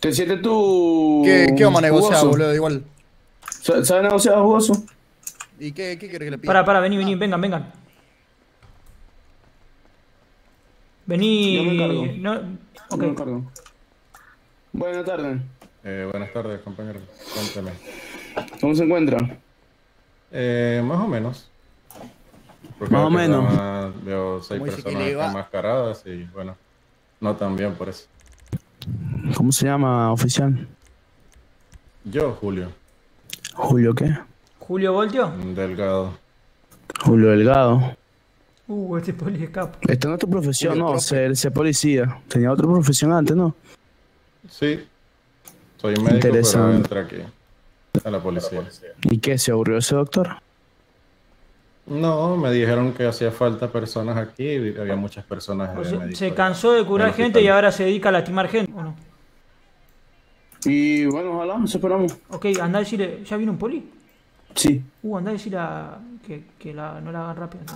¿Te sientes tú...? ¿Qué, qué vamos a negociar, jugoso? Boludo? Igual. ¿Sabes negociar a jugoso? ¿Y qué, qué querés que le pida? Pará, pará, vení, vení, ah. vengan, vengan. Vení... Yo me encargo. No... Okay. Yo me encargo. Buenas tardes. Eh, buenas tardes, compañero. Cuéntame. ¿Cómo se encuentra? Eh, más o menos. Porque más o menos. Más, veo seis personas enmascaradas y bueno, no tan bien por eso. ¿Cómo se llama, oficial? Yo, Julio. ¿Julio qué? ¿Julio Voltio? Delgado. Julio Delgado. Uh, este poli es capo. Esta no es tu profesión, Julio, no, ser, ser policía. Tenía otra profesión antes, ¿no? Sí. Soy médico, interesante. Pero entra aquí, a la policía. ¿Y qué, se aburrió ese doctor? No, me dijeron que hacía falta personas aquí y había muchas personas. O sea, se cansó de curar gente y ahora se dedica a lastimar gente, ¿o no? Y bueno, ojalá, nos esperamos. Ok, andá a decirle... ¿Ya vino un poli? Sí. Uh, andá a decirle a... que, que la... no la hagan rápido. No.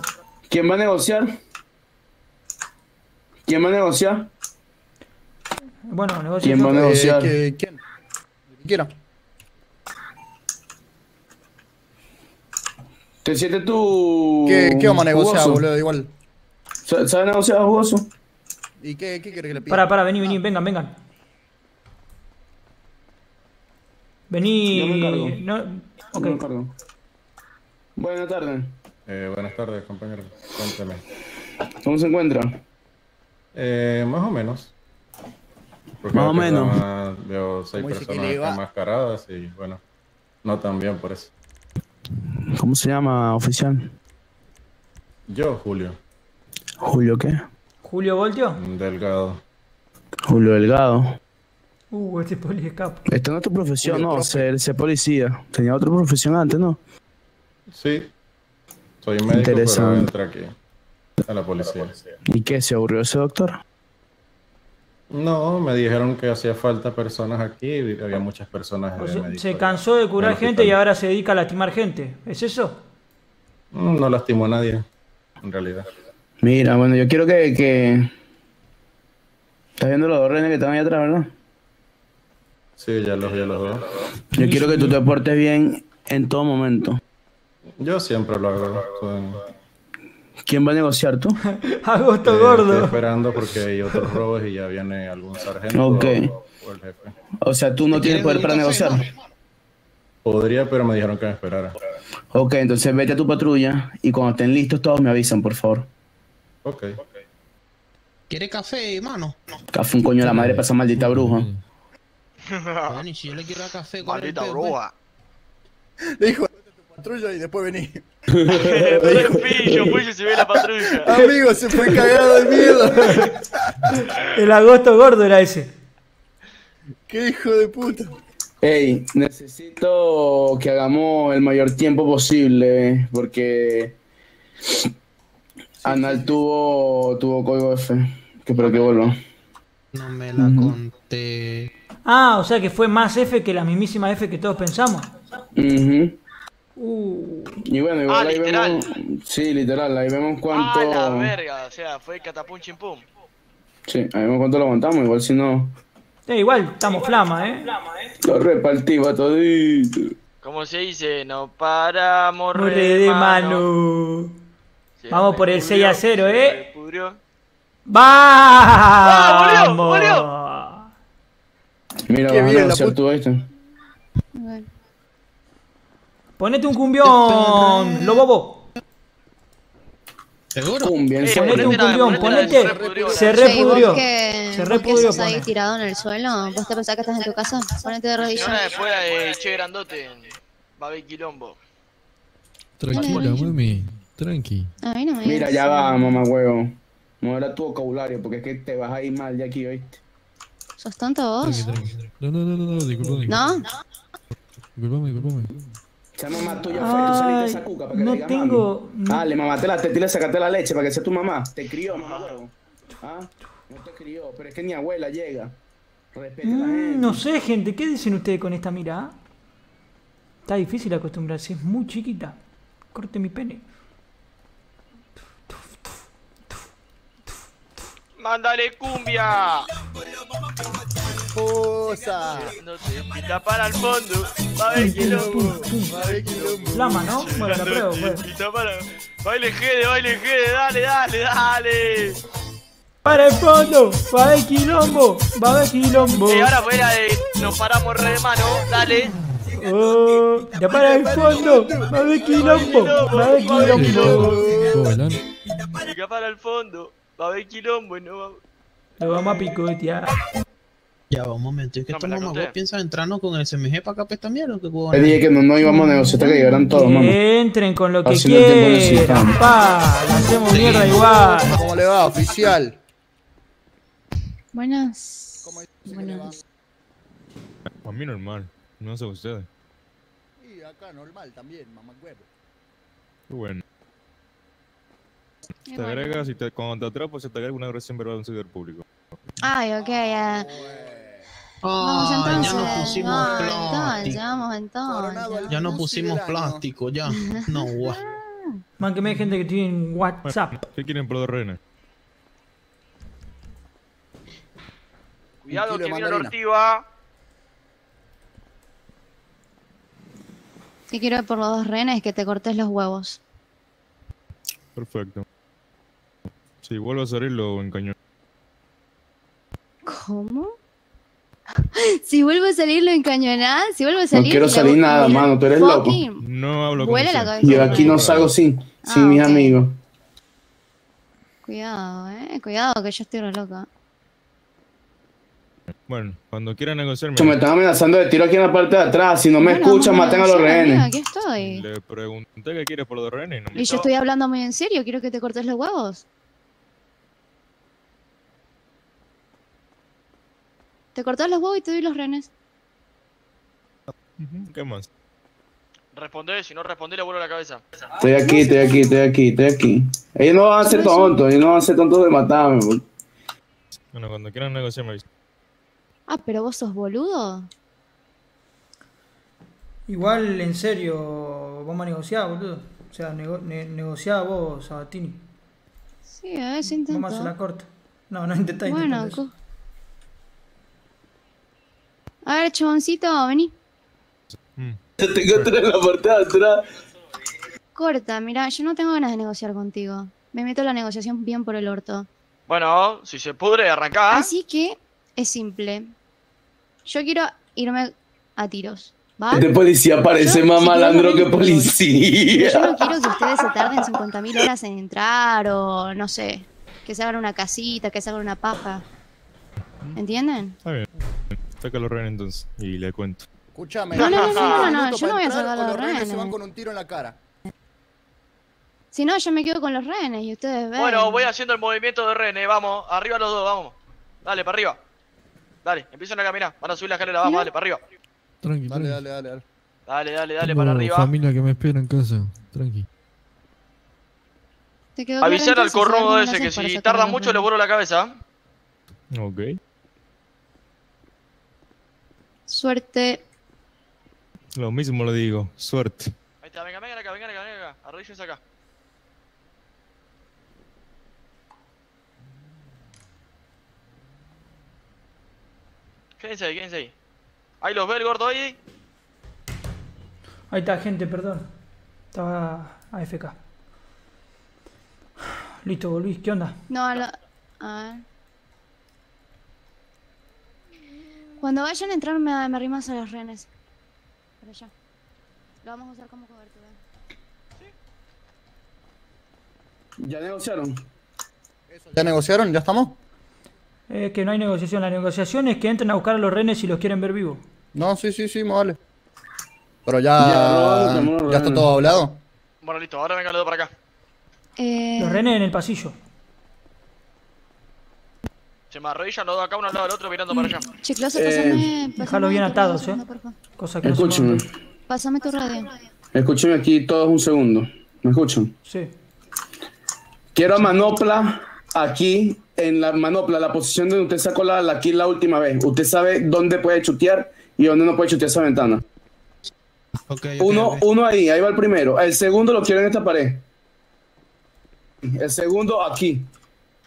¿Quién va a negociar? ¿Quién va a negociar? Bueno, negocio. ¿Quién va a negociar? Eh, ¿Quién? Quiera. ¿Te sientes tú...? ¿Qué, qué vamos a negociar, jugoso? Boludo? Igual. ¿Sabes negociar a jugoso? ¿Y qué, qué querés que le pida? Pará, pará, vení, vení, ah. vengan, vengan. Vení... Yo me encargo. No... Okay. Yo me encargo. Buenas tardes. Eh, buenas tardes, compañero. Cuéntame. ¿Cómo se encuentra? Eh, más o menos. Porque más o menos. Más, veo seis personas enmascaradas y bueno, no tan bien por eso. ¿Cómo se llama, oficial? Yo, Julio. ¿Julio qué? ¿Julio Voltio? Delgado. Julio Delgado. Uh, este poli es capo. Esta no es tu profesión, Julio, no, ser, ser policía. Tenía otra profesión antes, ¿no? Sí. Soy médico, interesante. Pero entra aquí, a la policía. ¿Y qué, se aburrió ese doctor? No, me dijeron que hacía falta personas aquí y había muchas personas. O sea, se cansó de curar gente y ahora se dedica a lastimar gente. ¿Es eso? No, no lastimó a nadie, en realidad. Mira, bueno, yo quiero que... que... Estás viendo los dos rehenes que están ahí atrás, ¿verdad? Sí, ya los vi a los dos. Yo quiero que tú te portes bien en todo momento. Yo siempre lo hago. Soy... ¿Quién va a negociar, tú? Agosto eh, gordo. Estoy esperando porque hay otros robos y ya viene algún sargento okay. o, o el jefe. O sea, tú no tienes poder para negociar. Podría, pero me dijeron que me esperara. Ok, entonces vete a tu patrulla y cuando estén listos todos me avisan, por favor. Ok. ¿Quiere café, mano? Café, un coño de la madre para esa maldita bruja. Dani, si yo le quiero café con maldita bruja. Dijo... patrulla y después vení. Pero pillo, pillo se ve la patrulla. Amigo, se fue cagado de miedo. El agosto gordo era ese. Qué hijo de puta. Ey, necesito que hagamos el mayor tiempo posible porque sí, Anal sí. tuvo tuvo código F. Que espero que vuelva. No me la uh-huh. conté. Ah, o sea que fue más F que la mismísima F que todos pensamos. Ajá. Uh-huh. Uh. Y bueno, igual ah, ahí literal. Vemos... Sí, literal, ahí vemos cuánto... Ah, la verga, o sea, fue catapum chimpum. Sí, ahí vemos cuánto lo aguantamos, igual si no... Eh, igual, estamos flama, ¿eh? ¿eh? Lo repartimos todito. ¿Cómo se dice? No paramos, re de mano. Sí, vamos por el seis a cero, ¿eh? ¡Va! ¡Murió, murió! Mira, qué bien, la puta. Todo esto. Bueno. Ponete un cumbión, lo bobo. ¿Seguro? Cumbión, eh, ponete un cumbión, ponete. Se repudrió. Se repudrió. ¿Estás ahí tirado en el suelo? ¿Vos te pensás que estás en tu casa? Ponete de rodillas. Una después de Che Grandote, va a haber quilombo. Tranquila, mami, tranqui. A mí no me... Mira, ya va, mamá huevo. Modera tu vocabulario porque es que te vas a ir mal de aquí, ¿oíste? ¿Sos tonto vos? No, no, no, no, no, disculpa. ¿No? Disculpame, disculpame. Esa mamá tuya fue, tú saliste de esa cuca para que no le digas tengo, mami. No. Dale, mamá, te la tetila, sacaste la leche para que sea tu mamá. Te crió, mamá, huevo. Ah, no te crió, pero es que ni abuela llega. Respeta mm, a la gente. No sé, gente, ¿qué dicen ustedes con esta mirada? Está difícil acostumbrarse, es muy chiquita. Corte mi pene. ¡Mándale cumbia! ¡Posa! No te quita para el fondo. Va a ver quilombo. Va a ver quilombo. Flama, ¿no? Bueno, la pruebo, pues. Baile Gede, baile Gede, dale, dale, dale. Para el fondo. Va a ver quilombo. Va a ver quilombo. Y ahora fuera de. Nos paramos re de mano, dale. Oh, ya para el fondo. Va a haber quilombo. Va a haber quilombo. Ya para el fondo. Va a haber quilombo y no va. Lo vamos a picotear. Ya va, un momento, es que no, estos mamagos piensan entrarnos con el S M G para acá pues también, ¿o qué huevo? Te dije que no, no íbamos a negociar hasta que llegaran todos, mamá. Entren con lo que si quieran, no pa, la hacemos sí, mierda igual. ¿Cómo le va, oficial? Buenas. ¿Cómo buenas? A mí normal, no sé ustedes. Y acá normal también, mamá huevo. Qué bueno. Te bueno. Agrega, si te, cuando te atrapas, se te agrega una agresión verbal a un servidor público. Ay, ok, ya. Oh, vamos entonces. Ya nos pusimos no, plástico. Ya vamos entonces. Ya nos pusimos plástico, ya. No, guau. Man, que me hay gente que tiene WhatsApp. ¿Qué quieren por los rehenes? Cuidado que viene la ortiva. ¿Qué quiero por los dos rehenes? Que te cortes los huevos. Perfecto. Si vuelvo a salirlo, encañón. ¿Cómo? Si vuelvo a salir, lo encañonás. Si vuelvo a salir, no quiero salir nada, mano. Tú eres loco. No hablo con eso. Yo aquí no salgo sin, sin mis amigos. Cuidado, eh. Cuidado, que yo estoy re loca. Bueno, cuando quieran negociarme. Me están amenazando de tiro aquí en la parte de atrás. Si no me escuchan, maten a los rehenes. Aquí estoy. Le pregunté qué quieres por los rehenes. Y yo estoy hablando muy en serio. Quiero que te cortes los huevos. Te cortás los huevos y te doy los rehenes. ¿Qué más? Responde, si no responde le vuelvo la cabeza. Estoy aquí, estoy aquí, estoy aquí, estoy aquí. Ellos no van a ser tontos, ellos no van a ser tontos de matarme. Por... Bueno, cuando quieran negociar me avisan. Ah, pero vos sos boludo. Igual, en serio, vamos a negociar, boludo. O sea, nego ne negociá vos, Sabatini. Sí, a ver si intentó. Vamos a hacer la corta. No, no intentáis. Bueno, a ver, chuboncito, vení. Yo te encontré en la parte de atrás. Corta, mira, yo no tengo ganas de negociar contigo. Me meto en la negociación bien por el orto. Bueno, si se pudre, arrancá. Así que es simple. Yo quiero irme a tiros, ¿va? Este policía parece más malandro que policía. Yo no quiero que ustedes se tarden cincuenta mil horas en entrar o no sé. Que se hagan una casita, que se hagan una paja. ¿Entienden? Está bien. Saca los rehenes entonces y le cuento. Escúchame. No, no, no, no, no, no yo no voy a sacar los, los rehenes. Se van con un tiro en la cara. Si no, yo me quedo con los rehenes y ustedes ven. Bueno, voy haciendo el movimiento de rehenes, vamos, arriba los dos, vamos. Dale, para arriba. Dale, empiezan a caminar, van a subir la escalera, vamos, ¿sí? Dale, para arriba. Tranqui, dale, dale, dale, dale. Dale, dale, dale, para arriba. Familia que me espera en casa, tranqui. Avisar al corrobo ese que si tarda mucho le vuelo la cabeza. Ok. Suerte. Lo mismo le digo, suerte. Ahí está, venga, venga acá, venga acá, venga acá, arrodillense acá. Quédense ahí, quédense ahí. Ahí los ve el gordo ahí. Ahí está, gente, perdón. Estaba A F K. Listo, volví, ¿qué onda? No, no. A ver. Cuando vayan a entrar, me, me arrimas a los rehenes. Para allá. Lo vamos a usar como cobertura. ¿Sí? ¿Ya negociaron? ¿Ya negociaron? ¿Ya estamos? Es eh, que no hay negociación. La negociación es que entren a buscar a los rehenes si los quieren ver vivos. No, sí, sí, sí, me vale. Pero ya... Ya, no, ya está todo hablado. Bueno, listo. Ahora venga, le doy para acá. Eh... Los rehenes en el pasillo. Se me arrodillan los dos acá, uno al lado del otro, mirando para allá. Chicloso, eh, pasame... Dejalo bien atados, eh. Cosa que escúchame. No pasame tu radio. Escúchame aquí todos un segundo. ¿Me escuchan? Sí. Quiero a Manopla aquí, en la Manopla, la posición donde usted sacó la, la aquí la última vez. Usted sabe dónde puede chutear y dónde no puede chutear esa ventana. Okay, uno, uno ahí, ahí va el primero. El segundo lo quiero en esta pared. El segundo aquí,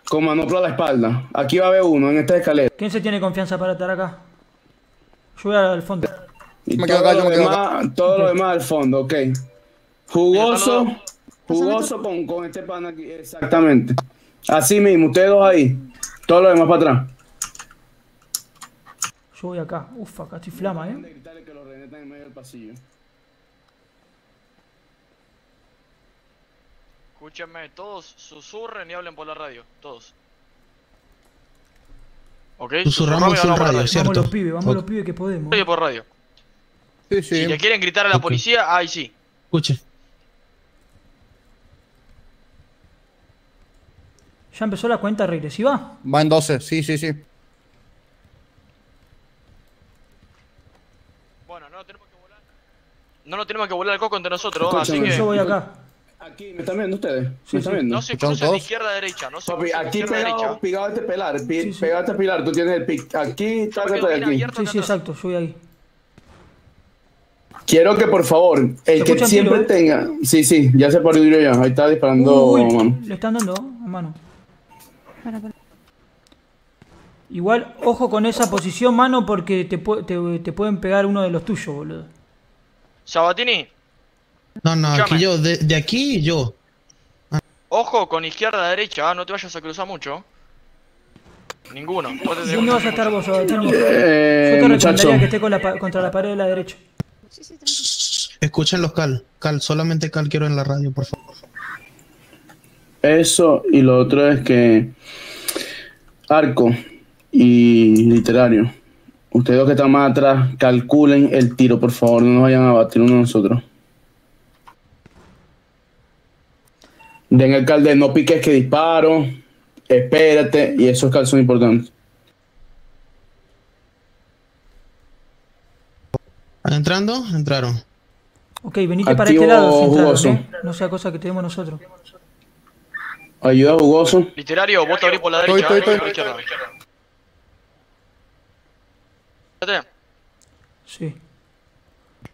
con Manopla a la espalda. Aquí va a haber uno, en esta escalera. ¿Quién se tiene confianza para estar acá? Yo voy al fondo. Y me todo quedo acá, yo me quedo demás, acá. Todo okay. Lo demás al fondo, ok. Jugoso, jugoso con, con este pan aquí, exactamente. Así mismo, ustedes dos ahí. Todo lo demás para atrás. Yo voy acá. Uf, acá estoy flama, eh. Que lo renetan en medio del pasillo. Escúchenme, todos susurren y hablen por la radio. Todos. Ok. Susurramos por radio, radio, ¿cierto? Vamos los pibes, vamos o... los pibes que podemos. Oye, por radio. Sí, sí. Si le quieren gritar a la okay. policía, ahí sí. Escuchen. ¿Ya empezó la cuenta regresiva? Va en doce, sí, sí, sí. Bueno, no lo tenemos que volar. No lo tenemos que volar al coco entre nosotros, escúchame, así que... Yo voy acá. Aquí, ¿me están viendo ustedes? Sí, ¿me están viendo? No se crucen de izquierda a derecha, no se Papi, aquí de pegado, pegado a este pilar, sí, sí. Pegado a este pilar, tú tienes el pic. Aquí, trágate de aquí. Sí, sí, exacto, yo voy ahí. Quiero que por favor, el que siempre tiro, tenga... ¿Eh? Sí, sí, ya se paró ya, ahí está disparando... Uy, mano. Le están dando a mano. Para, para. Igual, ojo con esa posición, mano, porque te, te, te pueden pegar uno de los tuyos, boludo. Sabatini. No, no, aquí yo, de, de aquí yo. Ah. Ojo con izquierda a derecha, no te vayas a cruzar mucho. Ninguno. ¿Dónde vas a estar vos, Sabatini? Eh, yo te recomendaría que esté con la, contra la pared de la derecha. Sí, sí, escuchen los cal, cal, solamente cal quiero en la radio, por favor. Eso, y lo otro es que Arco y Literario, ustedes dos que están más atrás, calculen el tiro, por favor, no nos vayan a batir uno de nosotros. Den el calde, no piques que disparo, espérate, y esos calls son importantes. ¿Entrando? Entraron. Ok, venite activo para este lado, entraron, ¿eh? No sea cosa que tenemos nosotros. Ayuda, jugoso. Literario, vos te abrís por la derecha. Estoy, estoy, estoy. Por la izquierda. Sí.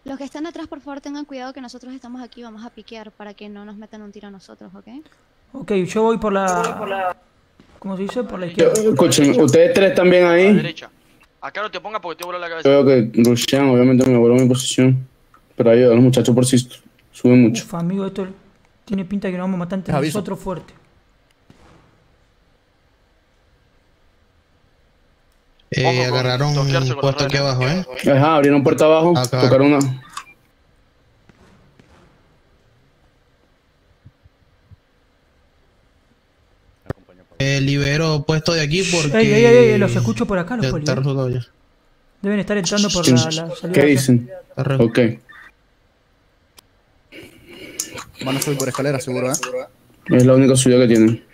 Los que están atrás, por favor, tengan cuidado que nosotros estamos aquí. Vamos a piquear para que no nos metan un tiro a nosotros, ¿ok? Ok, yo voy por la... ¿Cómo se dice? Por la izquierda. Escuchen, ustedes tres también ahí. A la derecha. Acá no te pongas porque te vuelo la cabeza. Yo veo que rushean, obviamente me voló mi posición. Pero ayuda, los muchachos por sí suben mucho. Uf, amigo, esto tiene pinta que nos vamos a matar entre nosotros fuerte. Eh, Ojo, agarraron un puesto aquí abajo, eh. Ajá, abrieron puerta abajo, acá. Tocaron una. Eh, libero puesto de aquí porque... Ey, ey, ey, los escucho por acá, los policías. Deben estar entrando por la, la salida. ¿Qué dicen? Acá. Ok. Van a subir por escalera, seguro, ¿eh? Es la única subida que tienen.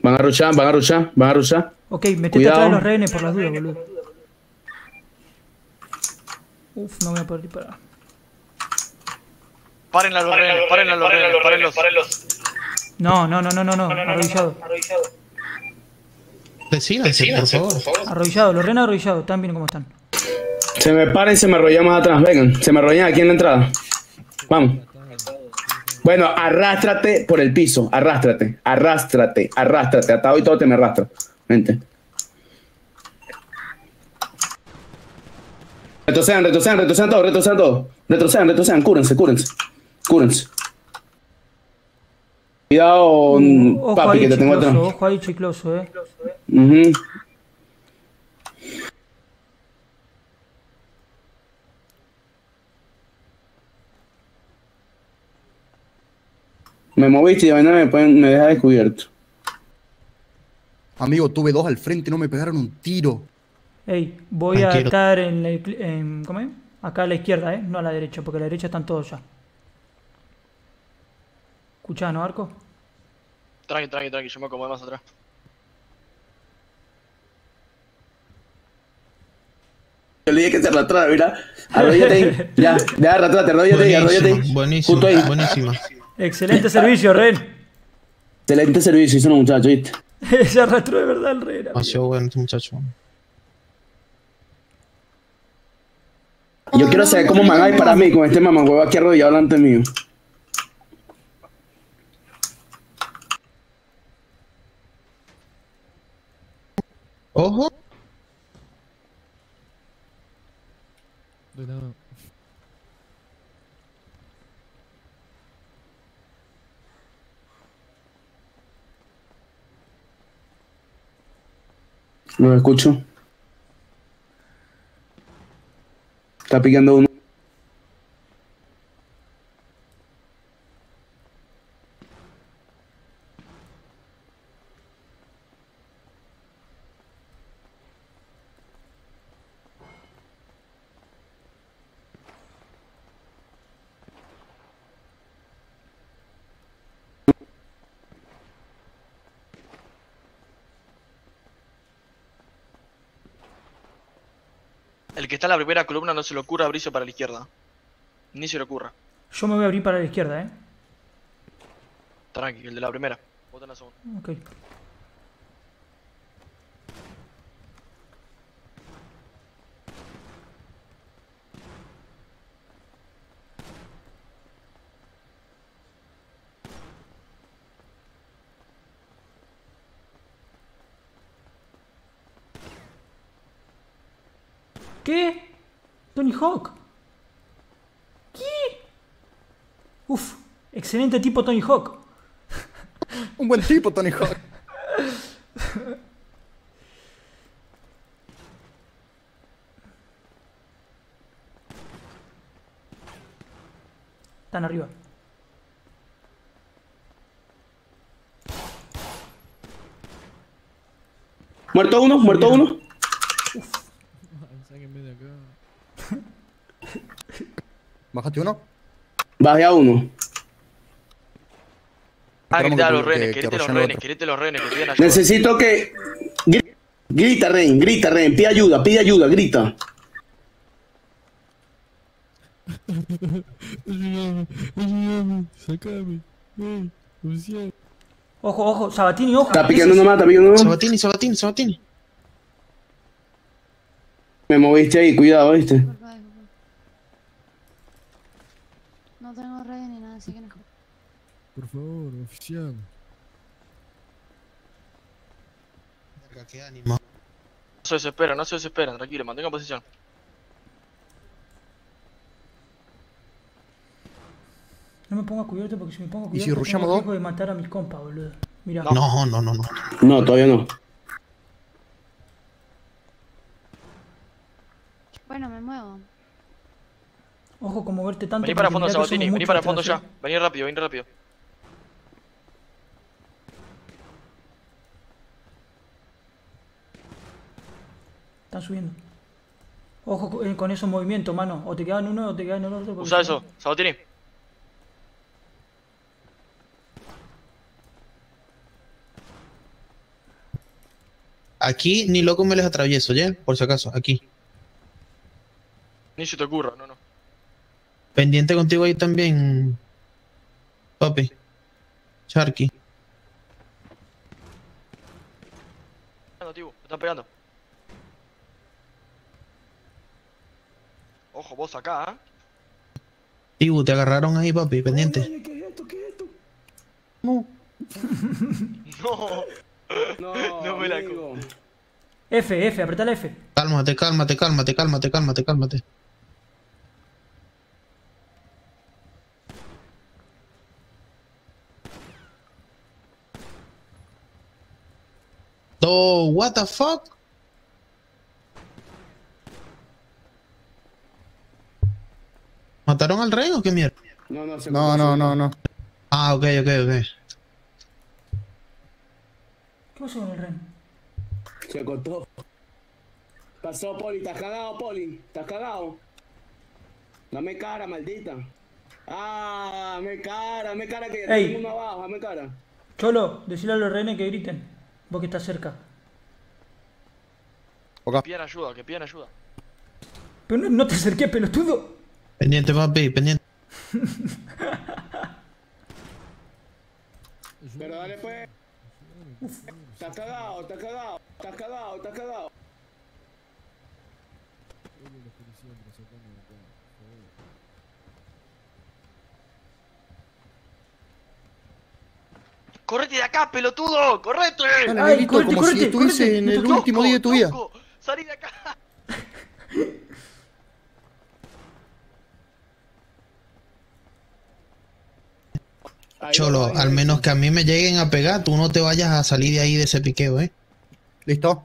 Van a rushar, van a rushar, van a rushar. Ok, metete atrás de los rehenes por las dudas, boludo. Uf, no voy a poder disparar. Paren a los rehenes, paren a los rehenes, párenlos. No, no, no, no, no, no, arrodillado. Decídanse, por favor. Arrodillado, los rehenes arrodillados, están bien como están. Se me paran y se me arrodillan más atrás, vengan. Se me arrodillan aquí en la entrada. Vamos. Bueno, arrástrate por el piso, arrástrate, arrástrate, arrástrate, hasta hoy todo te me arrastra. Vente. Retrocedan, retrocedan, retrocedan todos, retrocedan todos. Retrocedan, retrocedan, cúrense, cúrense. Cúrense. Cuidado, uh, papi, ahí, que te chicloso, tengo atrás. Ojo ahí, chicloso, eh. Uh-huh. Me moviste y de vaina me, pueden, me deja descubierto. Amigo, tuve dos al frente, no me pegaron un tiro. Ey, voy a estar en la... En, ¿cómo es? Acá a la izquierda, ¿eh? No a la derecha, porque a la derecha están todos ya. ¿Escuchás, no, Arco? Tranqui, tranqui, tranqui, yo me acomodo más atrás. olvidé que se arrastrara, mira. Arrodillate ahí. Ya, ya, arrastrate, arrodillate ahí, arrodillate ahí. Buenísimo, buenísimo. Excelente servicio, Ren. Excelente servicio, hizo un muchacho, ¿viste? Se arrastró de verdad el Ren. Demasiado bueno este muchacho. Yo quiero saber cómo mangáis para mí con este mamagüevo aquí arrodillado delante mío. Ojo. Lo escucho. Está picando uno. El que está en la primera columna no se le ocurra abrirse para la izquierda. Ni se le ocurra. Yo me voy a abrir para la izquierda, eh. Tranqui, el de la primera. Vota en la segunda. Ok. ¿Qué? Tony Hawk. ¿Qué? Uf, excelente tipo Tony Hawk. Un buen tipo Tony Hawk. Están arriba. Muerto uno, muerto uno. Uf. Bájate uno. Bajé a uno. Ah, grita a los renes, que, que, que los renes, querete los renes, que pidan ayuda. Necesito que... Grita, Ren, grita, Ren, pide ayuda, pide ayuda, grita. Sácame. Ojo, ojo, Sabatini, ojo. Está picando nomás, está picando nomás. Sabatini, Sabatini, Sabatini. Me moviste ahí, cuidado, ¿viste? No tengo redes ni nada, así que no. Por favor, oficial. No se desespera, no se desespera, tranquilo, mantenga posición. No me pongo a cubierto porque si me pongo a cubierto. ¿Y si rushamos dos? Tengo de matar a mis compas, boludo. Mirá. No, no, no, no. No, todavía no. Bueno, me muevo. Ojo con moverte tanto. Vení para fondo, Sabatini, vení para fondo ya. Vení rápido, vení rápido. Están subiendo. Ojo con esos movimientos, mano. O te quedan uno o te quedan el otro. Usa eso, Sabatini. Aquí ni loco me les atravieso, ¿ya? Por si acaso, aquí. Ni se te ocurra, no, no. Pendiente contigo ahí también, papi. Charqui. Me están pegando. Ojo, vos acá, ¿eh? Tibu, te agarraron ahí, papi, pendiente. Oye, ¿qué es esto? ¿Qué es esto? No. No. No, no me la cojo. F, F, apretá la F. Cálmate, cálmate, cálmate, cálmate, cálmate, cálmate. Oh, what the fuck? ¿Mataron al rey o qué mierda? No, no, se no, no, no, no. Ah, ok, ok, ok. ¿Qué pasó con el rey? Se cortó. Pasó, Poli, estás cagado, Poli, estás cagado. Dame cara, maldita. Ah, dame cara, dame cara que hay uno abajo, dame cara. Cholo, decile a los rehenes que griten. Vos que estás cerca. Okay. Que pidan ayuda, que pidan ayuda. Pero no, no te acerqué, pelotudo. Pendiente, papi, pendiente. Pero dale, pues. Está cagado, está cagado, está cagado, está cagado. ¡Correte de acá, pelotudo! ¡Correte! Dale, ay, Belito, correte, como correte, si estuviese correte, en el loco, último día de tu vida. ¡Salí de acá! Cholo, ahí, ahí, al menos ahí, que a mí me lleguen a pegar, tú no te vayas a salir de ahí de ese piqueo, ¿eh? ¿Listo?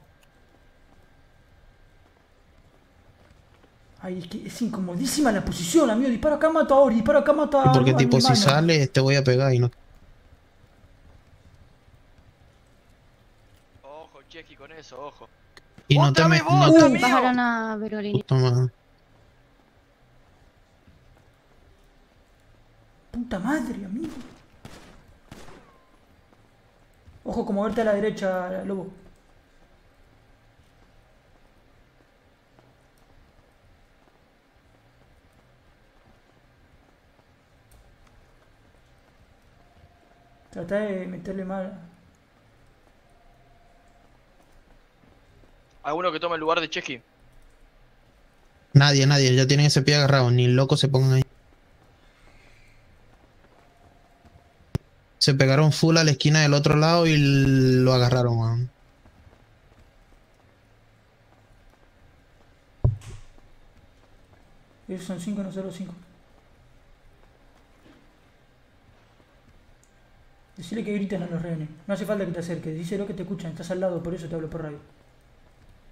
Ay, es que es incomodísima la posición, amigo. Disparo acá, mato ahora, disparo acá, mato ahora. Porque, tipo, si sales, te voy a pegar y no... Ojo, Chequi, con eso, ojo. Y no te me... Uh, bajaron a Virgolini. Puta madre, amigo. Ojo como verte a la derecha, Lobo. Trata de meterle mal. ¿Alguno que tome el lugar de Chesky? Nadie, nadie. Ya tienen ese pie agarrado. Ni loco se pongan ahí. Se pegaron full a la esquina del otro lado y lo agarraron, man. Ellos son cinco, no cero, cinco. Decirle que griten a los rehenes. No hace falta que te acerques. Díselo que te escuchan. Estás al lado, por eso te hablo por radio.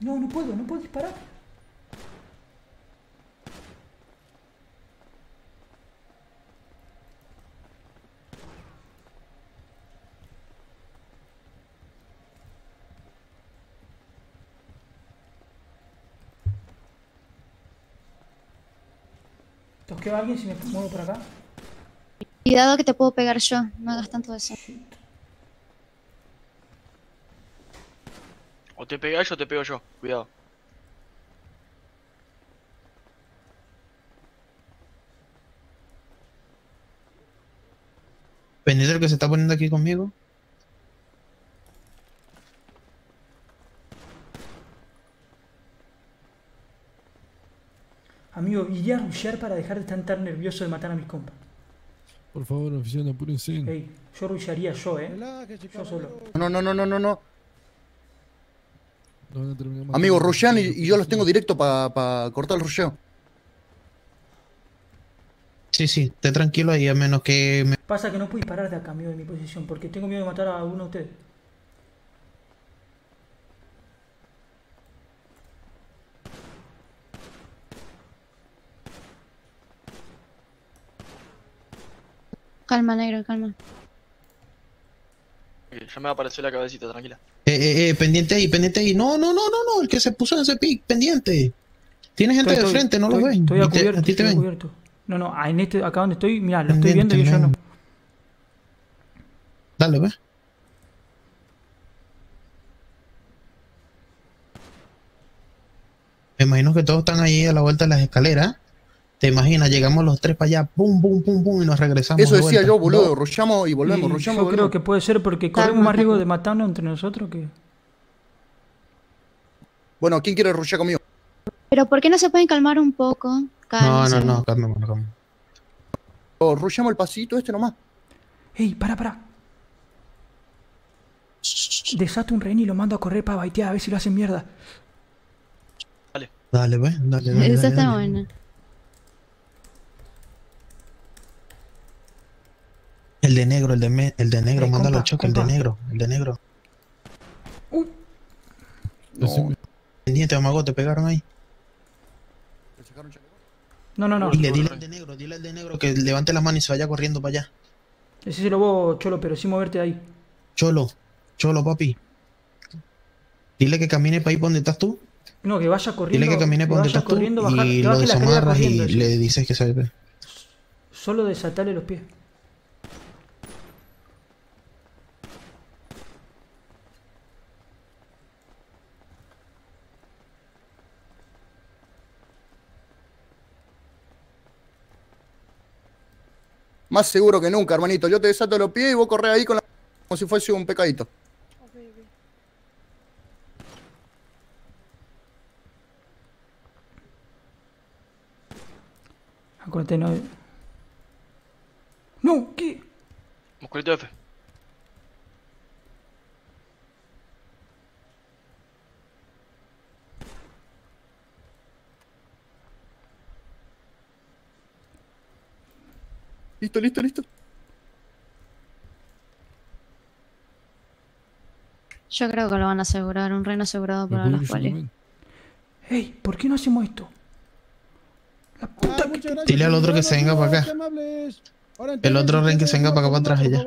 No, no puedo, no puedo disparar. ¿Tosqueo a alguien si me muevo por acá? Cuidado que te puedo pegar yo, no hagas tanto eso. O te pegas yo o te pego yo, cuidado. Pendiente del que se está poniendo aquí conmigo. Amigo, iría a rushear para dejar de estar tan nervioso de matar a mis compas. Por favor, oficial, apúrense. Ey, yo rushearía yo, eh. Yo solo. No, no, no, no, no, no. Amigo, rushean y, y yo los tengo directo para pa cortar el rusheo. Sí, sí, esté tranquilo ahí, a menos que... Me... Pasa que no puedo disparar de acá, amigo, de mi posición, porque tengo miedo de matar a uno de ustedes. Calma, negro, calma. Ya me va a aparecer la cabecita, tranquila. Eh, eh, eh, pendiente ahí, pendiente ahí. No, no, no, no, no, el que se puso en ese pic, pendiente. Tiene gente estoy, de estoy, frente, no estoy, lo ven. Estoy a cubierto, a ti te ven. No, no, en este, acá donde estoy, mirá, lo pendiente, estoy viendo y yo no. Dale, ve. Me imagino que todos están ahí a la vuelta de las escaleras. Te imaginas, llegamos los tres para allá, pum, pum, pum, pum, y nos regresamos. Eso decía de yo, boludo, no. Rushamos y volvemos, y rushamos yo y volvemos. Creo que puede ser porque corremos más riesgo de matarnos entre nosotros que... Bueno, ¿quién quiere rushear conmigo? Pero ¿por qué no se pueden calmar un poco? Cállense. No, no, no, calma, calma. Oh, rushamos el pasito este nomás. Ey, para, para. Desato un rehén y lo mando a correr para baitear, a ver si lo hacen mierda. Dale. Dale, pues, dale, dale. Eso dale, está dale. Bueno. El de negro, el de, me, el de negro, eh, mándalo al choque, compa. El de negro, el de negro. Uy. No. Pendiente, amago, te pegaron ahí. No, no, no. Dile, dile al de negro, dile al de negro que levante las manos y se vaya corriendo para allá. Ese se lo voy, Cholo, pero sin moverte de ahí. Cholo, Cholo, papi. Dile que camine para ahí por donde estás tú. No, que vaya corriendo. Dile que camine por donde estás tú bajar, y lo desamarras y eso. Le dices que se... Solo desatarle los pies. Más seguro que nunca, hermanito. Yo te desato los pies y vos corrés ahí con la... como si fuese un pecadito. Okay, okay. Acuérdate, no... ¡No! ¿Qué? Musculito F. Listo, listo, listo. Yo creo que lo van a asegurar, un reno asegurado para las cuales. Ey, ¿por qué no hacemos esto? La puta ah, que... Dile al otro que se venga para acá. El otro ren que se venga para acá para atrás ella.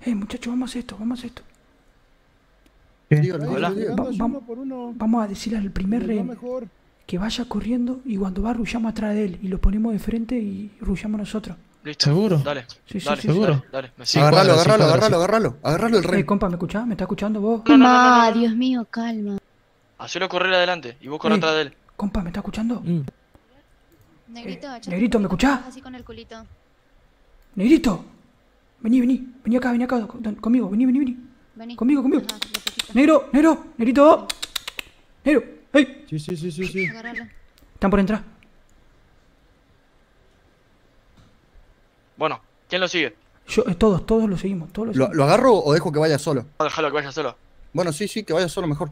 Ey, muchachos, vamos a hacer esto, vamos a hacer esto. Dígalo, hola. Va, va, vamos a decirle al primer ren que vaya corriendo y cuando va rullamos atrás de él y lo ponemos de frente y rullamos nosotros. ¿Listo? ¿Seguro? Dale, sí, sí, dale, sí, seguro. Dale, dale. Sí, agarralo, cuadra, agarralo, sí, agarralo, agarralo, agarralo el rey. Hey, compa, ¿me escuchás? ¿Me está escuchando vos? No, no, no, no, no. Dios mío, calma. Hacelo correr adelante y vos correr hey, atrás de él. Compa, ¿me está escuchando? Mm. Negrito, eh, Negrito, ¿me escuchás? Así con el culito. Negrito, vení, vení, vení acá, vení acá conmigo, vení, vení, vení. Vení. Conmigo, conmigo. Ajá, negro, negro, negrito, negro. ¡Ey! Sí, sí, sí, sí, sí. Están por entrar. Bueno, ¿quién lo sigue? Yo, eh, todos, todos lo seguimos, todos lo seguimos. ¿Lo, ¿Lo agarro o dejo que vaya solo? No, déjalo que vaya solo. Bueno, sí, sí, que vaya solo mejor.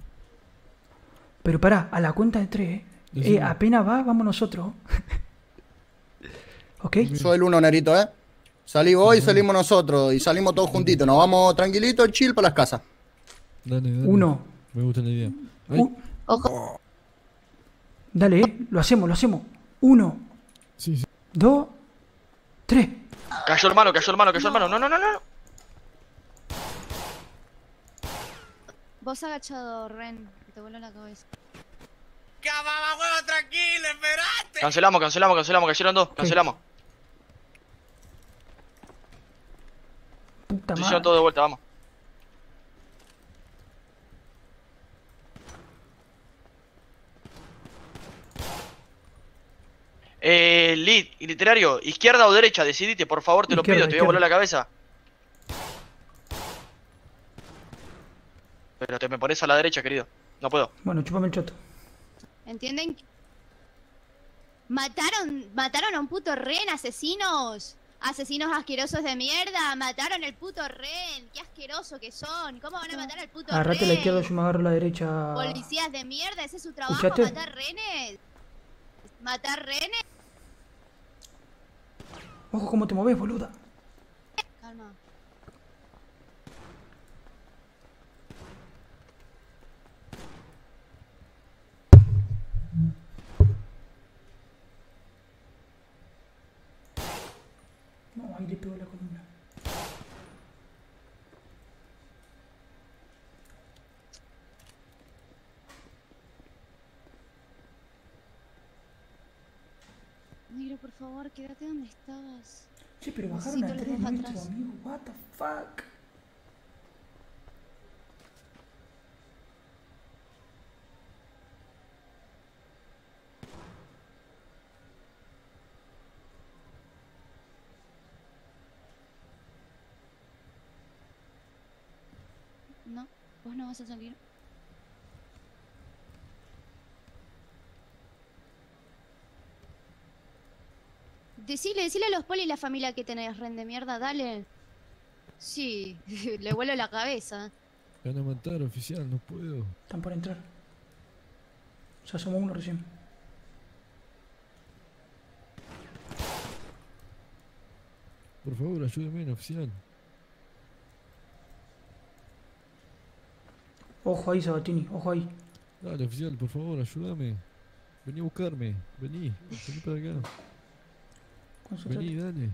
Pero pará, a la cuenta de tres, eh. Sí, sí. eh apenas va, vamos nosotros. ¿Ok? Soy el uno, Nerito, eh. Salí vos y salimos nosotros. Y salimos todos juntitos. Nos vamos tranquilitos, chill para las casas. Dale, dale. Uno. Me gusta la idea. Ojo. Dale, eh. Lo hacemos, lo hacemos. Uno. Sí, sí. Dos. Tres. Cayó hermano, cayó hermano, cayó hermano. No, no, no, no. Vos agachado, Ren. Te vuelo la cabeza. ¡Cababa, huevo, tranquilo, esperate! Cancelamos, cancelamos, cancelamos. Cayeron dos, cancelamos. Puta madre. Hicieron todo de vuelta, vamos. Eh, Lid, literario, izquierda o derecha, decidite, por favor, te lo pido, te voy a volar la cabeza. Pero te me pones a la derecha, querido, no puedo. Bueno, chúpame el choto. ¿Entienden? Mataron, mataron a un puto ren, asesinos. Asesinos asquerosos de mierda, mataron al puto ren, qué asqueroso que son. ¿Cómo van a matar al puto ren? Agarrate la izquierda, yo me agarro la derecha. Policías de mierda, ese es su trabajo, ¿escuchaste? Matar renes. ¿Matar renes? Ojo cómo te moves, boluda. Calma. No, ahí le pegó la columna. Negro, por favor, quédate donde estabas. Sí, pero bajaron a tres metros, amigo. What the fuck? No, vos no vas a salir. Decile, decile a los polis la familia que tenés, ren de mierda, dale. Sí, le vuelo la cabeza. Me van a matar, oficial, no puedo. Están por entrar. Ya somos uno recién. Por favor, ayúdeme, oficial. Ojo ahí, Sabatini, ojo ahí. Dale, oficial, por favor, ayúdame. Vení a buscarme, vení, vení para acá. Vení, dale.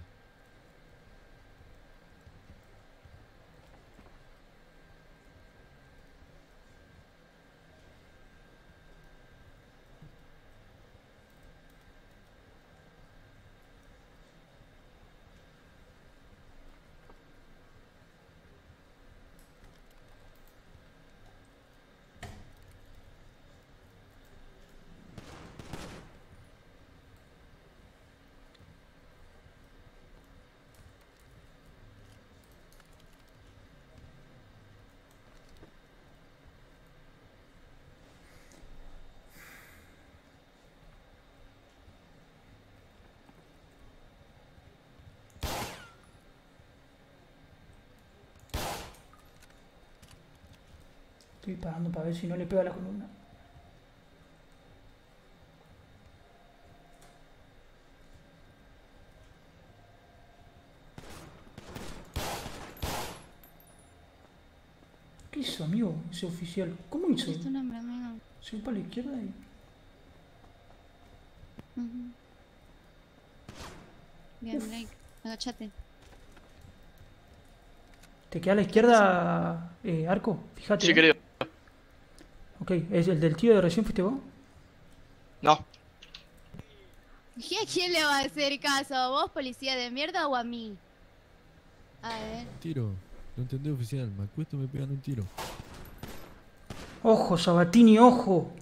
Estoy parando para ver si no le pego a la columna. ¿Qué hizo, amigo? Ese oficial. ¿Cómo hizo? Es tu nombre, amigo. Se fue para la izquierda y... Uh-huh. Bien, Blake. Agachate. ¿Te queda a la izquierda, eh, Arco? Fíjate. Sí, creo. Ok, ¿es el del tío de recién fuiste vos? No. ¿A quién le va a hacer caso? ¿A vos, policía de mierda, o a mí? A ver. Tiro. No entendés, oficial. Me acuesto y me pegan un tiro. Ojo, Sabatini, ojo.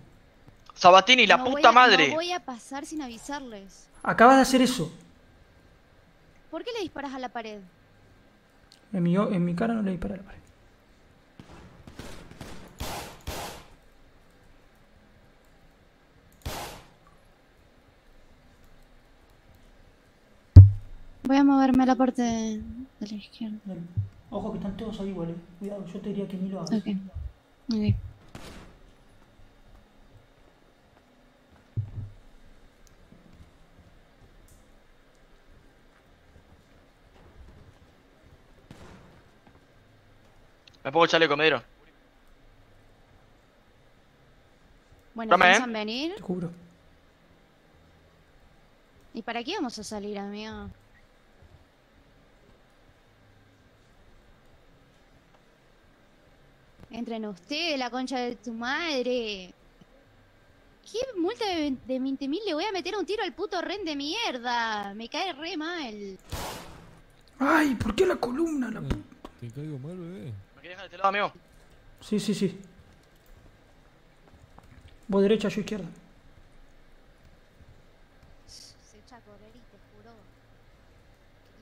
Sabatini, la no puta a, madre. No voy a pasar sin avisarles. Acabas de hacer eso. ¿Por qué le disparas a la pared? En mi, en mi cara no le disparé a la pared. Voy a moverme a la parte de, de la izquierda. Dale. Ojo que están todos ahí iguales. Cuidado, yo te diría que ni lo hagas. Okay. Okay. Me pongo el chaleco, me dieron. Bueno, ¿piensan venir? Te juro. ¿Y para qué vamos a salir, amigo? Entren ustedes, la concha de tu madre. ¿Qué multa de veinte mil le voy a meter un tiro al puto Ren de mierda? Me cae re mal. Ay, ¿por qué la columna? La... Te caigo mal, bebé. ¿Me querés dejar de este lado, amigo? Sí, sí, sí. Vos derecha, yo izquierda. Se echa a correr y te juro.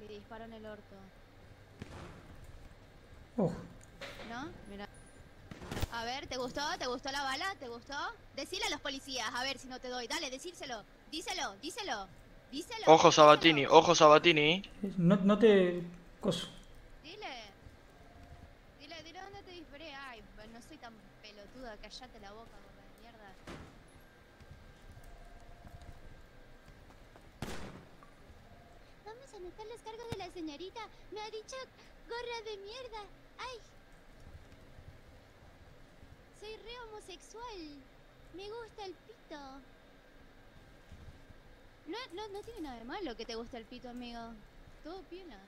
Le disparó en el orto. Ojo. ¿No? Mirá. A ver, ¿te gustó? ¿Te gustó la bala? ¿Te gustó? Decile a los policías, a ver si no te doy. Dale, decírselo. Díselo, díselo. Díselo. Ojo, Sabatini, díselo. Ojo, Sabatini. No, no te... Coso. Dile. Dile, dile dónde te disparé. Ay, no soy tan pelotuda. Cállate la boca, boca de mierda. Vamos a anotar los cargos de la señorita. Me ha dicho gorra de mierda. Ay. Soy re homosexual. Me gusta el pito. No, no, no tiene nada de malo que te gusta el pito, amigo. Todo piola.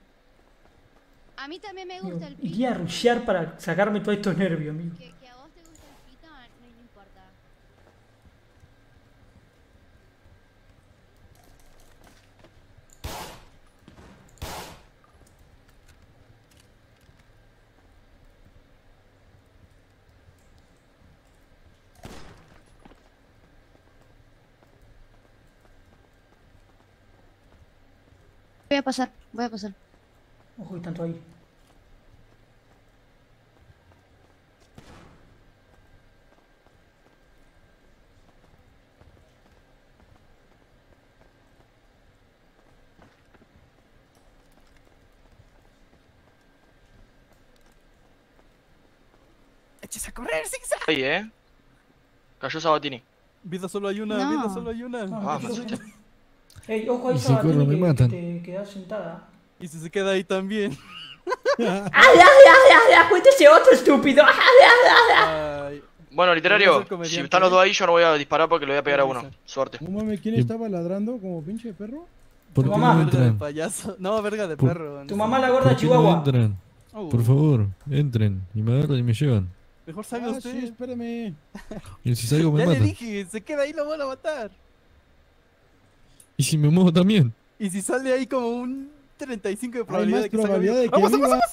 A mí también me gusta el pito. Iría a rushear para sacarme todos estos nervios, amigo. Que, que a vos te gusta el pito, no me importa. Voy a pasar, voy a pasar. Ojo, que tanto ahí. ¡Eches a correr, zigzag! Ahí, eh. Cayó Sabatini. Vida solo hay una, no. vida solo hay una. No, ah, ey, ojo ahí, Sabatini, que, que te quedas sentada. Y si se queda ahí también. ¡Ay, ay, ay, ay! ¡Cuéntese otro, estúpido! ¡Ay, ay, ay! Bueno, Literario, si están los dos ahí, yo no voy a disparar porque le voy a pegar a uno. Suerte. No mames, ¿quién estaba ladrando como pinche perro? ¿Tu mamá? Verga de payaso. No, verga de perro. Tu mamá, la gorda chihuahua. Por favor, entren y me agarran y me llevan. Mejor salga usted. Sí, espérame. Y si salgo me mata. Ya le dije, se queda ahí, lo voy a matar. Y si me muevo también. Y si sale ahí como un treinta y cinco de probabilidad de que salga bien. ¡Vamos, vamos, vamos!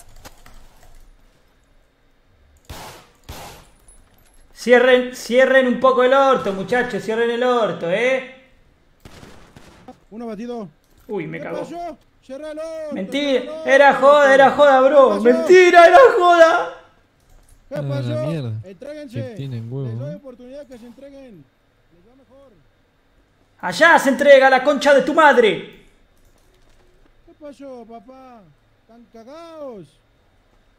Cierren, cierren un poco el orto, muchachos, cierren el orto, eh. Uno batido. Uy, me cagó. Mentira, era joda, era joda, bro. Mentira, era joda. ¿Qué pasó? Entréguense. Tienen huevo. Les doy oportunidad que se entreguen. Les va mejor. Allá se entrega la concha de tu madre. ¿Qué pasó, papá? Están cagados.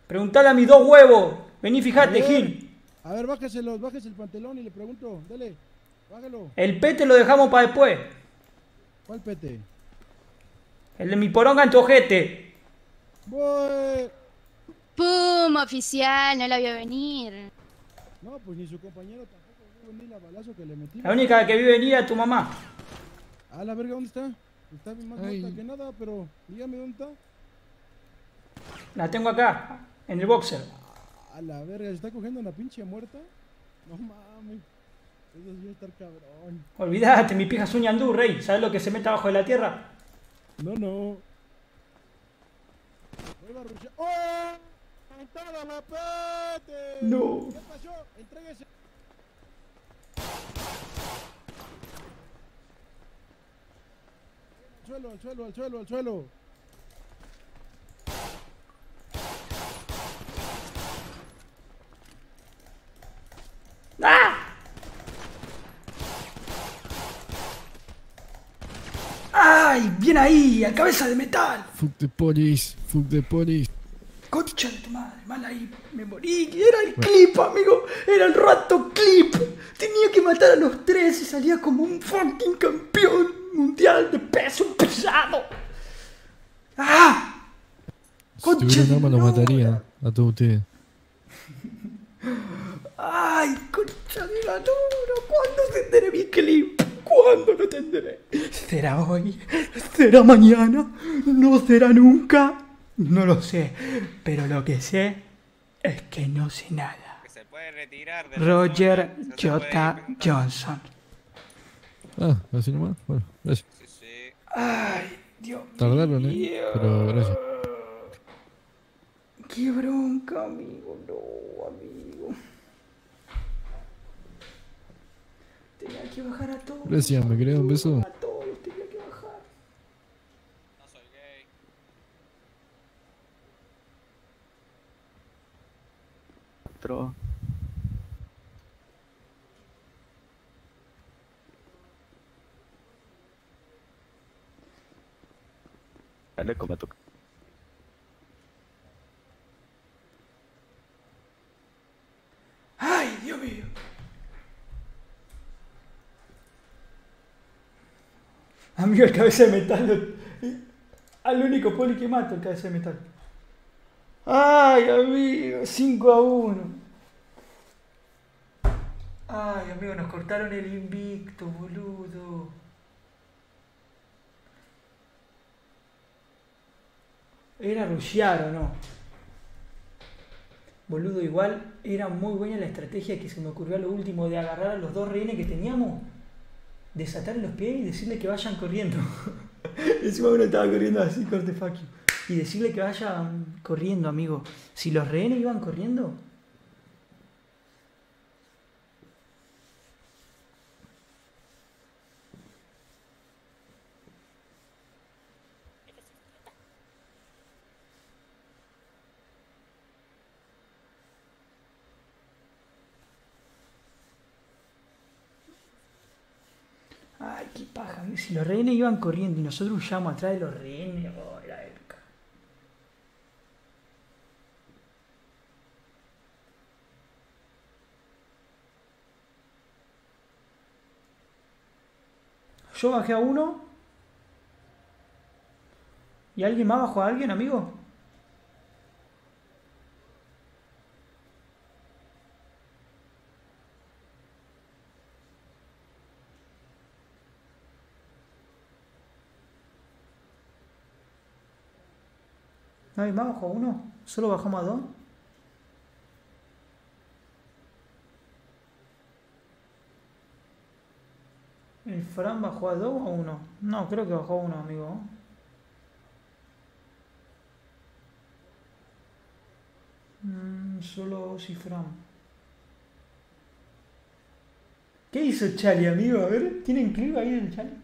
Preguntale a mis dos huevos. Vení, fíjate, Gil. A ver, bájeselos, bájese el pantalón y le pregunto. Dale, bájalo. El pete lo dejamos para después. ¿Cuál pete? El de mi poronga en tu ojete. Voy. Pum, oficial, no la vio venir. No, pues ni su compañero tampoco vio venir la balazo que le metí. La única que vio venir era tu mamá. Ah, la verga, ¿dónde está? Está más muerta que nada, pero dígame dónde está. La tengo acá, en el boxer. A la verga, ¿se está cogiendo una pinche muerta? No mames. Eso sí va a estar cabrón. Olvídate, mi pija es un ñandú, rey. ¿Sabes lo que se mete abajo de la tierra? No, no. Vuelva a ruchar. ¡Oh! ¡Entrada, la pete! No. ¿Qué pasó? Entréguese. Al suelo, al suelo, al suelo, al suelo. ¡Ah! ¡Ay! ¡Bien ahí! ¡A cabeza de metal! Fuck the police, fuck the police. Concha de tu madre, mal ahí, me morí. Era el clip, amigo. Era el rato clip. Tenía que matar a los tres y salía como un fucking campeón mundial de peso pesado. ¡Ah! Concha, si tuviera un arma lo mataría a todos ustedes. Ay, concha de la luna, ¿cuándo tendré mi clip? ¿Cuándo lo tendré? ¿Será hoy? ¿Será mañana? ¿No será nunca? No lo sé, pero lo que sé es que no sé nada. Que se puede retirar de Roger J. Johnson. Ah, así nomás, bueno, gracias. Sí, sí. Ay, Dios mío. Tardaron, eh, pero gracias. Qué bronca, amigo, no, amigo. Tenía que bajar a todos. Gracias, me quería un beso. A todos tenía que bajar. No soy gay. Otro. Dale, coma tu. Ay, Dios mío. Amigo, el cabeza de metal. Al único poli que mato, el cabeza de metal. Ay, amigo, cinco a uno. Ay, amigo, nos cortaron el invicto, boludo. Era rushear o no. Boludo, igual era muy buena la estrategia que se me ocurrió a lo último de agarrar a los dos rehenes que teníamos. Desatar los pies y decirle que vayan corriendo. Encima uno estaba corriendo así, corte fuck you. Y decirle que vayan corriendo, amigo. Si los rehenes iban corriendo. Ay, qué paja. Si los rehenes iban corriendo y nosotros huyamos atrás de los rehenes, oh, era épica. Yo bajé a uno. ¿Y alguien más bajó a alguien, amigo? ¿No hay más bajo uno? ¿Solo bajamos a dos? ¿El Fran bajó a dos o uno? No, creo que bajó a uno, amigo. Mm, solo si Fran. ¿Qué hizo Charlie, amigo? A ver, ¿tienen clip ahí en Charlie?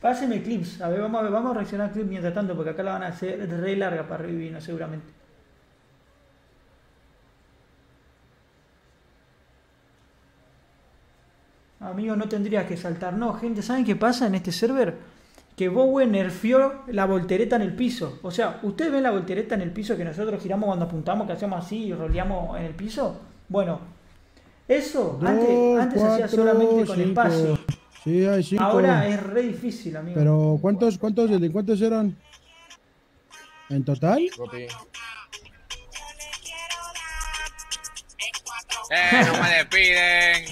Pásenme clips. A ver, vamos a ver, vamos a reaccionar a clips mientras tanto, porque acá la van a hacer re larga para revivirnos seguramente. Amigo, no tendrías que saltar. No, gente, ¿saben qué pasa en este server? Que Bowen nerfeó la voltereta en el piso. O sea, ¿ustedes ven la voltereta en el piso que nosotros giramos cuando apuntamos, que hacemos así y roleamos en el piso? Bueno, eso Dos, antes, antes cuatro, hacía solamente con cinco. Espacio. Sí, hay cinco. Ahora es re difícil, amigo. Pero, ¿cuántos, cuántos delincuentes eran? ¿En total? Okay. ¡Eh, no me despiden!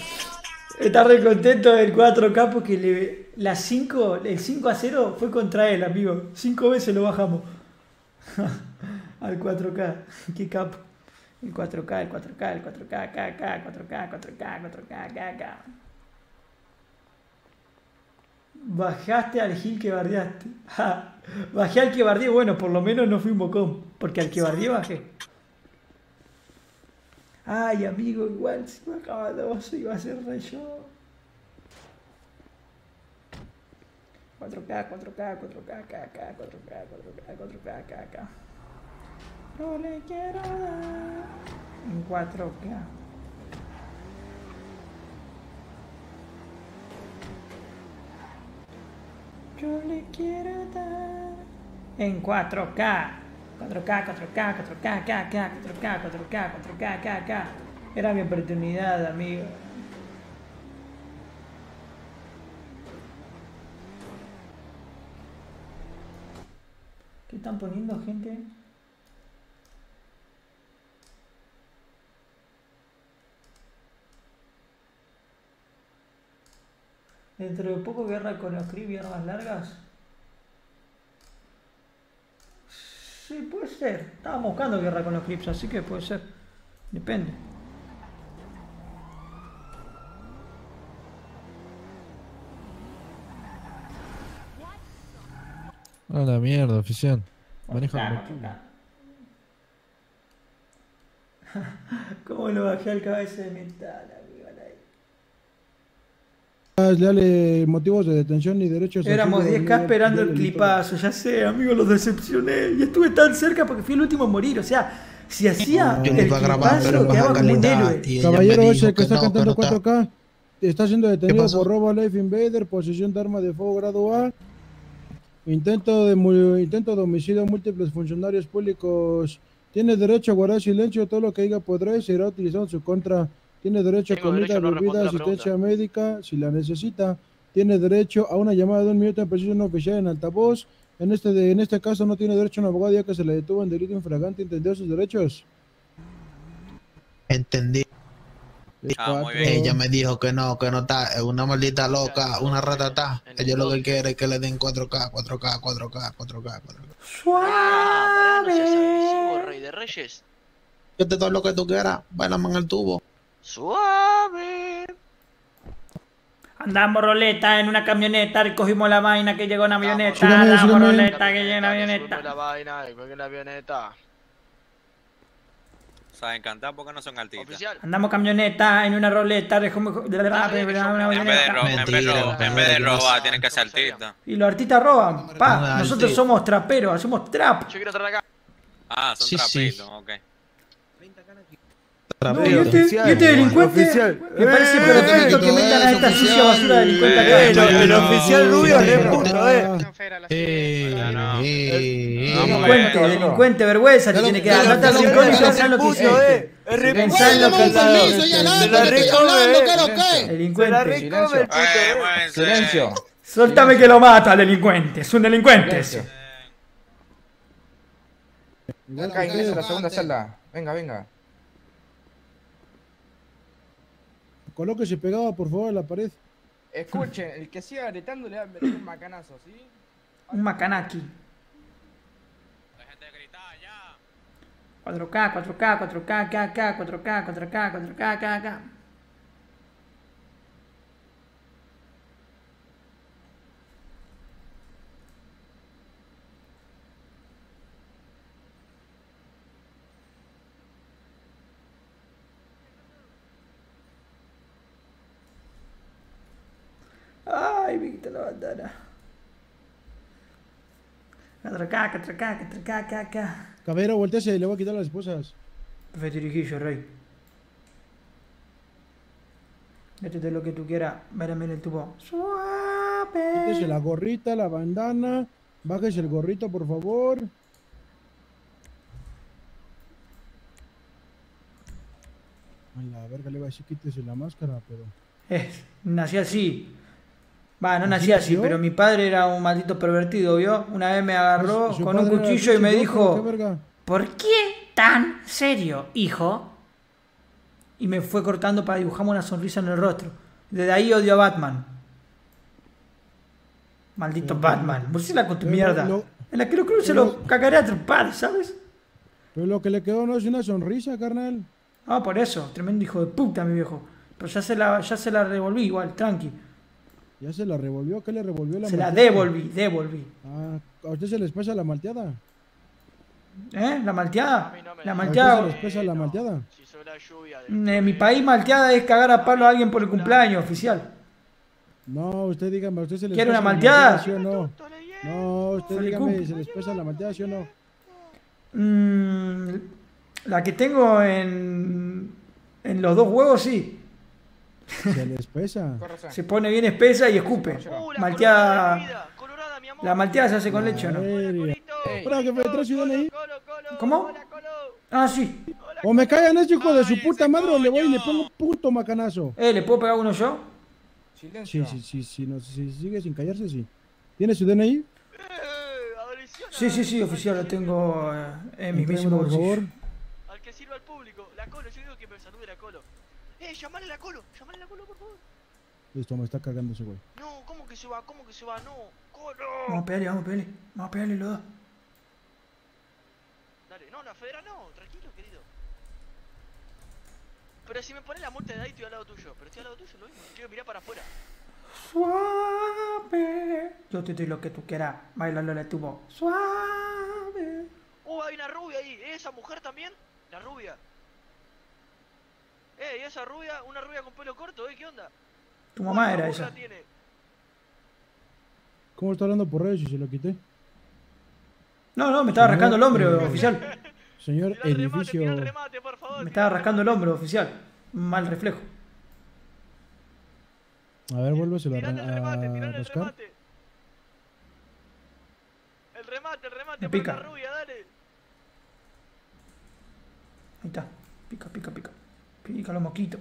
Está re contento del cuatro K porque le, la cinco, el cinco a cero fue contra él, amigo. Cinco veces lo bajamos. Al cuatro K. Qué capo. El cuatro K, el cuatro K, el cuatro K, K, K, cuatro K, cuatro K, cuatro K, K, K. Bajaste al Gil que bardeaste. Bajé al que bardeé. Bueno, por lo menos no fui un bocón. Porque al que bardeé bajé. Ay, amigo, igual si me acaba dos iba a ser rey yo. cuatro K, cuatro K, cuatro K, K K, cuatro K, cuatro K, cuatro K, K K. No le quiero dar. En cuatro K. Yo le quiero dar. En cuatro K. cuatro K, cuatro K, cuatro K, K K, cuatro K, cuatro K, cuatro K, K K. Era mi oportunidad, amigo. ¿Qué están poniendo, gente? Dentro de poco guerra con los Crips y armas largas. Sí, puede ser. Estaba buscando guerra con los Crips, así que puede ser. Depende. A la mierda, oficial. Maneja como... ¿Cómo lo bajé al cabeza de metal, amigo? Dale motivos de detención y derechos. Éramos diez K esperando el clipazo, ya sé, amigo, los decepcioné. Y estuve tan cerca porque fui el último a morir. O sea, si hacía no, el clipazo, quedaba como un héroe. Caballero ese que, que está no, cantando cuatro K está. Está siendo detenido por robo a Life Invader, posesión de arma de fuego grado A, intento de, intento de homicidio a múltiples funcionarios públicos. Tiene derecho a guardar silencio. Todo lo que diga podrá y será utilizado en su contra. Tiene derecho a comida, bebida, asistencia médica, si la necesita. Tiene derecho a una llamada de un minuto en precisión oficial en altavoz. En este de, en este caso no tiene derecho a un abogado ya que se le detuvo en delito infragante. ¿Entendió sus derechos? Entendí. Ah, muy bien. Ella me dijo que no, que no está. Una maldita loca, una ratata. Ella lo que quiere es que le den cuatro K, cuatro K, cuatro K, cuatro K. ¡Suave! Rey de Reyes. Yo te doy lo que tú quieras. Bailame en el tubo. Suave. Andamos roleta en una camioneta, recogimos la vaina que llegó en avioneta. Andamos, andamos roleta que llegó en avioneta. La vaina, que la avioneta. Saben cantar porque no son artistas. Oficial. Andamos camioneta en una roleta, recogimos la vaina. En vez de robar, en vez de robar tienen que ser artistas. Y los artistas roban, pa. Nosotros somos traperos, hacemos trap. Yo quiero estar acá. Ah, son trapitos, ok. No, y este, oficial, y este delincuente oficial. Me parece eh, perfecto eh, que metan a esta oficial, sucia basura delincuente acá. Eh, el, el, el oficial rubio es reputo, eh. eh, no, no. eh el delincuente, no. delincuente, vergüenza te tiene que dar. No estás incógnito, haz lo que hiciste. Es repugnante, lo delincuente. Silencio. Suéltame que lo mata, delincuente. Es un delincuente. Acá ingresa a la segunda celda. Venga, venga. Colóquese pegado, por favor, a la pared. Escuchen, el que siga gritando le va a meter un macanazo, ¿sí? Un macanaki. cuatro K, cuatro K, cuatro K, K K, cuatro K, cuatro K, cuatro K, cuatro K, K K. Ay, me quita la bandana. cuatro K, cuatro K, cuatro K, K K. Caballero, voltease, le voy a quitar las esposas. Fetirijillo, rey. Métete lo que tú quieras. Mírame en el tubo. Suave. Quítese la gorrita, la bandana. Bájese el gorrito, por favor. A la verga le iba a decir quítese la máscara, pero... Es, nací así. Va, no nací así, pero mi padre era un maldito pervertido, ¿vio? Una vez me agarró su, su con un cuchillo y me dijo, ¿por qué tan serio, hijo? Y me fue cortando para dibujarme una sonrisa en el rostro. Desde ahí odio a Batman. Maldito pero, Batman, murcila con tu pero, mierda. Lo, en la que lo cruce lo cagaré a trepar, ¿sabes? Pero lo que le quedó no es una sonrisa, carnal. Ah, por eso, tremendo hijo de puta, mi viejo. Pero ya se la, ya se la revolví igual, tranqui. ¿Ya se la revolvió? ¿Qué le revolvió la malteada? Se la devolví, devolví. Ah, ¿a usted se les pasa la malteada? ¿Eh? ¿La malteada? No me... ¿La malteada? ¿A usted se les pasa eh, la no. malteada? Si soy la lluvia del... En mi país malteada es cagar a palo a alguien por el cumpleaños, no, oficial. No, usted dígame, ¿a usted se les pasa una malteada? ¿Sí o no? No, usted dígame, ¿se les pasa la malteada, sí o no? Mm, la que tengo en... en los dos huevos, sí. Se le espesa. Se pone bien espesa y escupe. Uh, la malteada. Colorada, colorada, mi amor. La malteada se hace con la leche, ¿no? Espera, que me traes un ahí. ¿Cómo? Ah, sí. O me callan ese hijo de su puta madre o le voy y le pongo un puto macanazo. Eh, ¿le puedo pegar uno yo? Silencio. Sí, sí, sí, sí. No, si sigue sin callarse, sí. ¿Tiene su D N I? Eh, sí, sí, sí, oficial, lo tengo eh, en mi mismo bolsillo. Al que sirva al público, la Colo, yo digo que me salude la Colo. Eh, llamale a la Colo, llamale a la Colo, por favor. Listo, me está cargando ese güey. No, ¿cómo que se va? ¿Cómo que se va? No, Colo. Vamos a pegarle, vamos a pegarle. Vamos a pegarle, lo da. Dale, no, la federal no, tranquilo, querido. Pero si me pones la muerte de ahí, estoy al lado tuyo. Pero estoy al lado tuyo, lo mismo. Quiero mirar para afuera. Suave. Yo te doy lo que tú quieras. Bailalo la tubo. Suave. Oh, hay una rubia ahí. ¿Esa mujer también? La rubia. Eh, ¿y esa rubia? Una rubia con pelo corto, ¿eh? ¿Qué onda? Tu mamá era esa. ¿Cómo está hablando por redes si se lo quité? No, no, me estaba rascando el hombro, oficial. Señor, el edificio... Me estaba rascando el hombro, oficial. Mal reflejo. A ver, vuélveselo a rascar. El remate, el remate, por la rubia, dale. Ahí está. Pica, pica, pica. Pícalo, moquito.